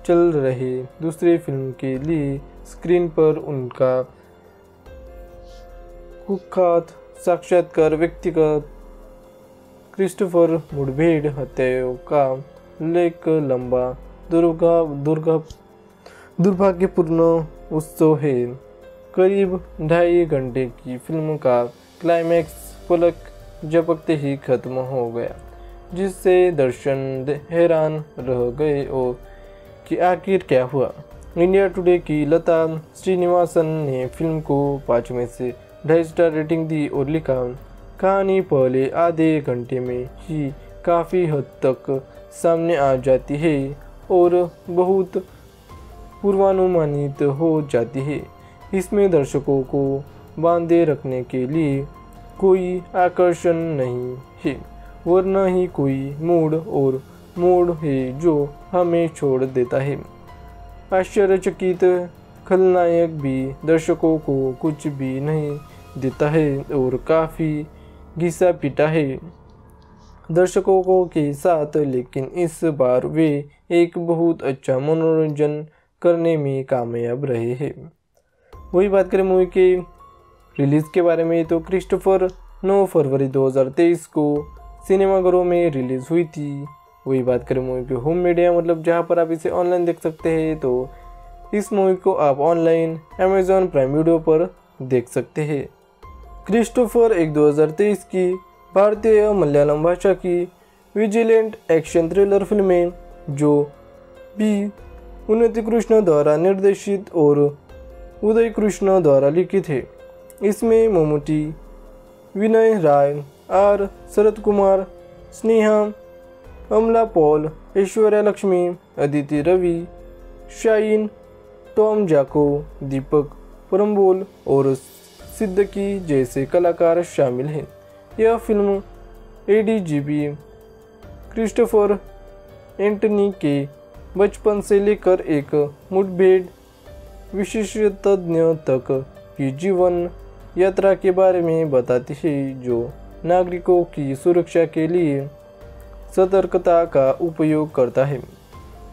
चल रहे दूसरे फिल्म के लिए स्क्रीन पर उनका कुख्यात साक्षात्कार व्यक्तिगत क्रिस्टोफर मुठभेड़ हत्याओं का उल्लेख लंबा दुर्भाग्यपूर्ण उत्सव है। करीब 2.5 घंटे की फिल्म का क्लाइमैक्स पलक झपकते ही खत्म हो गया, जिससे दर्शक हैरान रह गए और कि आखिर क्या हुआ। इंडिया टुडे की लता श्रीनिवासन ने फिल्म को 5 में से 2.5 स्टार रेटिंग दी और लिखा, कहानी पहले आधे घंटे में ही काफ़ी हद तक सामने आ जाती है और बहुत पूर्वानुमानित हो जाती है। इसमें दर्शकों को बांधे रखने के लिए कोई आकर्षण नहीं है, वरना ही कोई मोड़ है जो हमें छोड़ देता है। आश्चर्यचकित खलनायक भी दर्शकों को कुछ भी नहीं देता है और काफ़ी घिसा पीटा है दर्शकों के साथ, लेकिन इस बार वे एक बहुत अच्छा मनोरंजन करने में कामयाब रहे हैं। वही बात करें मूवी के रिलीज़ के बारे में तो क्रिस्टोफर 9 फरवरी 2023 को सिनेमाघरों में रिलीज़ हुई थी। वही बात करें मूवी के होम मीडिया मतलब जहां पर आप इसे ऑनलाइन देख सकते हैं, तो इस मूवी को आप ऑनलाइन अमेजॉन प्राइम वीडियो पर देख सकते हैं। क्रिस्टोफर एक 2023 की भारतीय मलयालम भाषा की विजिलेंट एक्शन थ्रिलर फिल्म है जो बी. उन्नीकृष्णन द्वारा निर्देशित और उदय कृष्ण द्वारा लिखित है। इसमें Mammootty, Vinay Rai, R. Sarathkumar, Sneha, Amala Paul, Aishwarya Lakshmi, Aditi Ravi, shine Tom Chacko, Deepak Parambol और सिद्दीकी जैसे कलाकार शामिल हैं। यह फिल्म एडीजीपी क्रिस्टोफर एंटनी के बचपन से लेकर एक मुठभेड़ विशेषज्ञ तक की जीवन यात्रा के बारे में बताती है जो नागरिकों की सुरक्षा के लिए सतर्कता का उपयोग करता है।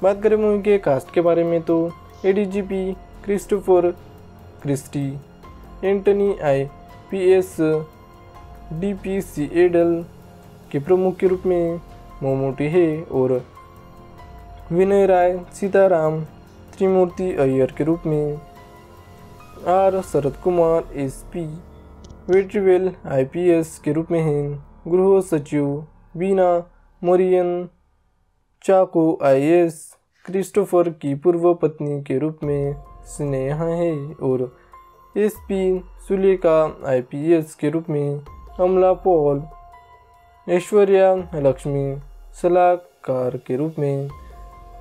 बात करें मूवी के कास्ट के बारे में तो ADGP Christopher Christie, Antony IPS DPCADL के प्रमुख के रूप में मम्मूटी है और विनय राय सीताराम त्रिमूर्ति अय्यर के रूप में, R. Sarathkumar SP Vetrivel IPS के रूप में हैं, गृह सचिव बीना मरियन चाको IAS क्रिस्टोफर की पूर्व पत्नी के रूप में स्नेहा है और SP सुलेखा IPS के रूप में अमला पॉल, ऐश्वर्या लक्ष्मी सलाहकार के रूप में,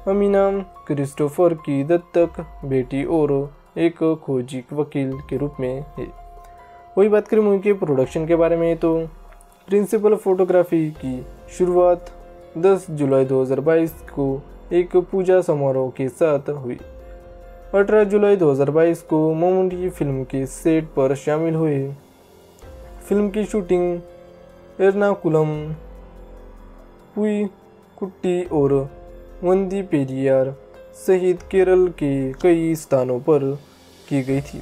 अमीना क्रिस्टोफर की दत्तक बेटी और एक खोजी वकील के रूप में है। वही बात करें मूवी के प्रोडक्शन के बारे में तो प्रिंसिपल फोटोग्राफी की शुरुआत 10 जुलाई 2022 को एक पूजा समारोह के साथ हुई। 18 जुलाई 2022 को मम्मूटी फिल्म के सेट पर शामिल हुए। फिल्म की शूटिंग एर्नाकुलम, पुई कुट्टी और वंदी पेरियार सहित केरल के कई स्थानों पर की गई थी।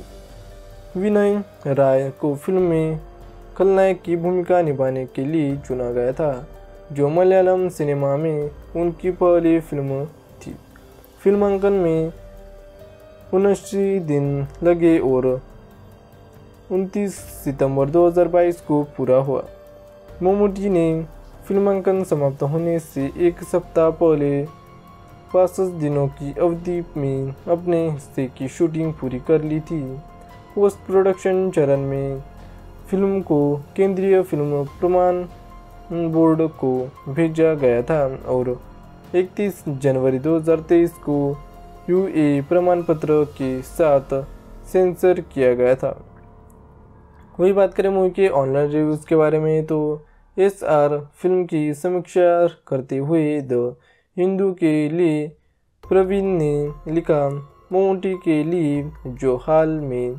विनय राय को फिल्म में खलनायक की भूमिका निभाने के लिए चुना गया था जो मलयालम सिनेमा में उनकी पहली फिल्म थी। फिल्मांकन में 79 दिन लगे और 29 सितंबर 2022 को पूरा हुआ। मम्मूटी ने फिल्मांकन समाप्त होने से एक सप्ताह पहले 65 दिनों की अवधि में अपने हिस्से की शूटिंग पूरी कर ली थी। पोस्ट प्रोडक्शन चरण में फिल्म को केंद्रीय फिल्म प्रमाण बोर्ड को भेजा गया था और 31 जनवरी 2023 को UA प्रमाण पत्र के साथ सेंसर किया गया था। वही बात करें मूवी के ऑनलाइन रिव्यूज़ के बारे में तो SR फिल्म की समीक्षा करते हुए द हिंदू के लिए प्रवीण ने लिखा, मम्मूटी के लिए जो हाल में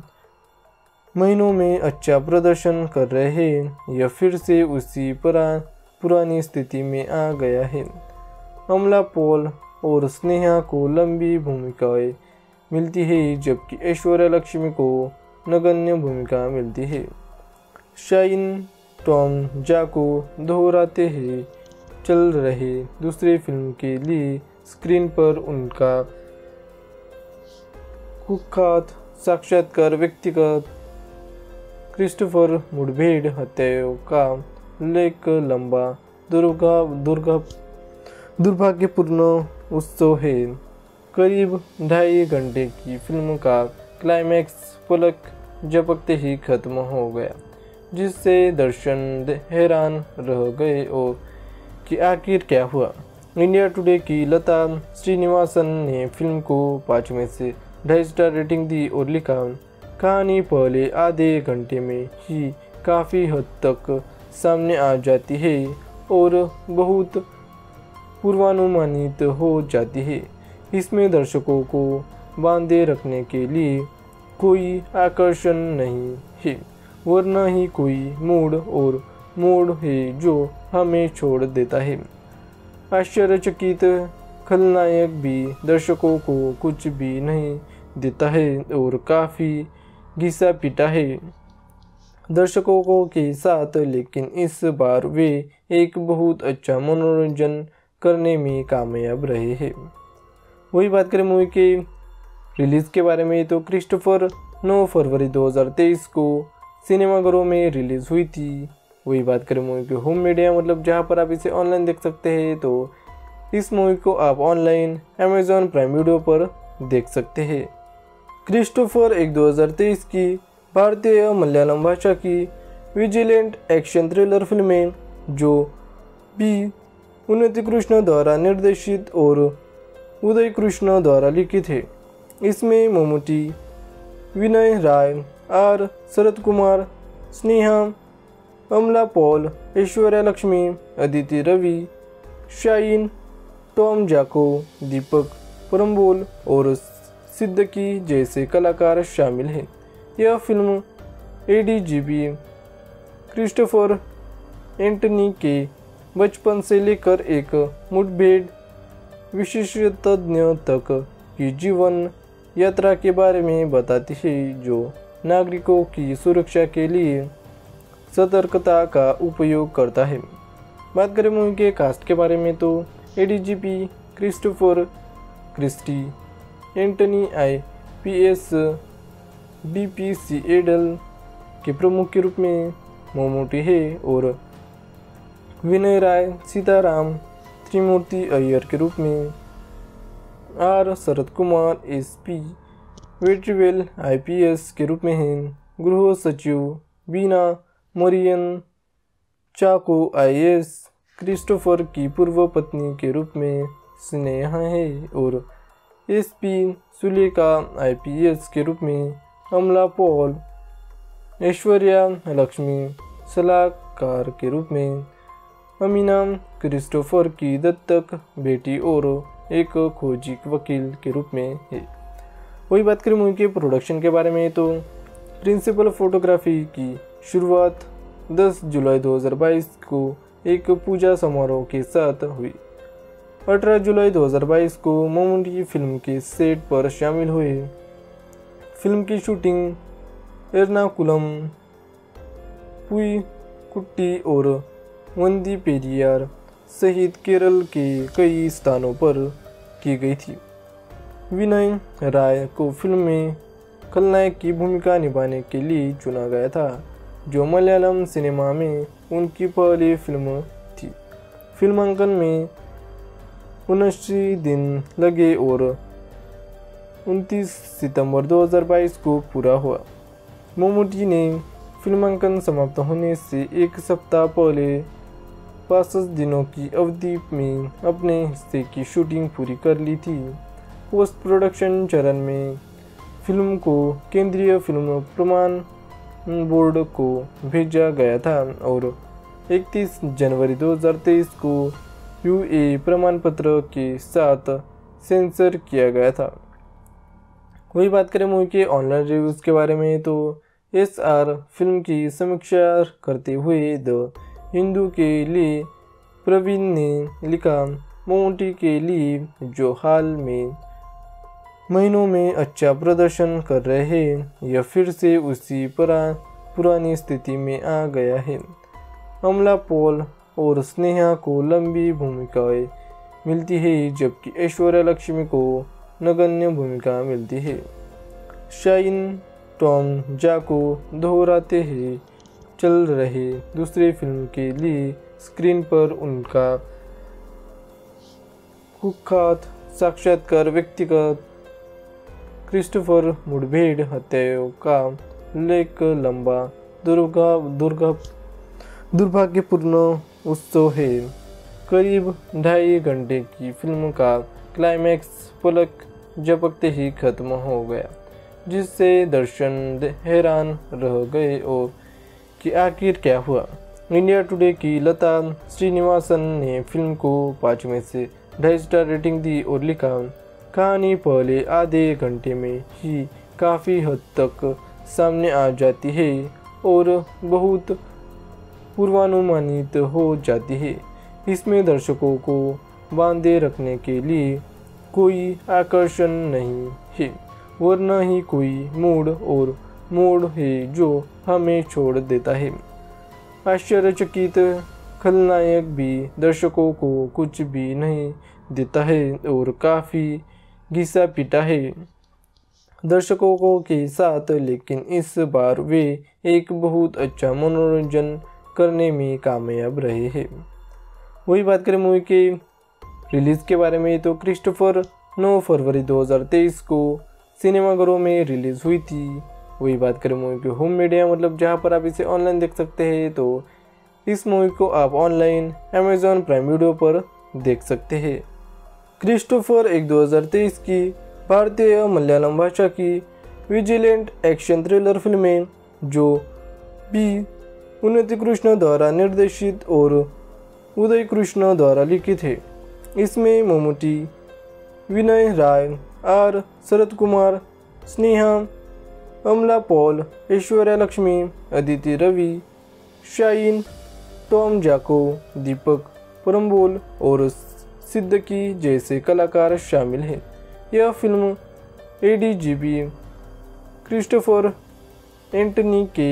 महीनों में अच्छा प्रदर्शन कर रहे हैं, यह फिर से उसी पुरानी स्थिति में आ गया है। अमला पॉल और स्नेहा को लंबी भूमिकाएं मिलती है जबकि ऐश्वर्या लक्ष्मी को नगण्य भूमिका मिलती है। शाइन टॉम जाको दोहराते हैं चल रहे दूसरे फिल्म के लिए स्क्रीन पर उनका कुख्यात साक्षात्कार व्यक्तिगत क्रिस्टोफर मुठभेड़ हत्याओं का उल्लेख लंबा दुर्भाग्यपूर्ण उत्सव है। करीब 2.5 घंटे की फिल्म का क्लाइमैक्स पलक झपकते ही खत्म हो गया जिससे दर्शक हैरान रह गए और कि आखिर क्या हुआ। इंडिया टुडे की लता श्रीनिवासन ने फिल्म को 5 में से 2.5 स्टार रेटिंग दी और लिखा, कहानी पहले आधे घंटे में ही काफ़ी हद तक सामने आ जाती है और बहुत पूर्वानुमानित हो जाती है। इसमें दर्शकों को बांधे रखने के लिए कोई आकर्षण नहीं है वरना ही कोई मूड और मोड़ है जो हमें छोड़ देता है। आश्चर्यचकित खलनायक भी दर्शकों को कुछ भी नहीं देता है और काफ़ी घिसा पीटा है दर्शकों के साथ, लेकिन इस बार वे एक बहुत अच्छा मनोरंजन करने में कामयाब रहे हैं। वही बात करें मूवी के रिलीज़ के बारे में तो क्रिस्टोफर 9 फरवरी 2023 को सिनेमाघरों में रिलीज़ हुई थी। वही बात करें मूवी के होम मीडिया मतलब जहां पर आप इसे ऑनलाइन देख सकते हैं, तो इस मूवी को आप ऑनलाइन अमेजॉन प्राइम वीडियो पर देख सकते हैं। क्रिस्टोफर एक 2023 की भारतीय मलयालम भाषा की विजिलेंट एक्शन थ्रिलर फिल्म है जो बी उन्नीकृष्णन द्वारा निर्देशित और उदय कृष्ण द्वारा लिखित है। इसमें Mammootty, Vinay Rai, R Sarathkumar, Sneha, Amala Paul, Aishwarya Lakshmi, Aditi Ravi, shine Tom Chacko, Deepak Parambol और सिद्दीकी जैसे कलाकार शामिल हैं। यह फिल्म एडीजीपी क्रिस्टोफर एंटनी के बचपन से लेकर एक मुठभेड़ विशेषज्ञ तक की जीवन यात्रा के बारे में बताती है, जो नागरिकों की सुरक्षा के लिए सतर्कता का उपयोग करता है। बात करें मूवी के कास्ट के बारे में तो ADGP Christopher Christie, Antony IPS DPC एडल के प्रमुख के रूप में मम्मूटी है और विनय राय सीताराम त्रिमूर्ति अय्यर के रूप में, आर शरद कुमार SP वेट्रीवेल IPS के रूप में हैं, गृह सचिव बीना मरियन चाको IAS क्रिस्टोफर की पूर्व पत्नी के रूप में स्नेहा है और SP सुलेखा IPS के रूप में अमला पॉल, ऐश्वर्या लक्ष्मी सलाहकार के रूप में, अमीना क्रिस्टोफर की दत्तक बेटी और एक खोजी वकील के रूप में है। वही बात करें मूवी के प्रोडक्शन के बारे में तो प्रिंसिपल फोटोग्राफी की शुरुआत 10 जुलाई 2022 को एक पूजा समारोह के साथ हुई। 18 जुलाई 2022 को मम्मूटी फिल्म के सेट पर शामिल हुए। फिल्म की शूटिंग एर्नाकुलम, पुईकुट्टी और वंदी पेरियार सहित केरल के कई स्थानों पर की गई थी। विनय राय को फिल्म में खलनायक की भूमिका निभाने के लिए चुना गया था, जो मलयालम सिनेमा में उनकी पहली फिल्म थी। फिल्मांकन में 79 दिन लगे और 29 सितंबर 2022 को पूरा हुआ। मम्मूटी ने फिल्मांकन समाप्त होने से एक सप्ताह पहले 65 दिनों की अवधि में अपने हिस्से की शूटिंग पूरी कर ली थी। पोस्ट प्रोडक्शन चरण में फिल्म को केंद्रीय फिल्म प्रमाण बोर्ड को भेजा गया था और 31 जनवरी 2023 को UA प्रमाण पत्र के साथ सेंसर किया गया था। वही बात करें मूवी के ऑनलाइन रिव्यूज़ के बारे में तो SR फिल्म की समीक्षा करते हुए द हिंदू के लिए प्रवीण ने लिखा, मम्मूटी के लिए जो हाल में महीनों में अच्छा प्रदर्शन कर रहे हैं, यह फिर से उसी पुरानी स्थिति में आ गया है। अमला पॉल और स्नेहा को लंबी भूमिकाएं मिलती है, जबकि ऐश्वर्या लक्ष्मी को नगण्य भूमिका मिलती है। शाइन टॉम जाको दोहराते ही चल रहे दूसरे फिल्म के लिए स्क्रीन पर उनका कुख्यात साक्षात्कार व्यक्तिगत क्रिस्टोफर मुठभेड़ हत्याओं का उल्लेख लंबा दुर्भाग्यपूर्ण उत्सव है। करीब 2.5 घंटे की फिल्म का क्लाइमैक्स पलक झपकते ही खत्म हो गया, जिससे दर्शक हैरान रह गए और कि आखिर क्या हुआ। इंडिया टुडे की लता श्रीनिवासन ने फिल्म को 5 में से 2.5 स्टार रेटिंग दी और लिखा, कहानी पहले आधे घंटे में ही काफ़ी हद तक सामने आ जाती है और बहुत पूर्वानुमानित हो जाती है। इसमें दर्शकों को बांधे रखने के लिए कोई आकर्षण नहीं है, वरना ही कोई मूड और मोड़ है जो हमें छोड़ देता है। आश्चर्यचकित खलनायक भी दर्शकों को कुछ भी नहीं देता है और काफ़ी घिसा पीटा है दर्शकों के साथ, लेकिन इस बार वे एक बहुत अच्छा मनोरंजन करने में कामयाब रहे हैं। वही बात करें मूवी के रिलीज़ के बारे में, तो क्रिस्टोफर 9 फरवरी 2023 को सिनेमाघरों में रिलीज़ हुई थी। वही बात करें मूवी के होम मीडिया, मतलब जहां पर आप इसे ऑनलाइन देख सकते हैं, तो इस मूवी को आप ऑनलाइन अमेजॉन प्राइम वीडियो पर देख सकते हैं। क्रिस्टोफर एक 2023 की भारतीय मलयालम भाषा की विजिलेंट एक्शन थ्रिलर फिल्म है जो बी. उन्नीकृष्ण द्वारा निर्देशित और उदय कृष्ण द्वारा लिखित है। इसमें Mammootty, Vinay Rai, R. Sarathkumar, Sneha, Amala Paul, Aishwarya Lakshmi, Aditi Ravi, shine Tom Chacko, Deepak Parambol और सिद्दीकी जैसे कलाकार शामिल हैं। यह फिल्म एडीजीपी क्रिस्टोफर एंटनी के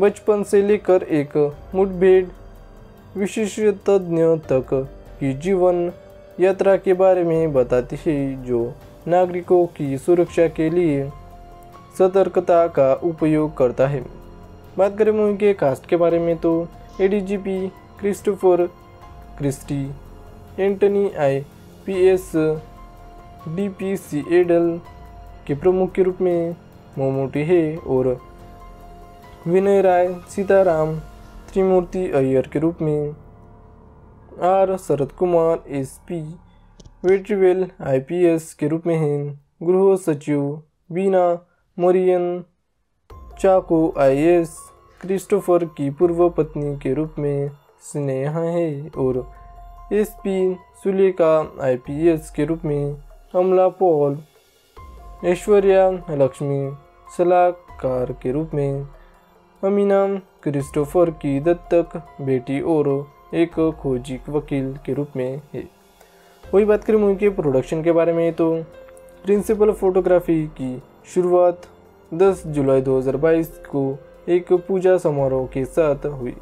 बचपन से लेकर एक मुठभेड़ विशेषज्ञ तक की जीवन यात्रा के बारे में बताती है, जो नागरिकों की सुरक्षा के लिए सतर्कता का उपयोग करता है। बात करें मूवी के कास्ट के बारे में, तो ADGP Christopher Christie, Antony IPS DPC एडल के प्रमुख के रूप में मम्मूटी है और विनय राय सीताराम त्रिमूर्ति अय्यर के रूप में, आर. शरत कुमार SP वेट्रीवेल IPS के रूप में हैं, गृह सचिव बीना मरियन चाको IAS क्रिस्टोफर की पूर्व पत्नी के रूप में स्नेहा है और SP सुलेखा IPS के रूप में अमला पॉल, ऐश्वर्या लक्ष्मी सलाहकार के रूप में, अमीना क्रिस्टोफर की दत्तक बेटी और एक खोजी वकील के रूप में है। वही बात करें मूवी के प्रोडक्शन के बारे में, तो प्रिंसिपल फोटोग्राफी की शुरुआत 10 जुलाई 2022 को एक पूजा समारोह के साथ हुई।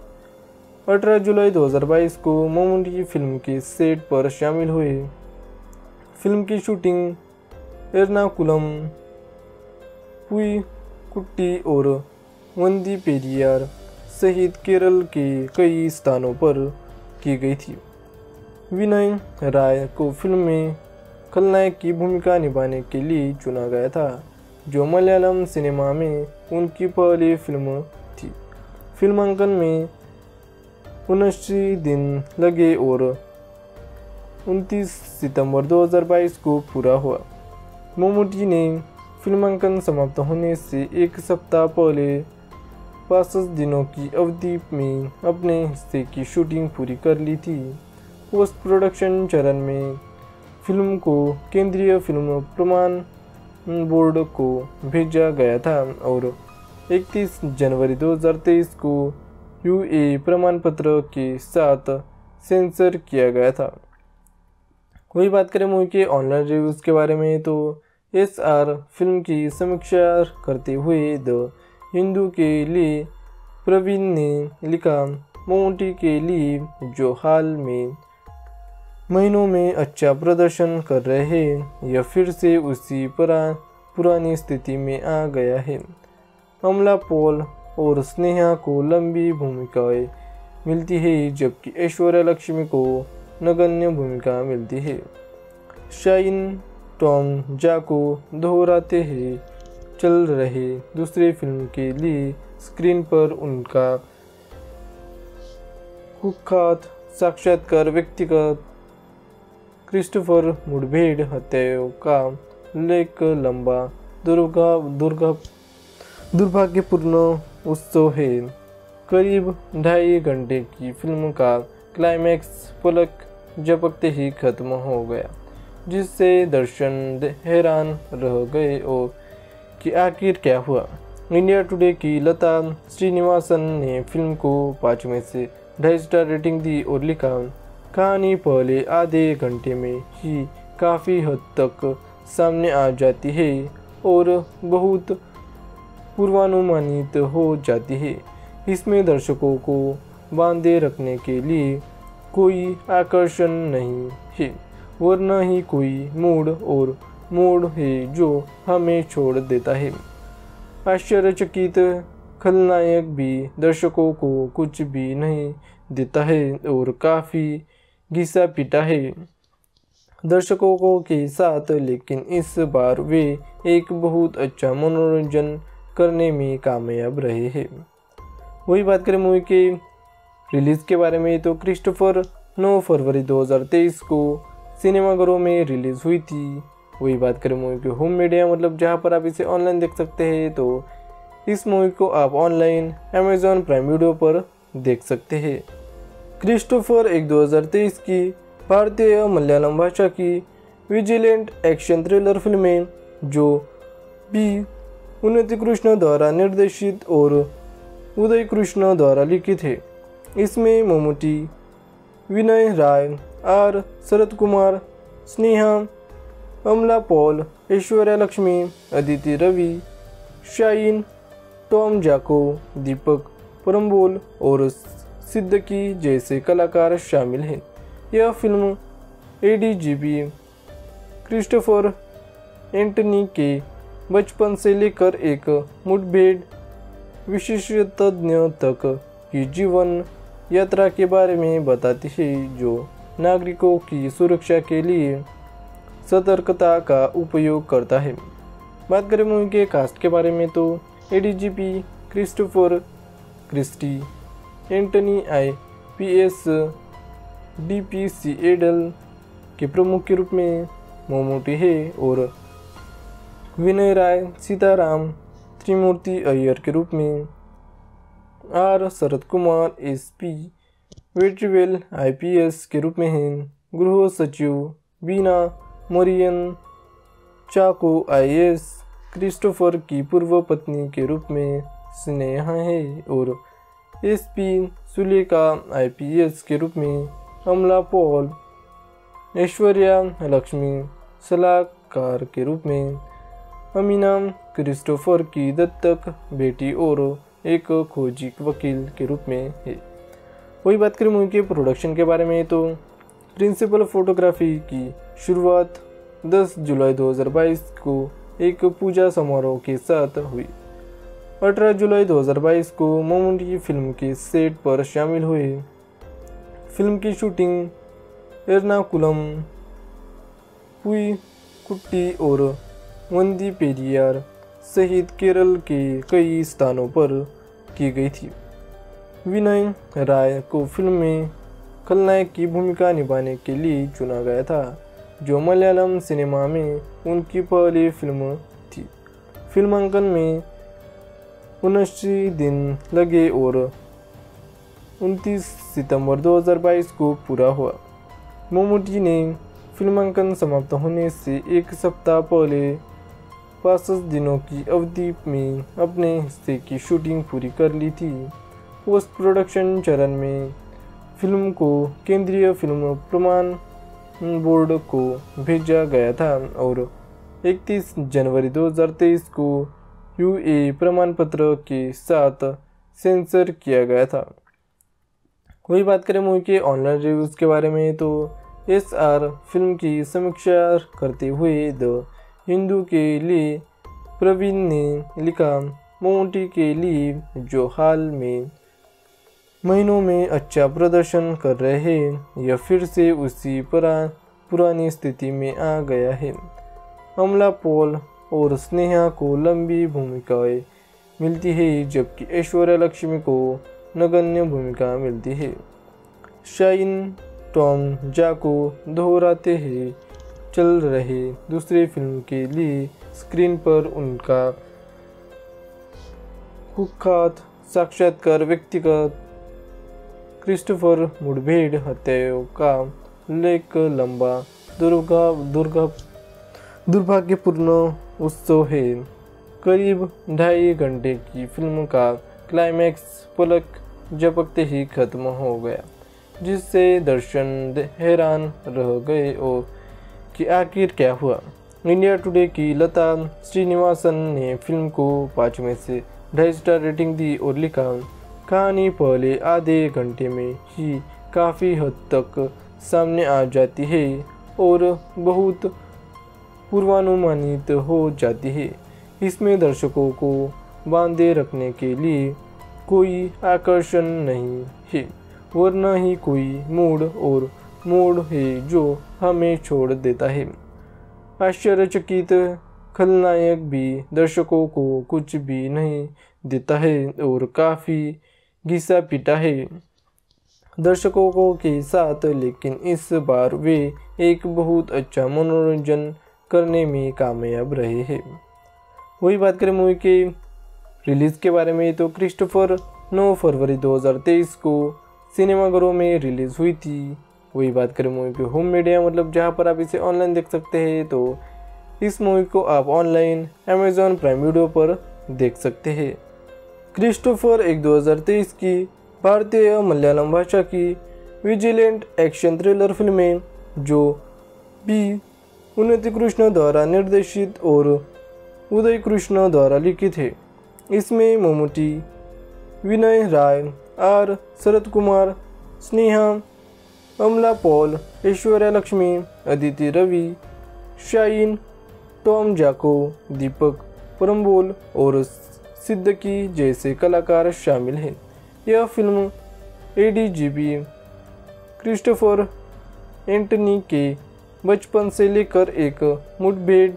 18 जुलाई 2022 को मम्मूटी फिल्म के सेट पर शामिल हुए। फिल्म की शूटिंग एर्नाकुलम, पुईकुट्टी और वंदी पेरियार सहित केरल के कई स्थानों पर की गई थी। विनय राय को फिल्म में खलनायक की भूमिका निभाने के लिए चुना गया था, जो मलयालम सिनेमा में उनकी पहली फिल्म थी। फिल्मांकन में 29 दिन लगे और 29 सितंबर 2022 को पूरा हुआ। मम्मूटी ने फिल्मांकन समाप्त होने से एक सप्ताह पहले 65 दिनों की अवधि में अपने हिस्से की शूटिंग पूरी कर ली थी। पोस्ट प्रोडक्शन चरण में फिल्म को केंद्रीय फिल्म प्रमाण बोर्ड को भेजा गया था और 31 जनवरी 2023 को UA प्रमाण पत्र के साथ सेंसर किया गया था। वही बात करें मूवी के ऑनलाइन रिव्यूज़ के बारे में, तो SR फिल्म की समीक्षा करते हुए द हिंदू के लिए प्रवीण ने लिखा, मम्मूटी के लिए जो हाल में महीनों में अच्छा प्रदर्शन कर रहे हैं, यह फिर से उसी पुरानी स्थिति में आ गया है। अमला पॉल और स्नेहा को लंबी भूमिकाएं मिलती है, जबकि ऐश्वर्या लक्ष्मी को नगण्य भूमिका मिलती है। शाइन टॉम चाको दोहराते हैं चल रहे दूसरे फिल्म के लिए स्क्रीन पर उनका कुख्यात साक्षात्कार व्यक्तिगत क्रिस्टोफर मुठभेड़ हत्याओं का उल्लेख लंबा दुर्भाग्यपूर्ण उत्सव है। करीब 2.5 घंटे की फिल्म का क्लाइमैक्स पलक झपकते ही खत्म हो गया, जिससे दर्शक हैरान रह गए और कि आखिर क्या हुआ। इंडिया टुडे की लता श्रीनिवासन ने फिल्म को 5 में से 2.5 स्टार रेटिंग दी और लिखा, कहानी पहले आधे घंटे में ही काफ़ी हद तक सामने आ जाती है और बहुत पूर्वानुमानित हो जाती है। इसमें दर्शकों को बांधे रखने के लिए कोई आकर्षण नहीं है और न ही कोई मूड और मोड़ है जो हमें छोड़ देता है। आश्चर्यचकित खलनायक भी दर्शकों को कुछ भी नहीं देता है और काफ़ी घिसा पीटा है दर्शकों के साथ, लेकिन इस बार वे एक बहुत अच्छा मनोरंजन करने में कामयाब रहे हैं। वही बात करें मूवी के रिलीज़ के बारे में तो क्रिस्टोफर 9 फरवरी 2023 को सिनेमाघरों में रिलीज़ हुई थी। वही बात करें मूवी के होम मीडिया मतलब जहां पर आप इसे ऑनलाइन देख सकते हैं, तो इस मूवी को आप ऑनलाइन अमेज़ॉन प्राइम वीडियो पर देख सकते हैं। क्रिस्टोफर एक 2023 की भारतीय मलयालम भाषा की विजिलेंट एक्शन थ्रिलर फिल्म है जो बी उन्नीकृष्ण द्वारा निर्देशित और उदय कृष्ण द्वारा लिखित है। इसमें मम्मूटी, विनय रॉय, आर शरद Kumar, Sneha, Amala Paul, Aishwarya Lakshmi, Aditi Ravi, shine Tom Chacko, Deepak Parambol और सिद्दीकी जैसे कलाकार शामिल हैं। यह फिल्म एडीजीपी क्रिस्टोफर एंटनी के बचपन से लेकर एक मुठभेड़ विशेषज्ञ तक की जीवन यात्रा के बारे में बताती है जो नागरिकों की सुरक्षा के लिए सतर्कता का उपयोग करता है। बात करें मूवी के कास्ट के बारे में तो ADGP Christopher Christie, Antony IPS डीपीसीएडल के प्रमुख के रूप में मम्मूटी है और विनय राय सीताराम त्रिमूर्ति अय्यर के रूप में, आर शरद कुमार एसपी वेट्रीवेल आईपीएस के रूप में हैं, गृह सचिव Beena Marion Chacko IAS, Christopher की पूर्व पत्नी के रूप में स्नेहा है और एसपी सुलेखा आईपीएस के रूप में अमला पॉल, ऐश्वर्या लक्ष्मी सलाहकार के रूप में, अमीना क्रिस्टोफर की दत्तक बेटी और एक खोजी वकील के रूप में है। वही बात करें मूवी के प्रोडक्शन के बारे में तो प्रिंसिपल फोटोग्राफी की शुरुआत 10 जुलाई 2022 को एक पूजा समारोह के साथ हुई। 18 जुलाई 2022 को मम्मूटी फिल्म के सेट पर शामिल हुए। फिल्म की शूटिंग एर्नाकुलम, पुई कुट्टी और वंदी पेरियार सहित केरल के कई स्थानों पर की गई थी। विनय राय को फिल्म में खलनायक की भूमिका निभाने के लिए चुना गया था जो मलयालम सिनेमा में उनकी पहली फिल्म थी। फिल्मांकन में 79 दिन लगे और 29 सितंबर 2022 को पूरा हुआ। मम्मूटी ने फिल्मांकन समाप्त होने से एक सप्ताह पहले 65 दिनों की अवधि में अपने हिस्से की शूटिंग पूरी कर ली थी। पोस्ट प्रोडक्शन चरण में फिल्म को केंद्रीय फिल्म प्रमाण बोर्ड को भेजा गया था और 31 जनवरी 2023 को यूए प्रमाण पत्र के साथ सेंसर किया गया था। वही बात करें मूवी के ऑनलाइन रिव्यूज़ के बारे में तो एसआर फिल्म की समीक्षा करते हुए द हिंदू के लिए प्रवीण ने लिखा, मम्मूटी के लिए जो हाल में महीनों में अच्छा प्रदर्शन कर रहे हैं, यह फिर से उसी पुरानी स्थिति में आ गया है। अमला पॉल और स्नेहा को लंबी भूमिकाएं मिलती है जबकि ऐश्वर्या लक्ष्मी को नगण्य भूमिका मिलती है। शाइन टॉम जाको दोहराते हैं चल रहे दूसरे फिल्म के लिए स्क्रीन पर उनका कुख्यात साक्षात्कार व्यक्तिगत क्रिस्टोफर मुठभेड़ हत्याओं का उल्लेख लंबा दुर्भाग्यपूर्ण उत्सव है। करीब 2.5 घंटे की फिल्म का क्लाइमैक्स पलक झपकते ही खत्म हो गया। जिससे दर्शन हैरान रह गए और कि आखिर क्या हुआ। इंडिया टुडे की लता श्रीनिवासन ने फिल्म को 5 में से 2.5 स्टार रेटिंग दी और लिखा, कहानी पहले आधे घंटे में ही काफ़ी हद तक सामने आ जाती है और बहुत पूर्वानुमानित हो जाती है। इसमें दर्शकों को बांधे रखने के लिए कोई आकर्षण नहीं है और न ही कोई मोड़ है जो हमें छोड़ देता है। आश्चर्यचकित खलनायक भी दर्शकों को कुछ भी नहीं देता है और काफ़ी घिसा पीटा है दर्शकों को के साथ, लेकिन इस बार वे एक बहुत अच्छा मनोरंजन करने में कामयाब रहे हैं। वही बात करें मूवी के रिलीज़ के बारे में तो क्रिस्टोफर 9 फरवरी 2023 को सिनेमाघरों में रिलीज़ हुई थी। वही बात करें मूवी के होम मीडिया मतलब जहां पर आप इसे ऑनलाइन देख सकते हैं, तो इस मूवी को आप ऑनलाइन अमेजॉन प्राइम वीडियो पर देख सकते हैं। क्रिस्टोफर एक 2023 की भारतीय मलयालम भाषा की विजिलेंट एक्शन थ्रिलर फिल्म है जो बी. उन्नीकृष्णन द्वारा निर्देशित और उदय कृष्ण द्वारा लिखित है। इसमें Mammootty, Vinay Rai, R. Sarathkumar, Sneha, Amala Paul, Aishwarya Lakshmi, Aditi Ravi, shine Tom Chacko, Deepak Parambol और सिद्दीकी जैसे कलाकार शामिल हैं। यह फिल्म एडीजीपी क्रिस्टोफर एंटनी के बचपन से लेकर एक मुठभेड़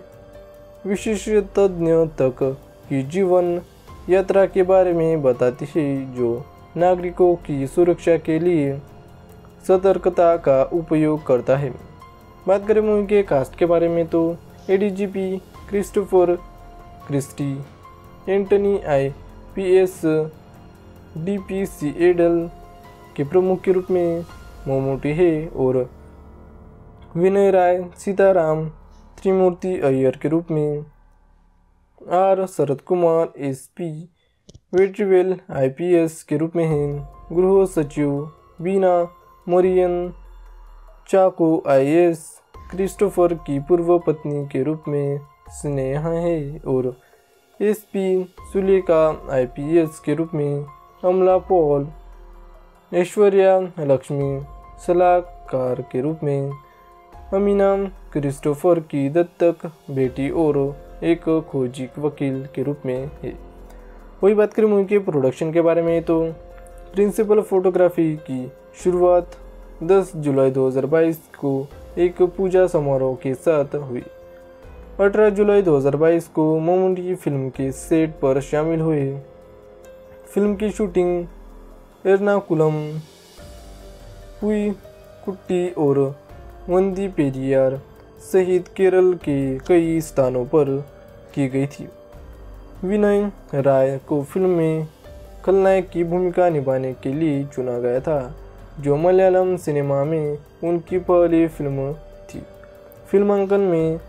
विशेषज्ञ तक की जीवन यात्रा के बारे में बताती है, जो नागरिकों की सुरक्षा के लिए सतर्कता का उपयोग करता है। बात करें मूवी के कास्ट के बारे में तो ADGP Christopher Christie, Antony IPS DPC एडल के प्रमुख के रूप में मम्मूटी है और विनय राय सीताराम त्रिमूर्ति अय्यर के रूप में, R. Sarathkumar SP Vetrivel IPS के रूप में हैं, गृह सचिव बीना मरियन चाको IAS क्रिस्टोफर की पूर्व पत्नी के रूप में स्नेहा है और SP सुलेखा IPS के रूप में अमला पॉल, ऐश्वर्या लक्ष्मी सलाहकार के रूप में, अमीना क्रिस्टोफर की दत्तक बेटी और एक खोजी वकील के रूप में है। वही बात करें मूवी के प्रोडक्शन के बारे में तो प्रिंसिपल फोटोग्राफी की शुरुआत 10 जुलाई 2022 को एक पूजा समारोह के साथ हुई। 18 जुलाई 2022 को मम्मूटी फिल्म के सेट पर शामिल हुए। फिल्म की शूटिंग एर्नाकुलम, पुईकुट्टी और वंदी पेरियार सहित केरल के कई स्थानों पर की गई थी। विनय राय को फिल्म में खलनायक की भूमिका निभाने के लिए चुना गया था, जो मलयालम सिनेमा में उनकी पहली फिल्म थी। फिल्मांकन में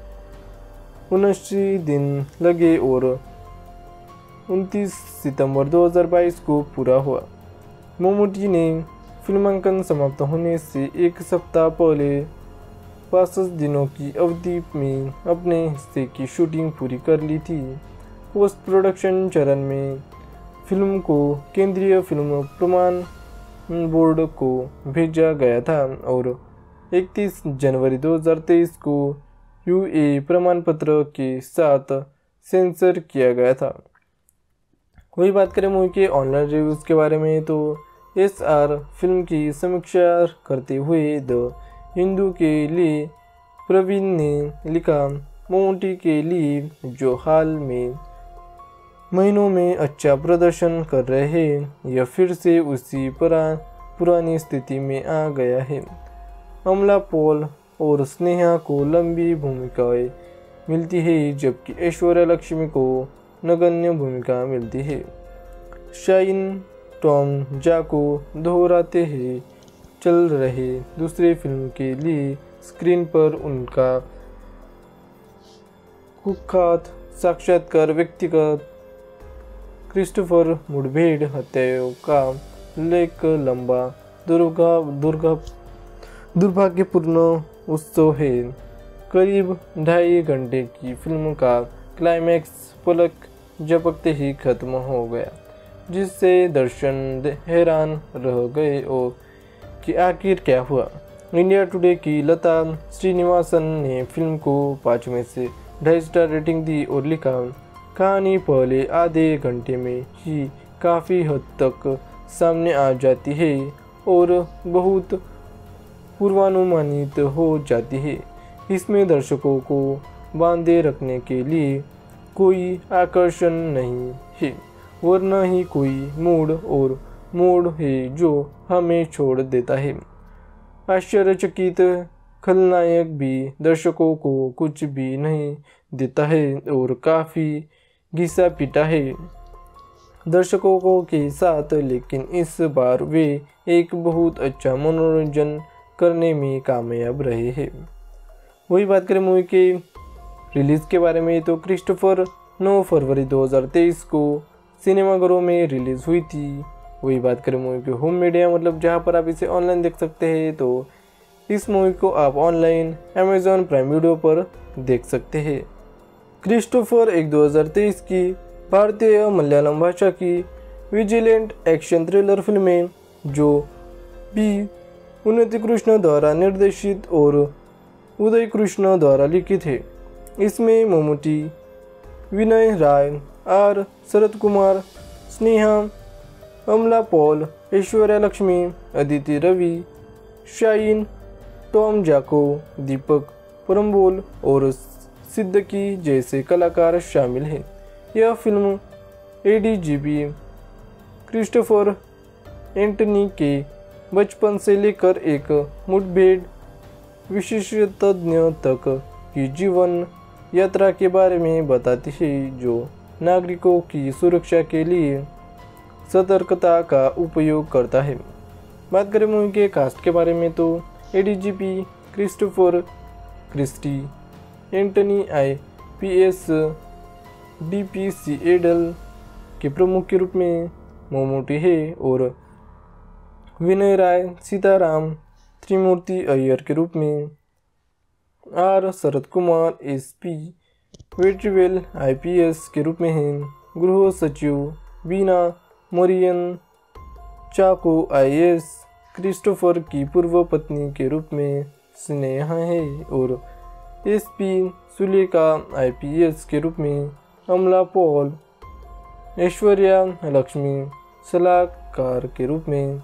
29 दिन लगे और 29 सितंबर 2022 को पूरा हुआ। मम्मूटी ने फिल्मांकन समाप्त होने से एक सप्ताह पहले 65 दिनों की अवधि में अपने हिस्से की शूटिंग पूरी कर ली थी। पोस्ट प्रोडक्शन चरण में फिल्म को केंद्रीय फिल्म प्रमाण बोर्ड को भेजा गया था और 31 जनवरी 2023 को UA प्रमाण पत्र के साथ सेंसर किया गया था। वही बात करें मूवी के ऑनलाइन रिव्यूज़ के बारे में तो SR फिल्म की समीक्षा करते हुए द हिंदू के लिए प्रवीण ने लिखा, मम्मूटी के लिए जो हाल में महीनों में अच्छा प्रदर्शन कर रहे हैं, यह फिर से उसी पुरानी स्थिति में आ गया है। अमला पॉल और स्नेहा को लंबी भूमिकाएं मिलती है, जबकि ऐश्वर्या लक्ष्मी को नगण्य भूमिका मिलती है। शाइन टॉम चाको दोहराते हैं चल रहे दूसरे फिल्म के लिए स्क्रीन पर उनका कुख्यात साक्षात्कार व्यक्तिगत क्रिस्टोफर मुठभेड़ हत्याओं का उल्लेख लंबा दुर्भाग्यपूर्ण उत्सव है। करीब ढाई घंटे की फिल्म का क्लाइमैक्स पलक झपकते ही खत्म हो गया, जिससे दर्शक हैरान रह गए और कि आखिर क्या हुआ। इंडिया टुडे की लता श्रीनिवासन ने फिल्म को 5 में से 2.5 स्टार रेटिंग दी और लिखा, कहानी पहले आधे घंटे में ही काफ़ी हद तक सामने आ जाती है और बहुत पूर्वानुमानित हो जाती है। इसमें दर्शकों को बांधे रखने के लिए कोई आकर्षण नहीं है, वरना ही कोई मोड़ है जो हमें छोड़ देता है। आश्चर्यचकित खलनायक भी दर्शकों को कुछ भी नहीं देता है और काफ़ी घिसा पीटा है दर्शकों के साथ, लेकिन इस बार वे एक बहुत अच्छा मनोरंजन करने में कामयाब रहे हैं। वही बात करें मूवी के रिलीज़ के बारे में, तो क्रिस्टोफर 9 फरवरी 2023 को सिनेमाघरों में रिलीज़ हुई थी। वही बात करें मूवी के होम मीडिया, मतलब जहां पर आप इसे ऑनलाइन देख सकते हैं, तो इस मूवी को आप ऑनलाइन अमेजॉन प्राइम वीडियो पर देख सकते हैं। क्रिस्टोफर एक 2023 की भारतीय मलयालम भाषा की विजिलेंट एक्शन थ्रिलर फिल्म है, जो बी. उन्नीकृष्ण द्वारा निर्देशित और उदय कृष्ण द्वारा लिखित है। इसमें Mammootty, Vinay Rai, R. Sarathkumar, Sneha, Amala Paul, Aishwarya Lakshmi, Aditi Ravi, shine Tom Chacko, Deepak Parambol और सिद्दीकी जैसे कलाकार शामिल हैं। यह फिल्म एडीजीपी क्रिस्टोफर एंटनी के बचपन से लेकर एक मुठभेड़ विशेषज्ञ तक की जीवन यात्रा के बारे में बताती है, जो नागरिकों की सुरक्षा के लिए सतर्कता का उपयोग करता है। बात करें मूवी के कास्ट के बारे में, तो ADGP Christopher Christie Antony IPS DPC एडल के प्रमुख के रूप में मम्मूटी है और विनय राय सीताराम त्रिमूर्ति अय्यर के रूप में, आर. शरद कुमार SP वेट्रीवेल IPS के रूप में हैं, गृह सचिव बीना मरियन चाको IAS क्रिस्टोफर की पूर्व पत्नी के रूप में स्नेहा है और SP सुलेखा IPS के रूप में अमला पॉल, ऐश्वर्या लक्ष्मी सलाहकार के रूप में,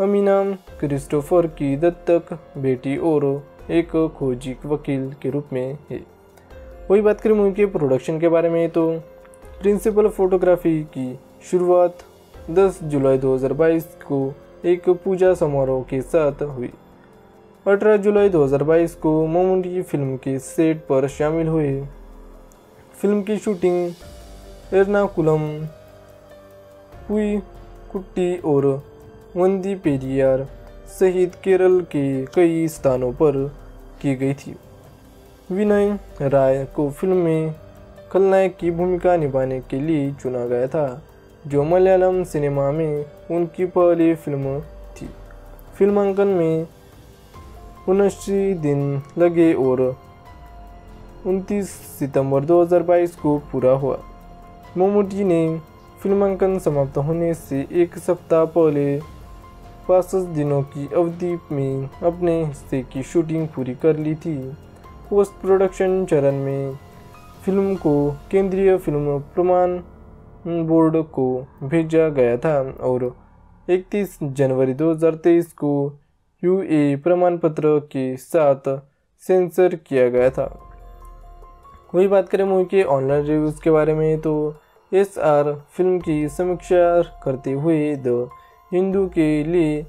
अमीना क्रिस्टोफर की दत्तक बेटी और एक खोजी वकील के रूप में है। वही बात करें मूवी के प्रोडक्शन के बारे में, तो प्रिंसिपल फोटोग्राफी की शुरुआत 10 जुलाई 2022 को एक पूजा समारोह के साथ हुई। 18 जुलाई 2022 को मम्मूटी फिल्म के सेट पर शामिल हुए। फिल्म की शूटिंग एर्नाकुलम, पुईकुट्टी और वंदी पेरियार सहित केरल के कई स्थानों पर की गई थी। विनय राय को फिल्म में खलनायक की भूमिका निभाने के लिए चुना गया था, जो मलयालम सिनेमा में उनकी पहली फिल्म थी। फिल्मांकन में 79 दिन लगे और 29 सितंबर 2022 को पूरा हुआ। मम्मूटी ने फिल्मांकन समाप्त होने से एक सप्ताह पहले 65 दिनों की अवधि में अपने हिस्से की शूटिंग पूरी कर ली थी। पोस्ट प्रोडक्शन चरण में फिल्म को केंद्रीय फिल्म प्रमाण बोर्ड को भेजा गया था और 31 जनवरी 2023 को UA प्रमाण पत्र के साथ सेंसर किया गया था। वही बात करें मूवी के ऑनलाइन रिव्यूज़ के बारे में, तो SR फिल्म की समीक्षा करते हुए द हिंदू के लिए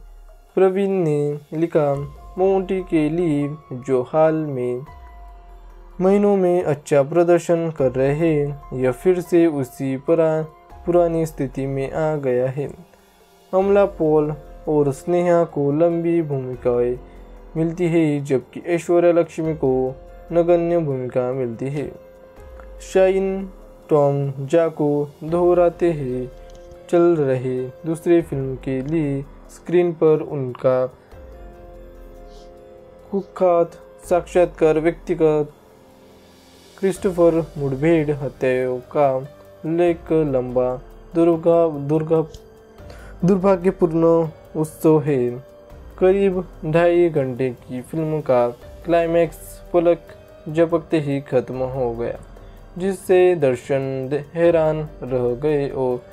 प्रवीण ने लिखा, मम्मूटी के लिए जो हाल में महीनों में अच्छा प्रदर्शन कर रहे हैं, यह फिर से उसी पुरानी स्थिति में आ गया है। अमला पॉल और स्नेहा को लंबी भूमिकाएं मिलती है, जबकि ऐश्वर्या लक्ष्मी को नगण्य भूमिका मिलती है। शाइन टॉम जाको दोहराते हैं चल रहे दूसरे फिल्म के लिए स्क्रीन पर उनका कुख्यात साक्षात्कार व्यक्तिगत क्रिस्टोफर मुठभेड़ हत्याओं का उल्लेख लंबा दुर्भाग्यपूर्ण उत्सव है। करीब 2.5 घंटे की फिल्म का क्लाइमैक्स पलक झपकते ही खत्म हो गया, जिससे दर्शक हैरान रह गए और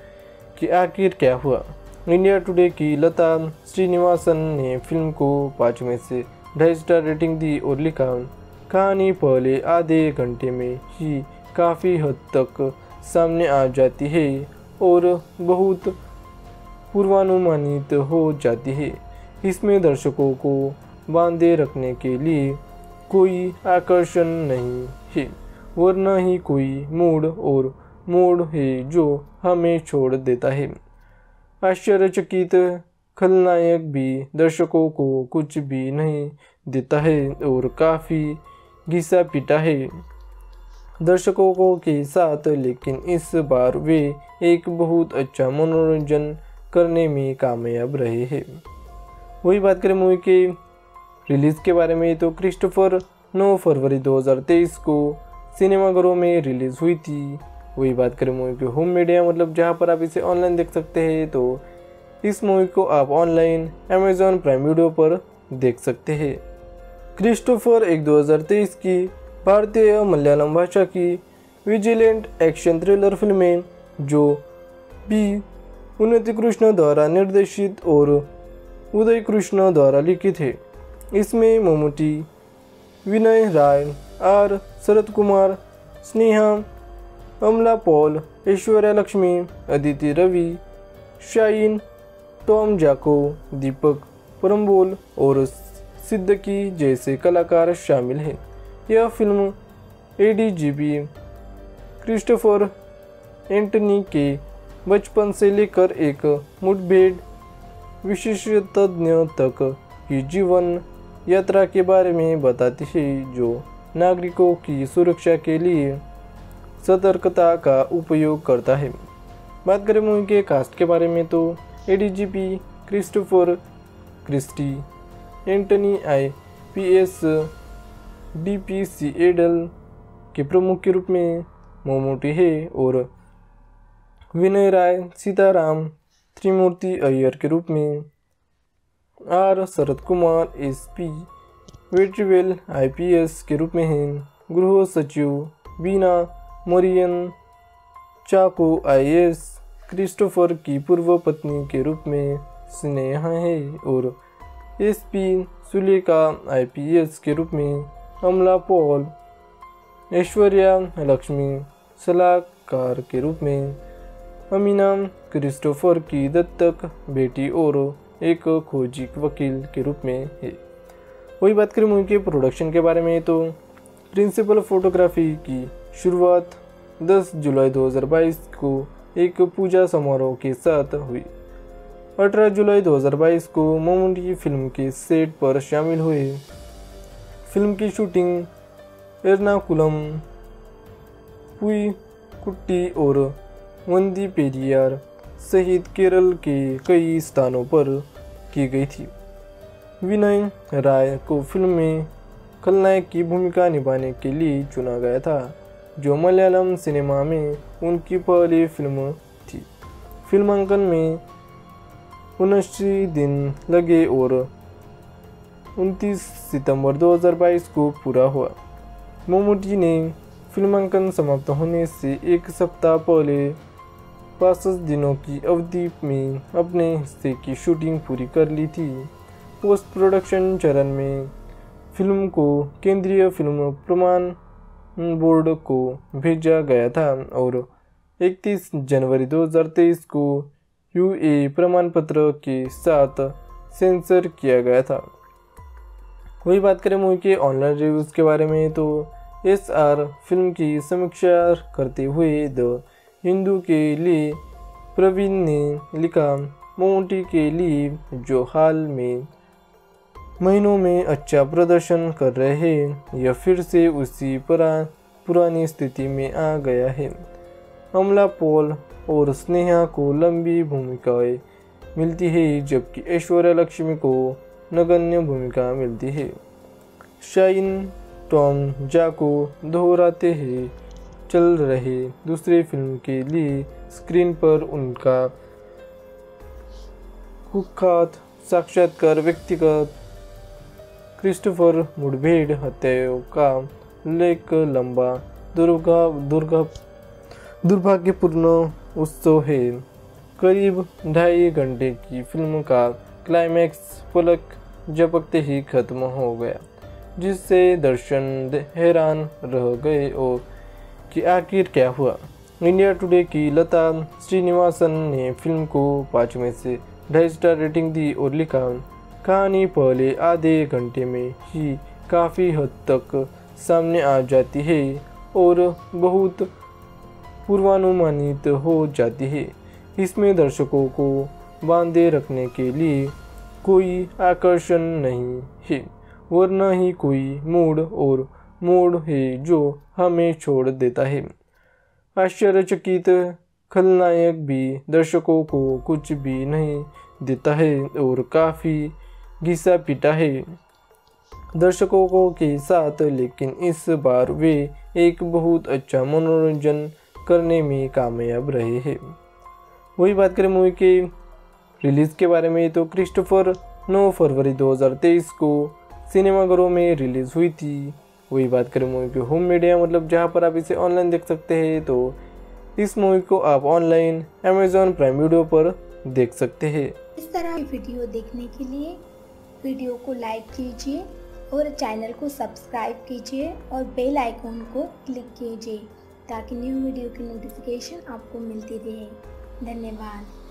कि आखिर क्या हुआ। इंडिया टुडे की लता श्रीनिवासन ने फिल्म को 5 में से 2.5 स्टार रेटिंग दी और लिखा, कहानी पहले आधे घंटे में ही काफ़ी हद तक सामने आ जाती है और बहुत पूर्वानुमानित हो जाती है। इसमें दर्शकों को बांधे रखने के लिए कोई आकर्षण नहीं है, वरना ही कोई मूड और मोड़ है जो हमें छोड़ देता है। आश्चर्यचकित खलनायक भी दर्शकों को कुछ भी नहीं देता है और काफ़ी घिसा पीटा है दर्शकों के साथ, लेकिन इस बार वे एक बहुत अच्छा मनोरंजन करने में कामयाब रहे हैं। वही बात करें मूवी के रिलीज़ के बारे में, तो क्रिस्टोफर 9 फरवरी 2023 को सिनेमाघरों में रिलीज़ हुई थी। वही बात करें मूवी के होम मीडिया, मतलब जहां पर आप इसे ऑनलाइन देख सकते हैं, तो इस मूवी को आप ऑनलाइन अमेजॉन प्राइम वीडियो पर देख सकते हैं। क्रिस्टोफर एक 2023 की भारतीय मलयालम भाषा की विजिलेंट एक्शन थ्रिलर फिल्म है जो बी. उन्नीकृष्णन द्वारा निर्देशित और उदय कृष्ण द्वारा लिखित है। इसमें Mammootty, Vinay Rai, R. Sarathkumar, Sneha, Amala Paul, Aishwarya Lakshmi, Aditi Ravi, shine Tom Chacko, Deepak Parambol और सिद्दीकी जैसे कलाकार शामिल हैं। यह फिल्म एडीजीपी क्रिस्टोफर एंटनी के बचपन से लेकर एक मुठभेड़ विशेषज्ञ तक की जीवन यात्रा के बारे में बताती है, जो नागरिकों की सुरक्षा के लिए सतर्कता का उपयोग करता है। बात करें मूवी के कास्ट के बारे में, तो ADGP Christopher Christie, Antony IPS DPC एडल के प्रमुख के रूप में मम्मूटी है और विनय राय सीताराम त्रिमूर्ति अय्यर के रूप में, R. Sarathkumar SP Vetrivel IPS के रूप में हैं, गृह सचिव बीना मरियन चाको IAS क्रिस्टोफर की पूर्व पत्नी के रूप में स्नेहा है और SP सुलेखा IPS के रूप में अमला पॉल, ऐश्वर्या लक्ष्मी सलाहकार के रूप में, अमीना क्रिस्टोफर की दत्तक बेटी और एक खोजी वकील के रूप में है। वही बात करें मूवी के प्रोडक्शन के बारे में, तो प्रिंसिपल फोटोग्राफी की शुरुआत 10 जुलाई 2022 को एक पूजा समारोह के साथ हुई। 18 जुलाई 2022 को मम्मूटी फिल्म के सेट पर शामिल हुए। फिल्म की शूटिंग एर्नाकुलम, पुईकुट्टी और वंदीपेरियार सहित केरल के कई स्थानों पर की गई थी। विनय राय को फिल्म में खलनायक की भूमिका निभाने के लिए चुना गया था, जो मलयालम सिनेमा में उनकी पहली फिल्म थी। फिल्मांकन में 79 दिन लगे और 29 सितंबर 2022 को पूरा हुआ। मम्मूटी ने फिल्मांकन समाप्त होने से एक सप्ताह पहले 65 दिनों की अवधि में अपने हिस्से की शूटिंग पूरी कर ली थी। पोस्ट प्रोडक्शन चरण में फिल्म को केंद्रीय फिल्म प्रमाण बोर्ड को भेजा गया था और 31 जनवरी 2023 को UA प्रमाण पत्र के साथ सेंसर किया गया था। वही बात करें मूवी के ऑनलाइन रिव्यूज़ के बारे में, तो SR फिल्म की समीक्षा करते हुए द हिंदू के लिए प्रवीण ने लिखा, मम्मूटी के लिए जो हाल में महीनों में अच्छा प्रदर्शन कर रहे हैं, यह फिर से उसी पुरानी स्थिति में आ गया है। अमला पॉल और स्नेहा को लंबी भूमिकाएं मिलती है, जबकि ऐश्वर्या लक्ष्मी को नगण्य भूमिका मिलती है। शाइन टॉम जाको दोहराते ही चल रहे दूसरी फिल्म के लिए स्क्रीन पर उनका कुख्यात साक्षात्कार व्यक्तिगत क्रिस्टोफर मुठभेड़ हत्याओं का उल्लेख लंबा दुर्भाग्यपूर्ण उत्सव है। करीब 2.5 घंटे की फिल्म का क्लाइमैक्स पलक झपकते ही खत्म हो गया, जिससे दर्शक हैरान रह गए और कि आखिर क्या हुआ। इंडिया टुडे की लता श्रीनिवासन ने फिल्म को 5 में से 2.5 स्टार रेटिंग दी और लिखा, कहानी पहले आधे घंटे में ही काफ़ी हद तक सामने आ जाती है और बहुत पूर्वानुमानित हो जाती है। इसमें दर्शकों को बांधे रखने के लिए कोई आकर्षण नहीं है, वरना ही कोई मूड और मोड़ है जो हमें छोड़ देता है। आश्चर्यचकित खलनायक भी दर्शकों को कुछ भी नहीं देता है और काफ़ी घिसा पीटा है दर्शकों के साथ, लेकिन इस बार वे एक बहुत अच्छा मनोरंजन करने में कामयाब रहे हैं। वही बात करें मूवी के रिलीज़ के बारे में, तो क्रिस्टोफर 9 फरवरी 2023 को सिनेमाघरों में रिलीज़ हुई थी। वही बात करें मूवी के होम मीडिया, मतलब जहां पर आप इसे ऑनलाइन देख सकते हैं, तो इस मूवी को आप ऑनलाइन अमेजॉन प्राइम वीडियो पर देख सकते हैं। इस तरह की वीडियो देखने के लिए वीडियो को लाइक कीजिए और चैनल को सब्सक्राइब कीजिए और बेल आइकॉन को क्लिक कीजिए ताकि न्यू वीडियो की नोटिफिकेशन आपको मिलती रहे। धन्यवाद।